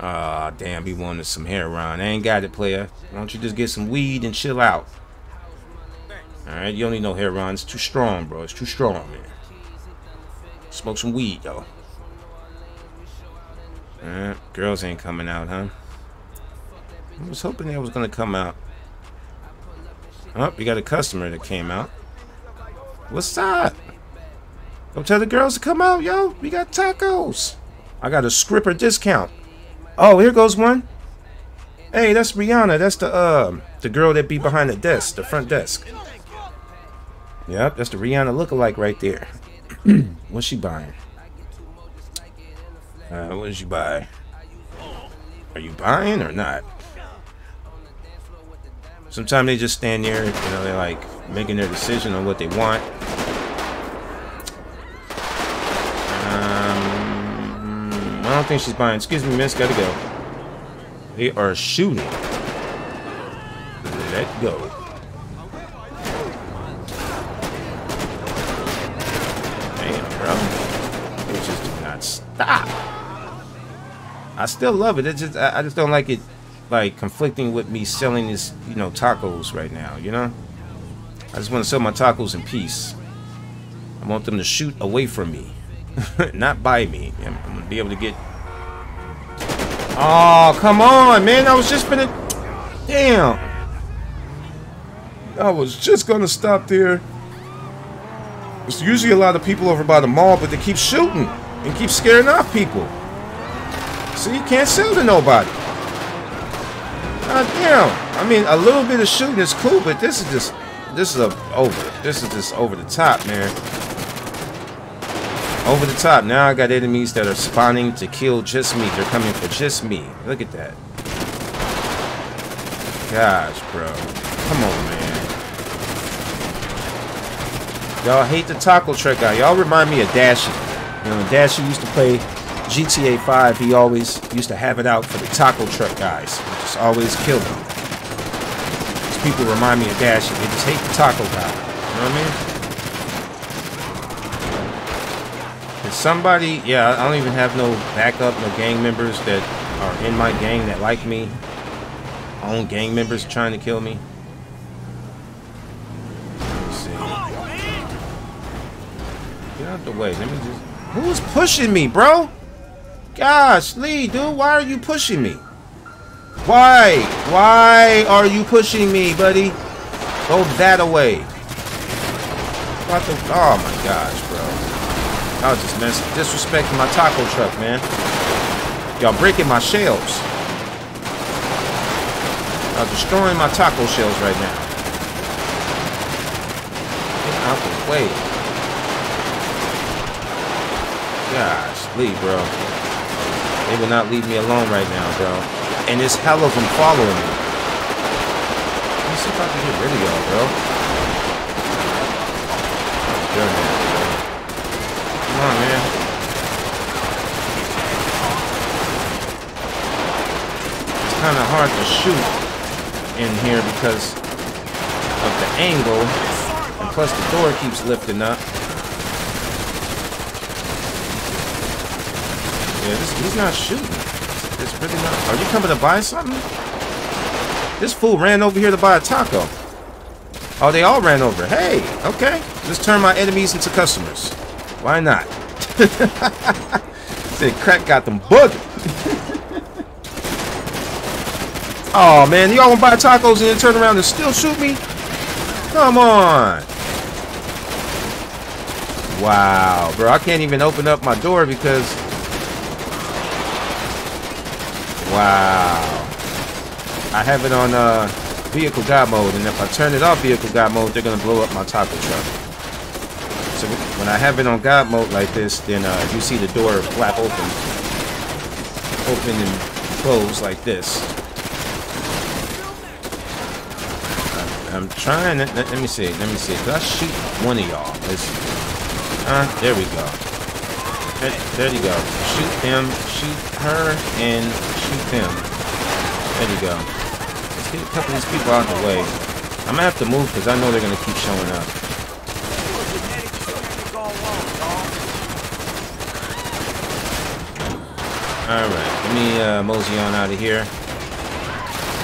Ah, damn, he wanted some heroin. I ain't got it, player. Why don't you just get some weed and chill out? Alright, you don't need no heroin. It's too strong, bro. It's too strong, man. Smoke some weed, though. Alright, girls ain't coming out, huh? I was hoping they was gonna come out. Oh, we got a customer that came out. What's up? Don't tell the girls to come out, yo. We got tacos. I got a stripper discount. Oh, here goes one. Hey, that's Rihanna. That's the girl that be behind the desk, the front desk. Yep, that's the Rihanna lookalike right there. What's she buying? What did you buy? Are you buying or not? Sometimes they just stand there, you know, they're like making their decision on what they want. I don't think she's buying. Excuse me, miss, gotta go. They are shooting. Let go. Damn, bro. They just do not stop. I still love it. It's just I just don't like it. Like conflicting with me selling this, you know, tacos right now, you know? I just want to sell my tacos in peace. I want them to shoot away from me, not by me. I'm gonna be able to get. Oh, come on, man! I was just gonna. Damn! I was just gonna stop there. There's usually a lot of people over by the mall, but they keep shooting and keep scaring off people. So you can't sell to nobody. God damn! I mean, a little bit of shooting is cool, but this is just over the top, man. Over the top. Now I got enemies that are spawning to kill just me. They're coming for just me. Look at that. Gosh, bro. Come on, man. Y'all hate the taco truck guy. Y'all remind me of Dashy. You know, Dashy used to play GTA 5. He always used to have it out for the taco truck guys. Just always kill them. These people remind me of Dashy. They just hate the taco guy. You know what I mean? Somebody, yeah, I don't even have no backup, no gang members that are in my gang that like me. My own gang members trying to kill me. Let me see. Get out the way. Let me just. Who's pushing me, bro? Gosh, Lee, dude, why are you pushing me? Why? Why are you pushing me, buddy? Go that away. What the? Oh my gosh, bro. I was just disrespecting my taco truck, man. Y'all breaking my shells. Y'all destroying my taco shells right now. Get out the way. Gosh, Lee, bro. They will not leave me alone right now, bro. And it's hell of them following me. Let me see if I can get rid of y'all, bro. Good, man. Come on, man. It's kind of hard to shoot in here because of the angle, and plus the door keeps lifting up. Yeah, he's not shooting. It's really not. Are you coming to buy something? This fool ran over here to buy a taco. Oh, they all ran over. Hey, okay. Just turn my enemies into customers. Why not? Said crack got them booged. Oh man, y'all wanna buy tacos and then turn around and still shoot me? Come on. Wow, bro, I can't even open up my door because. Wow. I have it on vehicle god mode, and if I turn it off vehicle god mode, they're gonna blow up my taco truck. So when I have it on God mode like this, then you see the door flap open and close like this. I'm trying to, let me see, did I shoot one of y'all? Let's see. There we go. There you go. Shoot them, shoot her, and shoot them. There you go. Let's get a couple of these people out of the way. I'm gonna have to move because I know they're gonna keep showing up. Alright, let me mosey on out of here.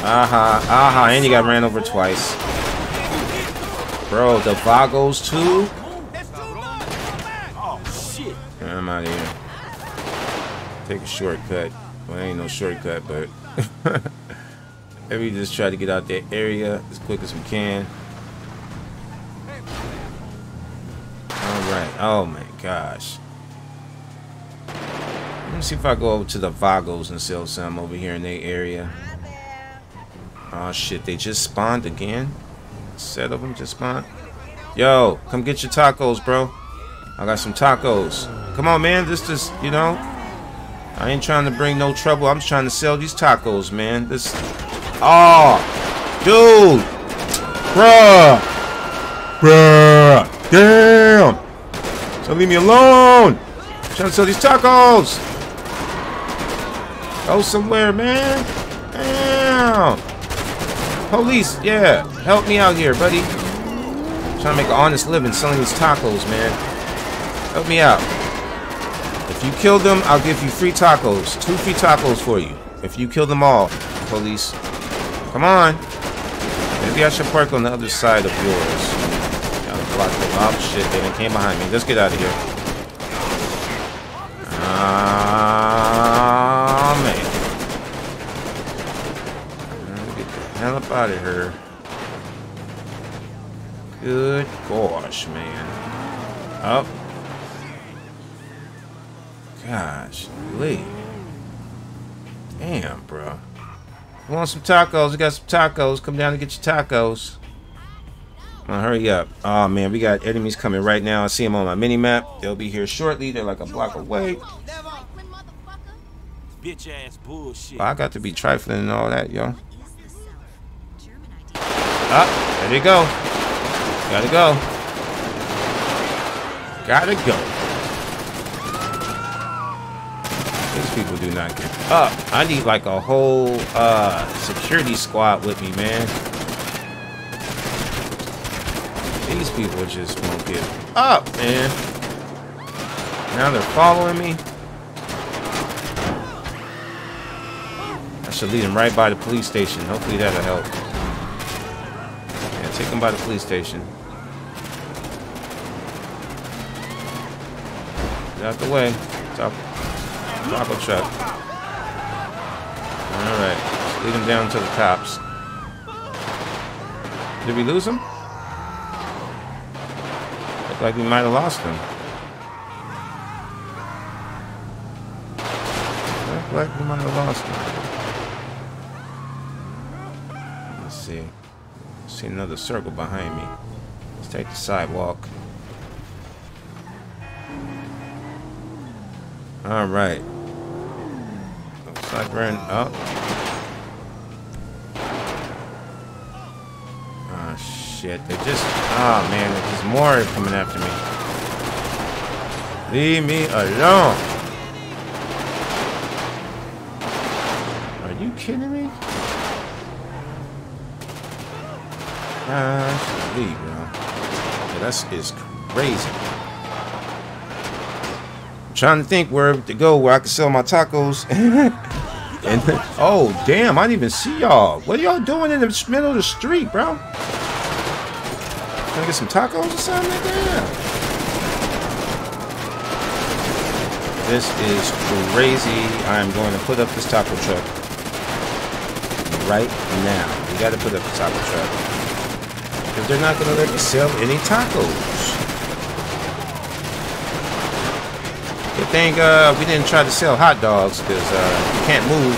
Aha, aha, and you got ran over twice. Bro, the Vagos too? I'm out of here. Take a shortcut. Well, ain't no shortcut, but... Maybe we just try to get out that area as quick as we can. Alright, oh my gosh. Let me see if I go over to the Vagos and sell some over here in their area. Oh shit, they just spawned again. A set of them just spawned. Yo, come get your tacos, bro. I got some tacos. Come on, man. This is, you know, I ain't trying to bring no trouble. I'm just trying to sell these tacos, man. This. Oh, dude, bruh, bruh, damn. So leave me alone. I'm trying to sell these tacos. Go somewhere, man. Damn. Police, yeah. Help me out here, buddy. I'm trying to make an honest living selling these tacos, man. Help me out. If you kill them, I'll give you free tacos. 2 free tacos for you. If you kill them all, police. Come on. Maybe I should park on the other side of yours. Gotta block them. Oh, shit, they came behind me. Let's get out of here. Hell up out of her. Good gosh, man. Up. Gosh, Lee. Damn, bro. You want some tacos? We got some tacos. Come down and get your tacos. Now hurry up. Oh man, we got enemies coming right now. I see them on my mini map. They'll be here shortly. They're like a block away. Bitch ass bullshit. I got to be trifling and all that, yo. Ah, there you go. Gotta go. gotta go. These people do not get up. I need like a whole security squad with me, man. These people just won't get up, man. Now they're following me. I should lead them right by the police station. Hopefully that'll help. Yeah, take them by the police station. Get out the way. Top taco truck. Alright. Let's lead them down to the cops. Did we lose them? Looked like we might have lost them. Like we might have lost him. Let's see. I see another circle behind me. Let's take the sidewalk. Alright. Looks like we're in up. Oh shit. They're just there's just more coming after me. Leave me alone. Are you kidding me? Gosh, leave, bro. Yeah, that's is crazy. I'm trying to think where to go where I can sell my tacos. And oh damn, I didn't even see y'all. What are y'all doing in the middle of the street, bro? Can I get some tacos or something like that? This is crazy. I'm going to put up this taco truck. Right now, we gotta put up the taco truck because they're not gonna let me sell any tacos. Good thing we didn't try to sell hot dogs because you can't move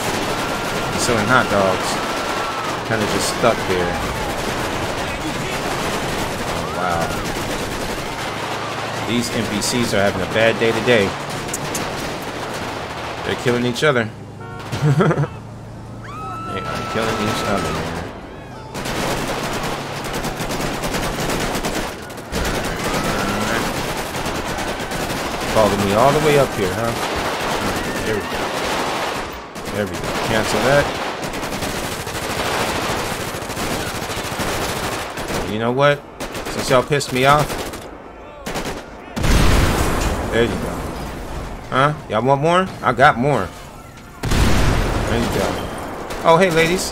selling hot dogs. Kind of just stuck there. Oh, wow, these NPCs are having a bad day today. They're killing each other. Killing each other, man. Following me all the way up here, huh? There we go. There we go. Cancel that. You know what? Since y'all pissed me off. There you go. Huh? Y'all want more? I got more. There you go. Oh, hey, ladies.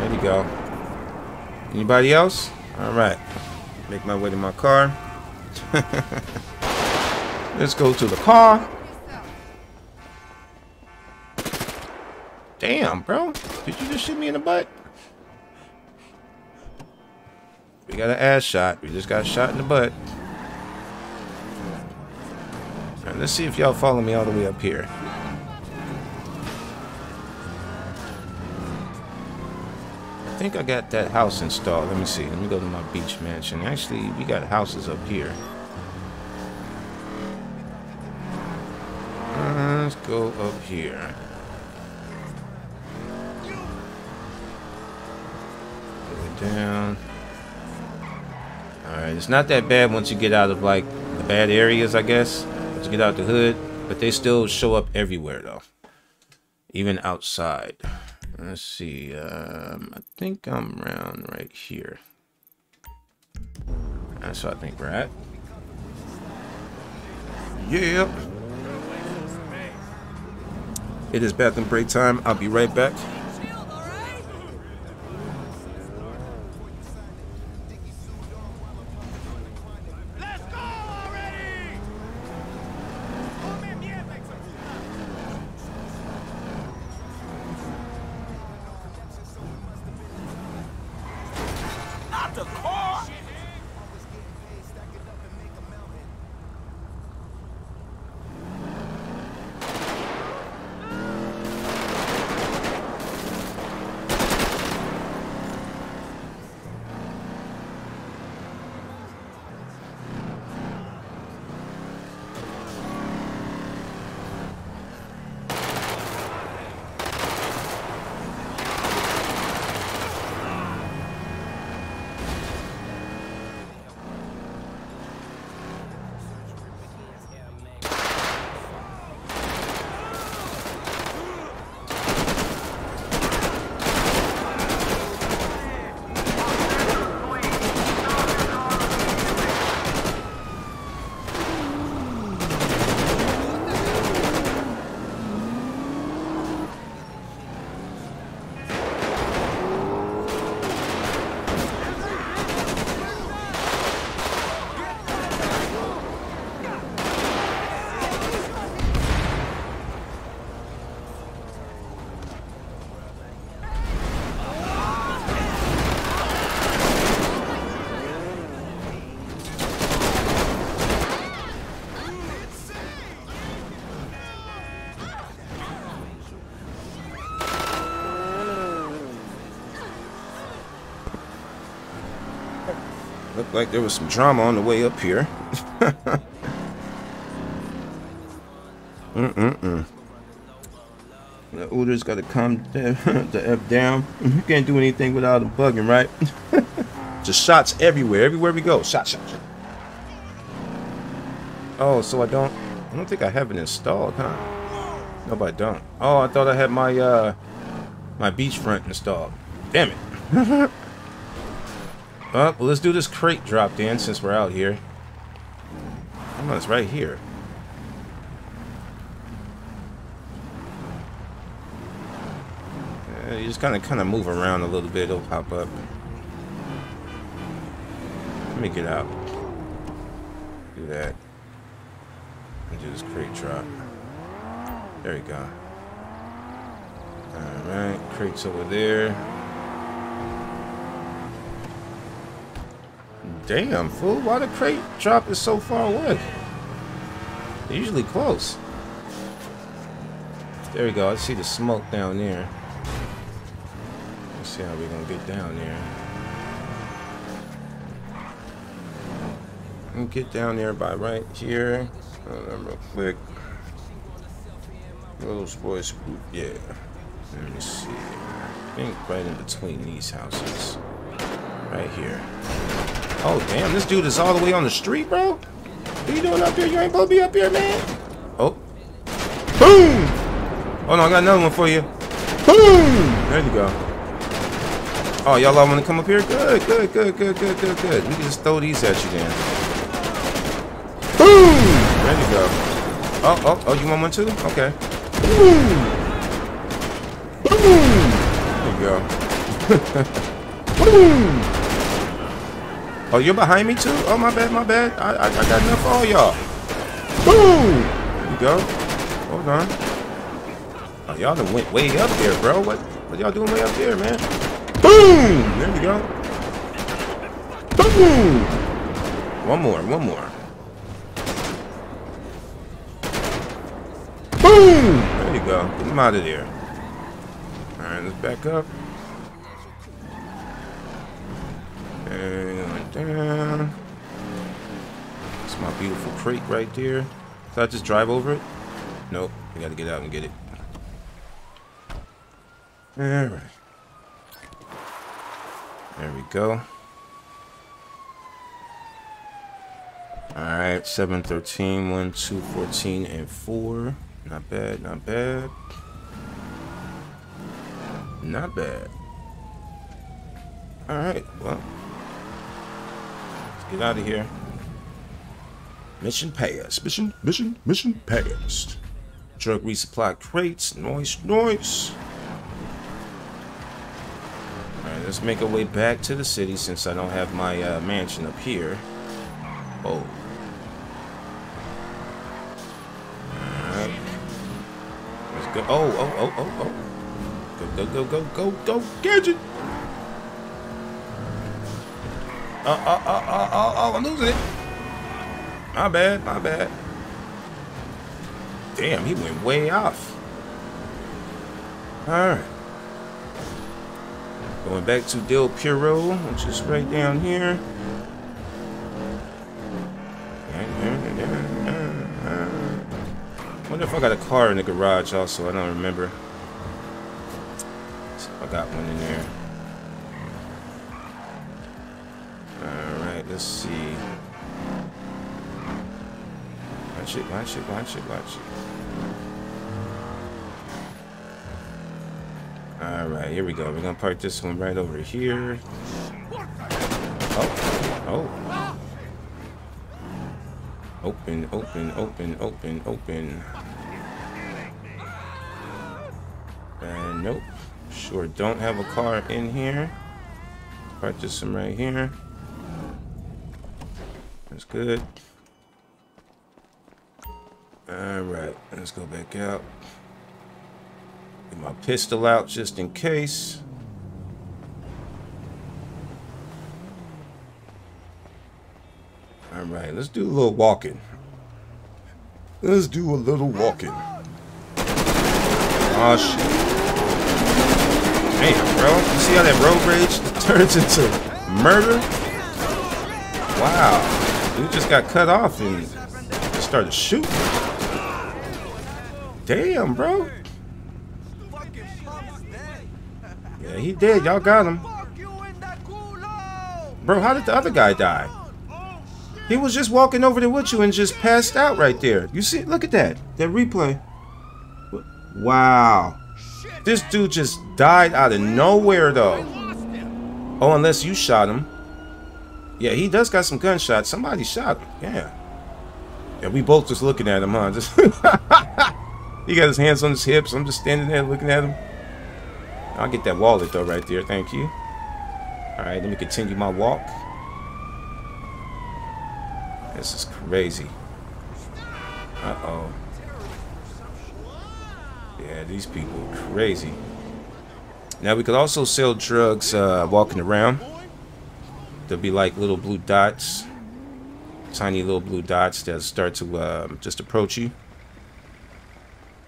There you go. Anybody else? All right. Make my way to my car. Let's go to the car. Damn, bro. Did you just shoot me in the butt? We got an ass shot. We just got shot in the butt. All right, let's see if y'all follow me all the way up here. I think I got that house installed. Let me see. Let me go to my beach mansion. Actually, we got houses up here. Let's go up here. Go down. Alright, it's not that bad once you get out of like the bad areas, I guess. Once you get out the hood. But they still show up everywhere though. Even outside. Let's see, I think I'm around right here. That's what I think we're at. Yep. It is bathroom break time. I'll be right back. Looked like there was some drama on the way up here. The order's got to come the F down. You can't do anything without them bugging, right? Just shots everywhere. Everywhere we go. Shot, shot, shot. Oh, so I don't think I have it installed, huh? No, but I don't. Oh, I thought I had my, my beachfront installed. Damn it. Well, let's do this crate drop then, since we're out here. Oh, it's right here. You just gotta kind of move around a little bit. It'll pop up. Let me get out. Do that. And do this crate drop. There we go. All right, crates over there. Damn, fool. Why the crate drop is so far away? They're usually close. There we go. I see the smoke down there. Let's see how we're going to get down there. I'm going to get down there by right here. Real quick. Those boys. Yeah. Let me see. I think right in between these houses. Right here. Oh, damn, this dude is all the way on the street, bro? What are you doing up here? You ain't supposed to be up here, man. Oh. Boom! Oh, no, I got another one for you. Boom! There you go. Oh, y'all all want to come up here? Good, good, good, good, good, good, good. We can just throw these at you then. Boom! There you go. Oh, oh, oh, you want one too? Okay. Boom! Boom! There you go. Boom! Oh, you're behind me too? Oh, my bad, my bad. I got enough for all y'all. Boom! There you go. Hold on. Oh, y'all done went way up there, bro. What y'all doing way up there, man? Boom! There we go. Boom! One more, one more. Boom! There you go. Get them out of there. All right, let's back up. Down. It's my beautiful crate right there. Did I just drive over it? Nope. I gotta get out and get it. Alright. There we go. Alright, 7, 13, 1, 2, 14, and 4. Not bad, not bad. Not bad. Alright, well. Get out of here. Mission passed. Mission passed. Drug resupply crates. Noise, noise. Alright, let's make our way back to the city since I don't have my mansion up here. Oh. Alright. Let's go. Oh, oh, oh, oh, oh. Go, go, go, go, go, go. Gadget! Oh, I'm losing it. My bad, my bad. Damn, he went way off. Alright. Going back to Del Piero, which is right down here. Wonder if I got a car in the garage also, I don't remember. See if I got one in there. Let's see. Watch it, watch it, watch it, watch it. Alright, here we go. We're gonna park this one right over here. Oh, oh. Open, open, open, open, open. Nope. Sure don't have a car in here. Park this one right here. That's good. Alright, let's go back out. Get my pistol out just in case. Alright, let's do a little walking. Let's do a little walking. Oh shit. Damn, bro. You see how that road rage turns into murder? Wow. Dude just got cut off and just started shooting. Damn, bro. Yeah, he did. Y'all got him. Bro, how did the other guy die? He was just walking over there with you and just passed out right there. You see? Look at that. That replay. Wow. This dude just died out of nowhere, though. Oh, unless you shot him. Yeah, he does got some gunshots. Somebody shot him. Yeah. Yeah, we both just looking at him, huh? Just he got his hands on his hips. I'm just standing there looking at him. I'll get that wallet, though, right there. Thank you. All right, let me continue my walk. This is crazy. Uh-oh. Yeah, these people are crazy. Now, we could also sell drugs walking around. There'll be like little blue dots. Tiny little blue dots that start to just approach you.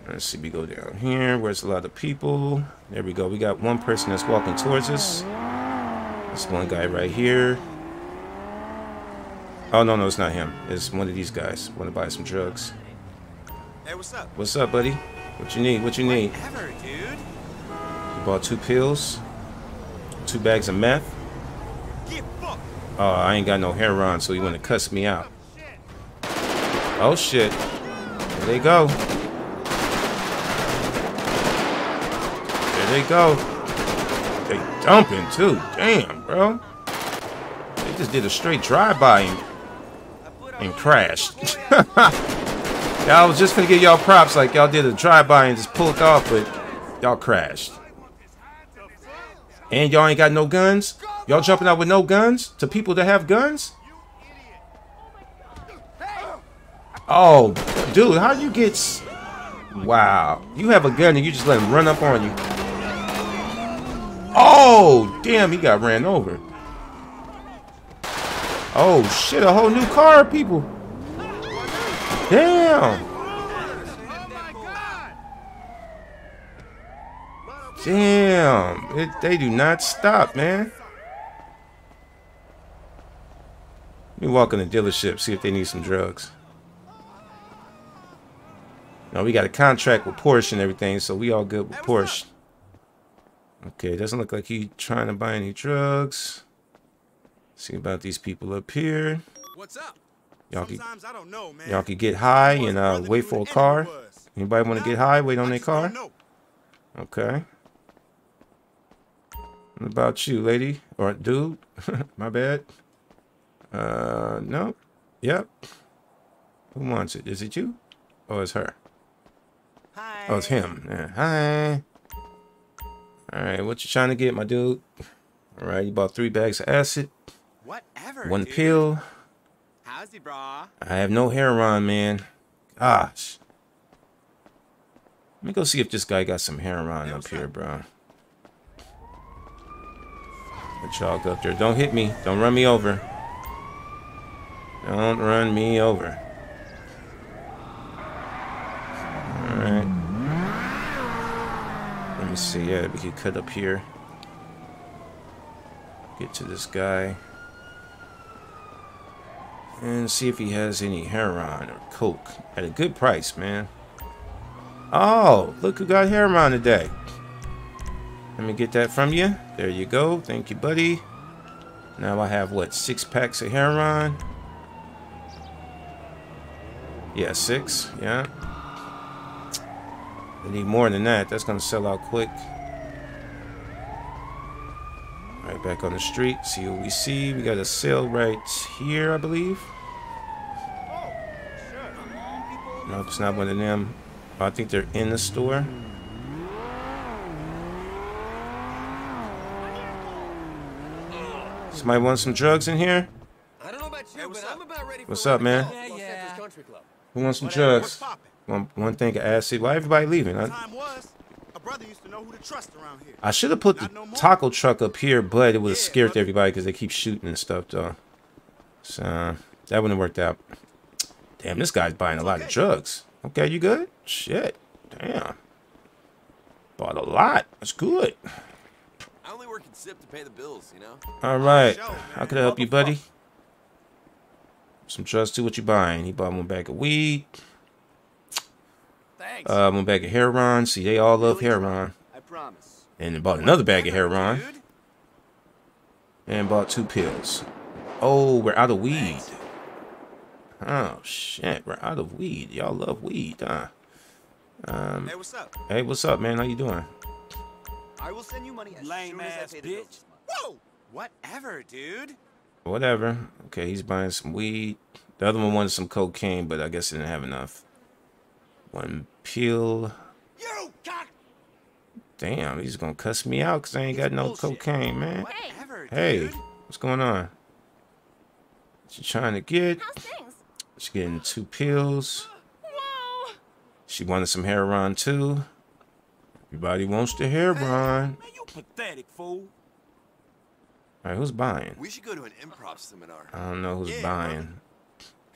Let's see, we go down here. Where's a lot of people? There we go. We got one person that's walking towards us. That's one guy right here. Oh, no, no, it's not him. It's one of these guys. Want to buy some drugs. Hey, what's up? What's up, buddy? What you need? What you need? Whatever, dude. He bought 2 pills. 2 bags of meth. Oh, I ain't got no hair on, so he want to cuss me out. Oh, shit. There they go. There they go. They dumping, too. Damn, bro. They just did a straight drive-by and crashed. Y'all was just gonna give y'all props, like y'all did a drive-by and just pulled off, but y'all crashed. And y'all ain't got no guns? Y'all jumping out with no guns? To people that have guns? Oh, dude, how you get... Wow. You have a gun and you just let him run up on you. Oh, damn, he got ran over. Oh, shit, a whole new car, people. Damn. Damn. They do not stop, man. Let me walk in the dealership, see if they need some drugs. No, we got a contract with Porsche and everything, so we all good with Porsche. Okay, doesn't look like he trying to buy any drugs. See about these people up here. What's up? Y'all can get high and wait for a car. Anybody want to get high? Wait on their car. Okay. What about you, lady or dude? My bad. No. Yep. Who wants it? Is it you? Oh, it's her. Hi. Oh, it's him. Yeah. Hi. All right. What you trying to get, my dude? All right. You bought 3 bags of acid. Whatever. 1 pill. How's he, brah? I have no hair on, man. Gosh. Let me go see if this guy got some hair on up here, bro. Let y'all go up there. Don't hit me. Don't run me over. Don't run me over. Alright. Let me see. Yeah, we can cut up here. Get to this guy. And see if he has any heroin or coke at a good price, man. Oh, look who got heroin today. Let me get that from you. There you go. Thank you, buddy. Now I have, what, 6 packs of heroin? Yeah, 6. Yeah. I need more than that. That's going to sell out quick. Right back on the street. See what we see. We got a sale right here, I believe. Nope, it's not one of them. Oh, I think they're in the store. Somebody want some drugs in here? I don't know about you, but I'm about ready for. What's up, man? Yeah, yeah. Who wants some drugs? One thing of acid. Why everybody leaving? I should have put the taco truck up here, but it would have scared everybody because they keep shooting and stuff, though. So that wouldn't have worked out. Damn, this guy's buying a lot of drugs. Okay, you good? Shit. Damn. Bought a lot. That's good. I only work in SIP to pay the bills, you know? Alright. How can I help you, buddy? some drugs too. What you buying? He bought one bag of weed. Thanks. One bag of Heron. See, they all love Heron. I promise. And they bought another bag of Heron. And bought 2 pills. Oh, we're out of weed. Thanks. Oh shit, we're out of weed. Y'all love weed, huh? Hey, what's up? Hey, what's up, man? How you doing? I will send you money as soon as I pay the bills. Whoa! Whatever, dude. Whatever. Okay, he's buying some weed. The other one wanted some cocaine, but I guess he didn't have enough. 1 pill. You got... Damn, he's gonna cuss me out because I ain't got no cocaine, man. Whatever, hey, dude. What's going on? What you trying to get? She's getting 2 pills. Whoa. She wanted some Heron too. Everybody wants the Heron. Hey, you pathetic fool. All right, who's buying? We should go to an improv seminar. I don't know who's buying.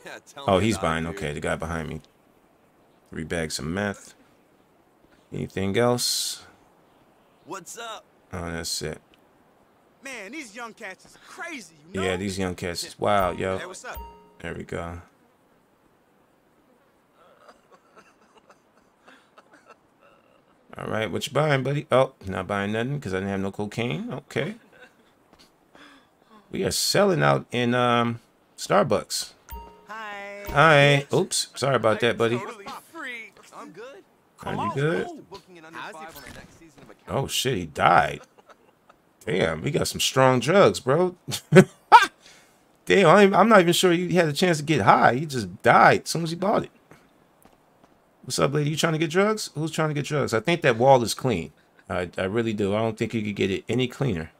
Yeah, oh, he's buying. Dude. Okay, the guy behind me. 3 bags of meth. Anything else? What's up? Oh, that's it. Man, these young cats is crazy. You know? Yeah, these young cats is wild, yo. Hey, what's up? There we go. All right, what you buying, buddy? Oh, not buying nothing because I didn't have no cocaine. Okay. We are selling out in Starbucks. Hi. Hi. Oops. Sorry about that, buddy. I'm good. Are you good? Oh shit, he died. Damn, we got some strong drugs, bro. Damn, I'm not even sure he had a chance to get high. He just died as soon as he bought it. What's up, lady? You trying to get drugs? Who's trying to get drugs? I think that wall is clean. I really do. I don't think you could get it any cleaner.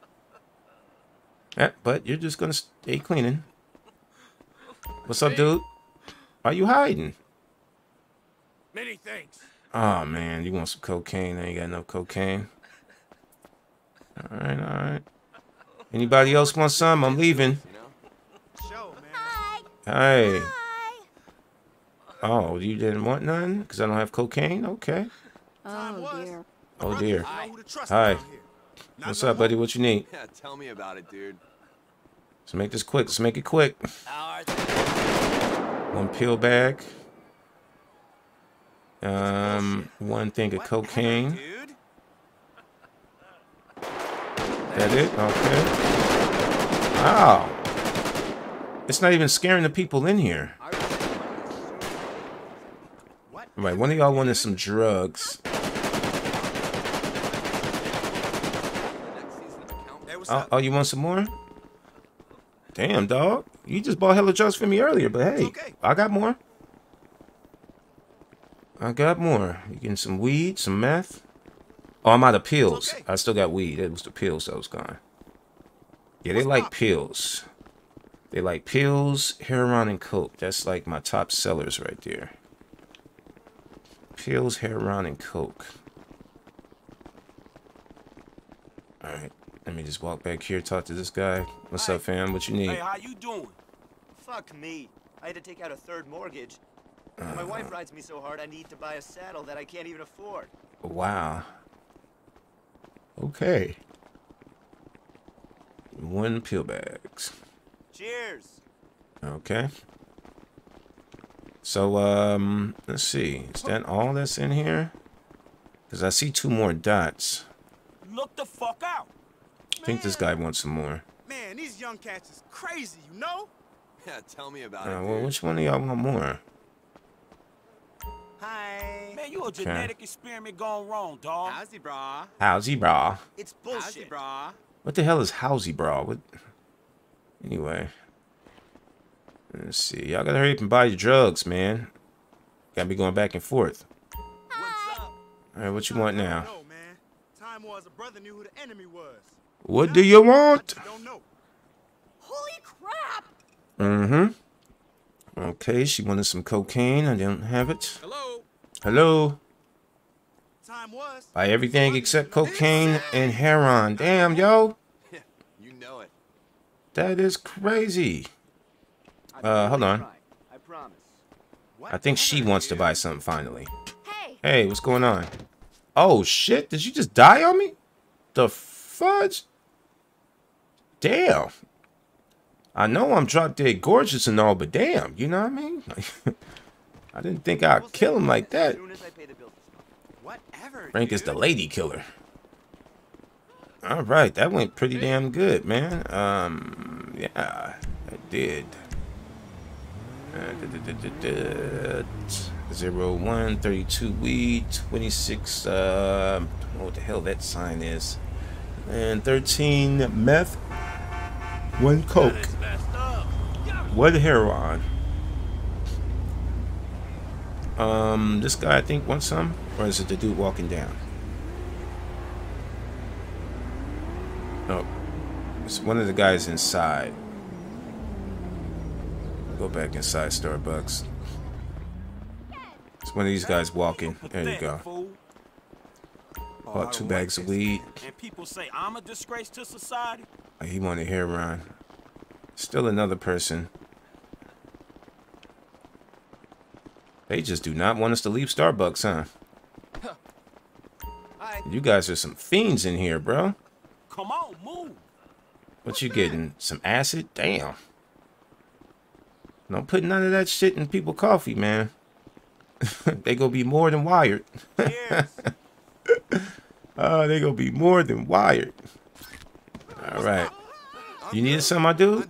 Yeah, but you're just gonna stay cleaning. What's up, dude? Why are you hiding? Many thanks. Oh man, you want some cocaine? I ain't got no cocaine. All right, all right. Anybody else want some? I'm leaving. Hi. Hey. Oh, you didn't want none because I don't have cocaine. Okay. Oh dear. Oh dear. Hi. What's up, buddy? What you need? Yeah, tell me about it, dude. Let's make this quick. Let's make it quick. 1 pill bag. 1 thing of cocaine. That it? Okay. Wow. It's not even scaring the people in here. All right, one of y'all wanted some drugs. Oh, you want some more? Damn, dog. You just bought hella drugs for me earlier, but hey, okay. I got more. I got more. You getting some weed, some meth? Oh, I'm out of pills. Okay. I still got weed. It was the pills that was gone. Yeah, they like pills. They like pills, Heron, and coke. That's like my top sellers right there. Pills, Heron, and coke. All right. Let me just walk back here, talk to this guy. What's up, fam? What you need? Hey, how you doing? Fuck me. I had to take out a 3rd mortgage. And my wife rides me so hard I need to buy a saddle that I can't even afford. Wow. Okay. 1 pill bags. Cheers. Okay. So, let's see. Is that all that's in here? Because I see 2 more dots. Look the fuck out. I think this guy wants some more. Man, these young cats is crazy, you know? Yeah, tell me about it. Well, which one of y'all want more? Hi. Man, you a genetic experiment gone wrong, dog. Howzy bra. Howzy bra. It's bullshit, bra. What the hell is howzy bra? What? Anyway. Let's see. Y'all gotta hurry up and buy your drugs, man. Gotta be going back and forth. What's up? Alright, what you want now? No, man. Time was a brother knew who the enemy was. What do you want? Holy crap! Mm-hmm. Okay, she wanted some cocaine. I didn't have it. Hello. Hello. Time was. Buy everything except cocaine and Heron. Damn, yo. You know it. That is crazy. Hold on. I promise. I think she wants to buy something finally. Hey. Hey, what's going on? Oh shit! Did you just die on me? The fudge. Damn. I know I'm drop dead gorgeous and all, but damn, you know what I mean? I didn't think I'd kill him like that. Frank is the lady killer. All right, that went pretty damn good, man. Yeah, it did. 01, 32 weed, 26, what the hell that sign is, and 13 meth, 1 coke, 1 heroin. This guy I think wants some, or is it the dude walking down? No, it's one of the guys inside. Go back inside Starbucks. It's one of these guys walking. There you go. Bought 2 bags of weed. And people say I'm a disgrace to society. He wanted heroin. Still another person. They just do not want us to leave Starbucks, huh? You guys are some fiends in here, bro. Come on, move. What you getting? Some acid? Damn. Don't put none of that shit in people's coffee, man. They gonna be more than wired. Yes. They gonna be more than wired. All right. You needed something, my dude?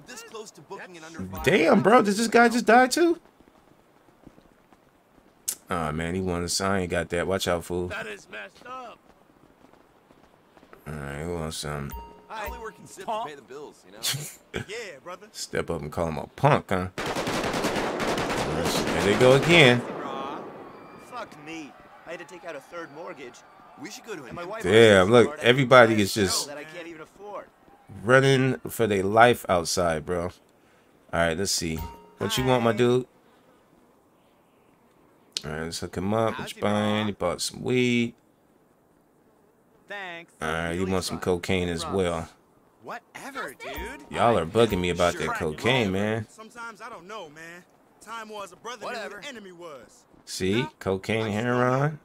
Damn, bro. Did this guy just die too? Oh, man. He wanted some. I ain't got that. Watch out, fool. That is messed up. All right. Who wants some? I only work in Zip to pay the bills, you know? Yeah, brother. Step up and call him a punk, huh? There they go again. Fuck me. I had to take out a 3rd mortgage. We should go to it. Damn, look, everybody is just running for their life outside, bro. All right, let's see. What you want, my dude? All right, let's hook him up. What you buying? He bought some weed. Thanks. All right, you want some cocaine as well. Whatever, dude. Y'all are bugging me about that cocaine, man. Sometimes I don't know, man. Time was a brother, whatever. Enemy was. See, cocaine, heroin.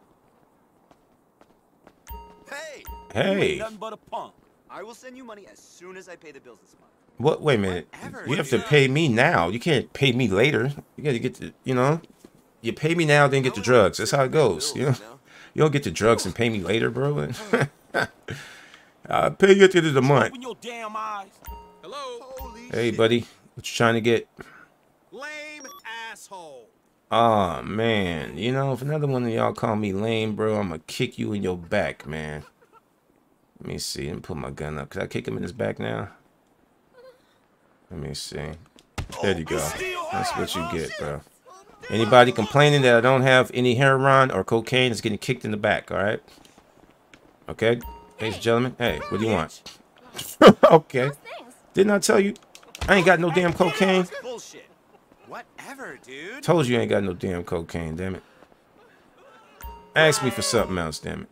Hey. Nothing but a punk. I will send you money as soon as I pay the bills this month. What? Wait a minute. Whatever, you have to pay me now. You can't pay me later. You got to get the, you know. You pay me now, then get the drugs. That's how it goes, you know. You don't get the drugs and pay me later, bro. I'll pay you at the end of the month. Open your damn eyes. Hello? Hey, buddy. What you trying to get? Lame asshole. Oh, man. You know, if another one of y'all call me lame, bro, I'm going to kick you in your back, man. Let me see. Let me put my gun up. Can I kick him in his back now? Let me see. There you go. That's what you get, bro. Anybody complaining that I don't have any heroin or cocaine is getting kicked in the back, all right? Okay, ladies and gentlemen. Hey, what do you want? Okay. Didn't I tell you? I ain't got no damn cocaine. Bullshit. Whatever, dude. Told you I ain't got no damn cocaine, damn it. Ask me for something else, damn it.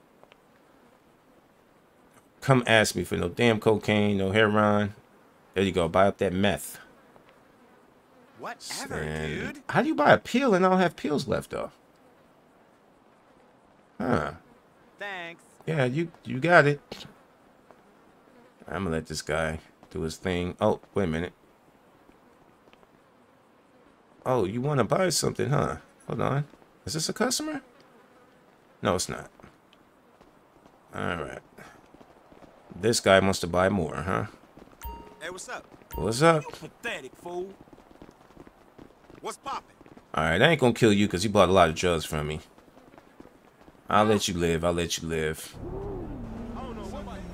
Come ask me for no damn cocaine, no heroin. There you go. Buy up that meth. Whatever, and dude. How do you buy a pill and I don't have pills left though? Huh. Thanks. Yeah, you got it. I'm gonna let this guy do his thing. Oh, wait a minute. Oh, you wanna buy something, huh? Hold on. Is this a customer? No, it's not. Alright. This guy wants to buy more, huh? Hey, what's up? What's up? You pathetic fool. What's poppin'? Alright, I ain't gonna kill you because you bought a lot of drugs from me. I'll let you live. I'll let you live.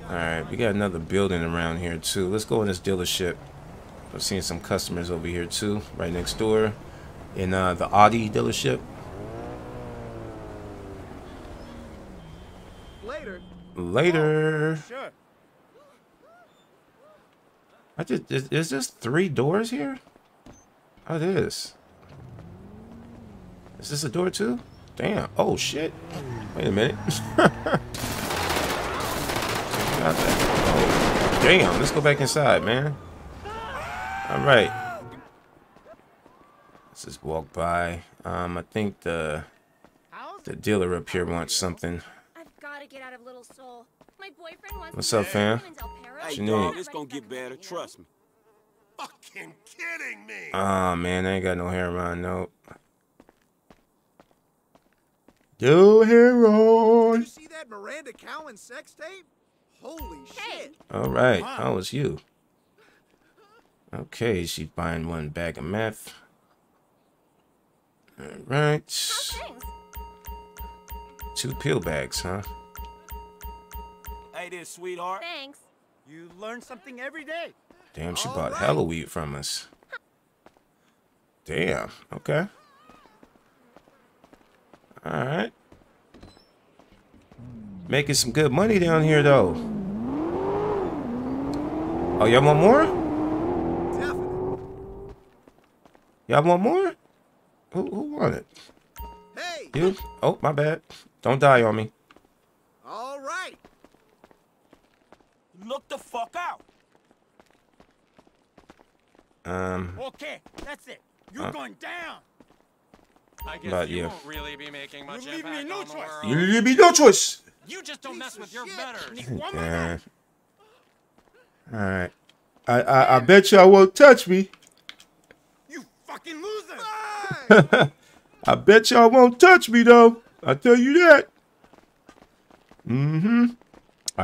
Alright, we got another building around here too. Let's go in this dealership. I'm seeing some customers over here too, right next door. In the Audi dealership. Later. Oh, sure. I just, is this 3 doors here? Oh, it is. Is this a door too? Damn. Oh, shit. Wait a minute. Oh, damn. Let's go back inside, man. All right. Let's just walk by. I think the dealer up here wants something. I've got to get out of Little Soul. My boyfriend wants. What's up, fam? Hey, dog, it's gonna get better. Trust me. fucking kidding me? Ah, man, I ain't got no hair on. Nope. No hair on. Did you see that Miranda Cowan sex tape? Holy shit. All right. Wow. How was you? Okay, she's buying one bag of meth. All right. 2 pill bags, huh? Hey there, sweetheart. Thanks. You learn something every day. Damn, she bought hella weed from us. Damn. Okay. All right. Making some good money down here, though. Oh, y'all want more? Definitely. Y'all want more? Who want it? Hey. You? Oh, my bad. Don't die on me. All right. Look the fuck out. Okay, that's it. You're going down. I guess but you won't really be making much impact on the world. You leave me no choice. You just don't mess with your betters. All right. I bet y'all won't touch me. You fucking loser. I bet y'all won't touch me though. I tell you that. Mm-hmm. All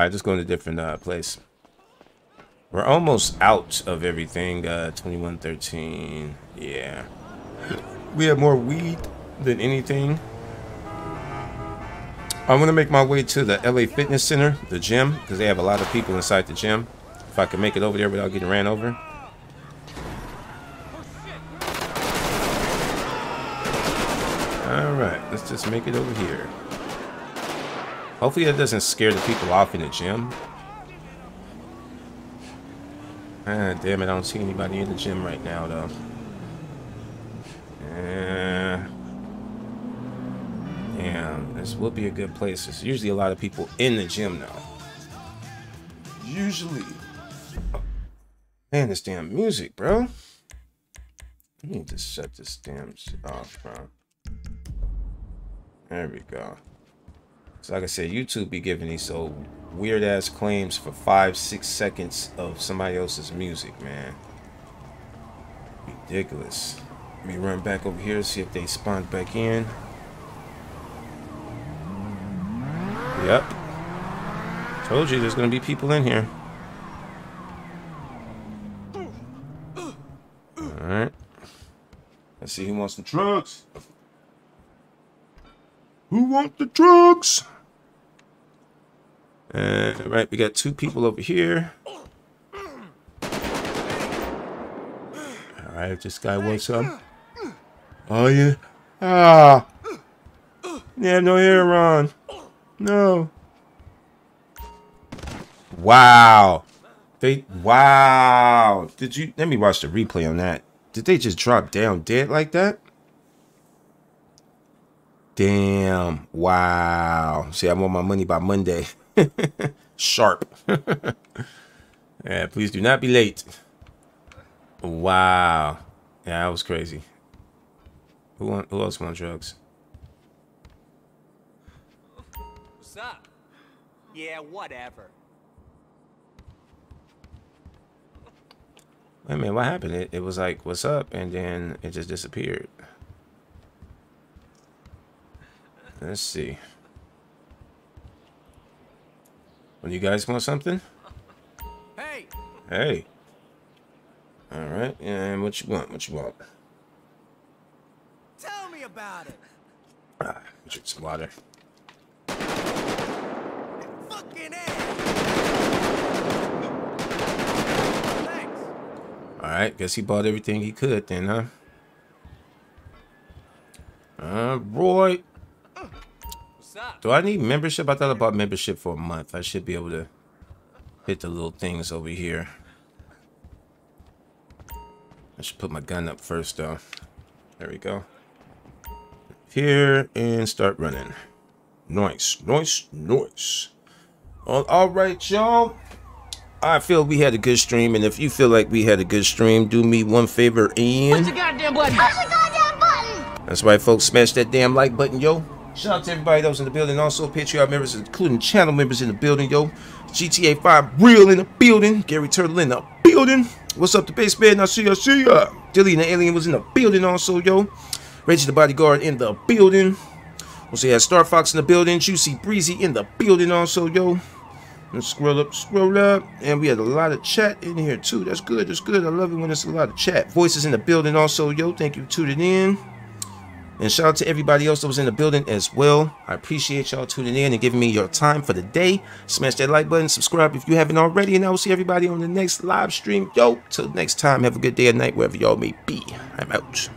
right, just going to a different place. We're almost out of everything. 2113. Yeah. We have more weed than anything. I'm going to make my way to the LA Fitness Center, the gym, because they have a lot of people inside the gym. If I can make it over there without getting ran over. All right, let's just make it over here. Hopefully that doesn't scare the people off in the gym. Ah, damn it, I don't see anybody in the gym right now, though. Damn, this would be a good place. There's usually a lot of people in the gym now. Usually. Oh, man, this damn music, bro. I need to shut this damn shit off, bro. There we go. So like I said, YouTube be giving these so weird ass claims for 5-6 seconds of somebody else's music, man. Ridiculous. Let me run back over here, see if they spawned back in. Yep. Told you there's gonna be people in here. Alright. Let's see who wants the drugs. Who wants the drugs? Right, we got 2 people over here. Alright, if this guy wants some. Oh, yeah. Ah. They have no hair on. No. Wow. Wow. Did you... Let me watch the replay on that. Did they just drop down dead like that? Damn. Wow. See, I want my money by Monday. Sharp. Yeah, please do not be late. Wow. Yeah, that was crazy. Who else want drugs? What's up? Yeah, whatever. Wait a minute, what happened? It was like, what's up? And then it just disappeared. Let's see. Well, you guys want something? Hey! Hey. All right, and what you want? What you want? Tell me about it. Ah, drink some water. Fucking ass. Thanks. All right, guess he bought everything he could then, huh? Boy. What's up? Do I need membership? I thought about membership for a month. I should be able to hit the little things over here. I should put my gun up first, though. There we go. Here and start running. Nice, nice, nice. All right, y'all. I feel we had a good stream, and if you feel like we had a good stream, do me one favor and... Push the goddamn button. Push the goddamn button. That's right, folks. Smash that damn like button, yo. Shout out to everybody that was in the building. Also, Patreon members, including channel members in the building, yo. GTA 5 real in the building. Gary Turtle in the building. building. What's up, the base man? I see ya, see ya. Dilly and the alien was in the building also, yo. Reggie the bodyguard in the building. Also, yeah, Star Fox in the building. Juicy Breezy in the building also, yo. And scroll up. And we had a lot of chat in here, too. That's good, that's good. I love it when it's a lot of chat. Voices in the building also, yo. Thank you for tuning in. And shout out to everybody else that was in the building as well. I appreciate y'all tuning in and giving me your time for the day. Smash that like button, subscribe if you haven't already, and I will see everybody on the next live stream. Yo, till next time, have a good day or night wherever y'all may be. I'm out.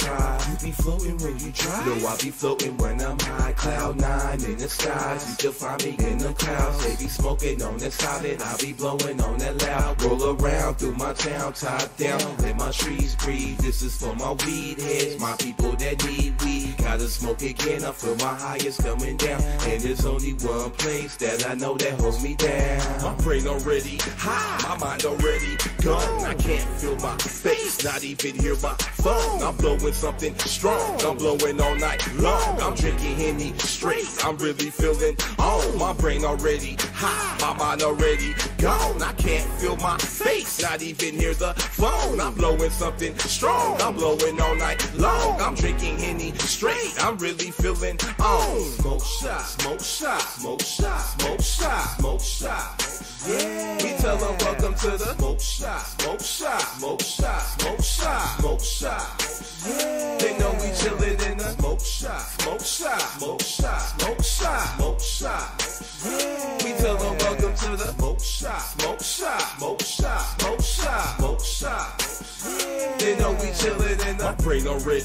You be floating when you drive. Yo, I be floating when I'm high. Cloud nine in the skies. You still find me in the clouds. They be smoking on that solid. I be blowing on that loud. Roll around through my town, top down. Let my trees breathe. This is for my weed heads. My people that need weed. Gotta smoke again. I feel my highest coming down. And there's only one place that I know that holds me down. My brain already high. My mind already gone. I can't feel my face. Not even hear my phone. I'm blowing something strong, I'm blowing all night long. I'm drinking Henny straight, I'm really feeling on. My brain already high, my mind already gone. I can't feel my face, not even hear the phone. I'm blowing something strong, I'm blowing all night long. I'm drinking Henny straight, I'm really feeling on. Smoke shop, smoke shop, smoke shop, smoke shop, smoke shop. Yeah, we tell them welcome to the smoke shop, smoke shop, smoke shop, smoke shop, smoke shop. Yeah. They know we chillin' in the smoke shop, smoke shop, smoke shop, smoke shop, smoke shop. Yeah. We tell them welcome to the smoke shop, smoke shop, smoke shop, smoke shop, smoke shop. Yeah. They know we chillin' in the brain already.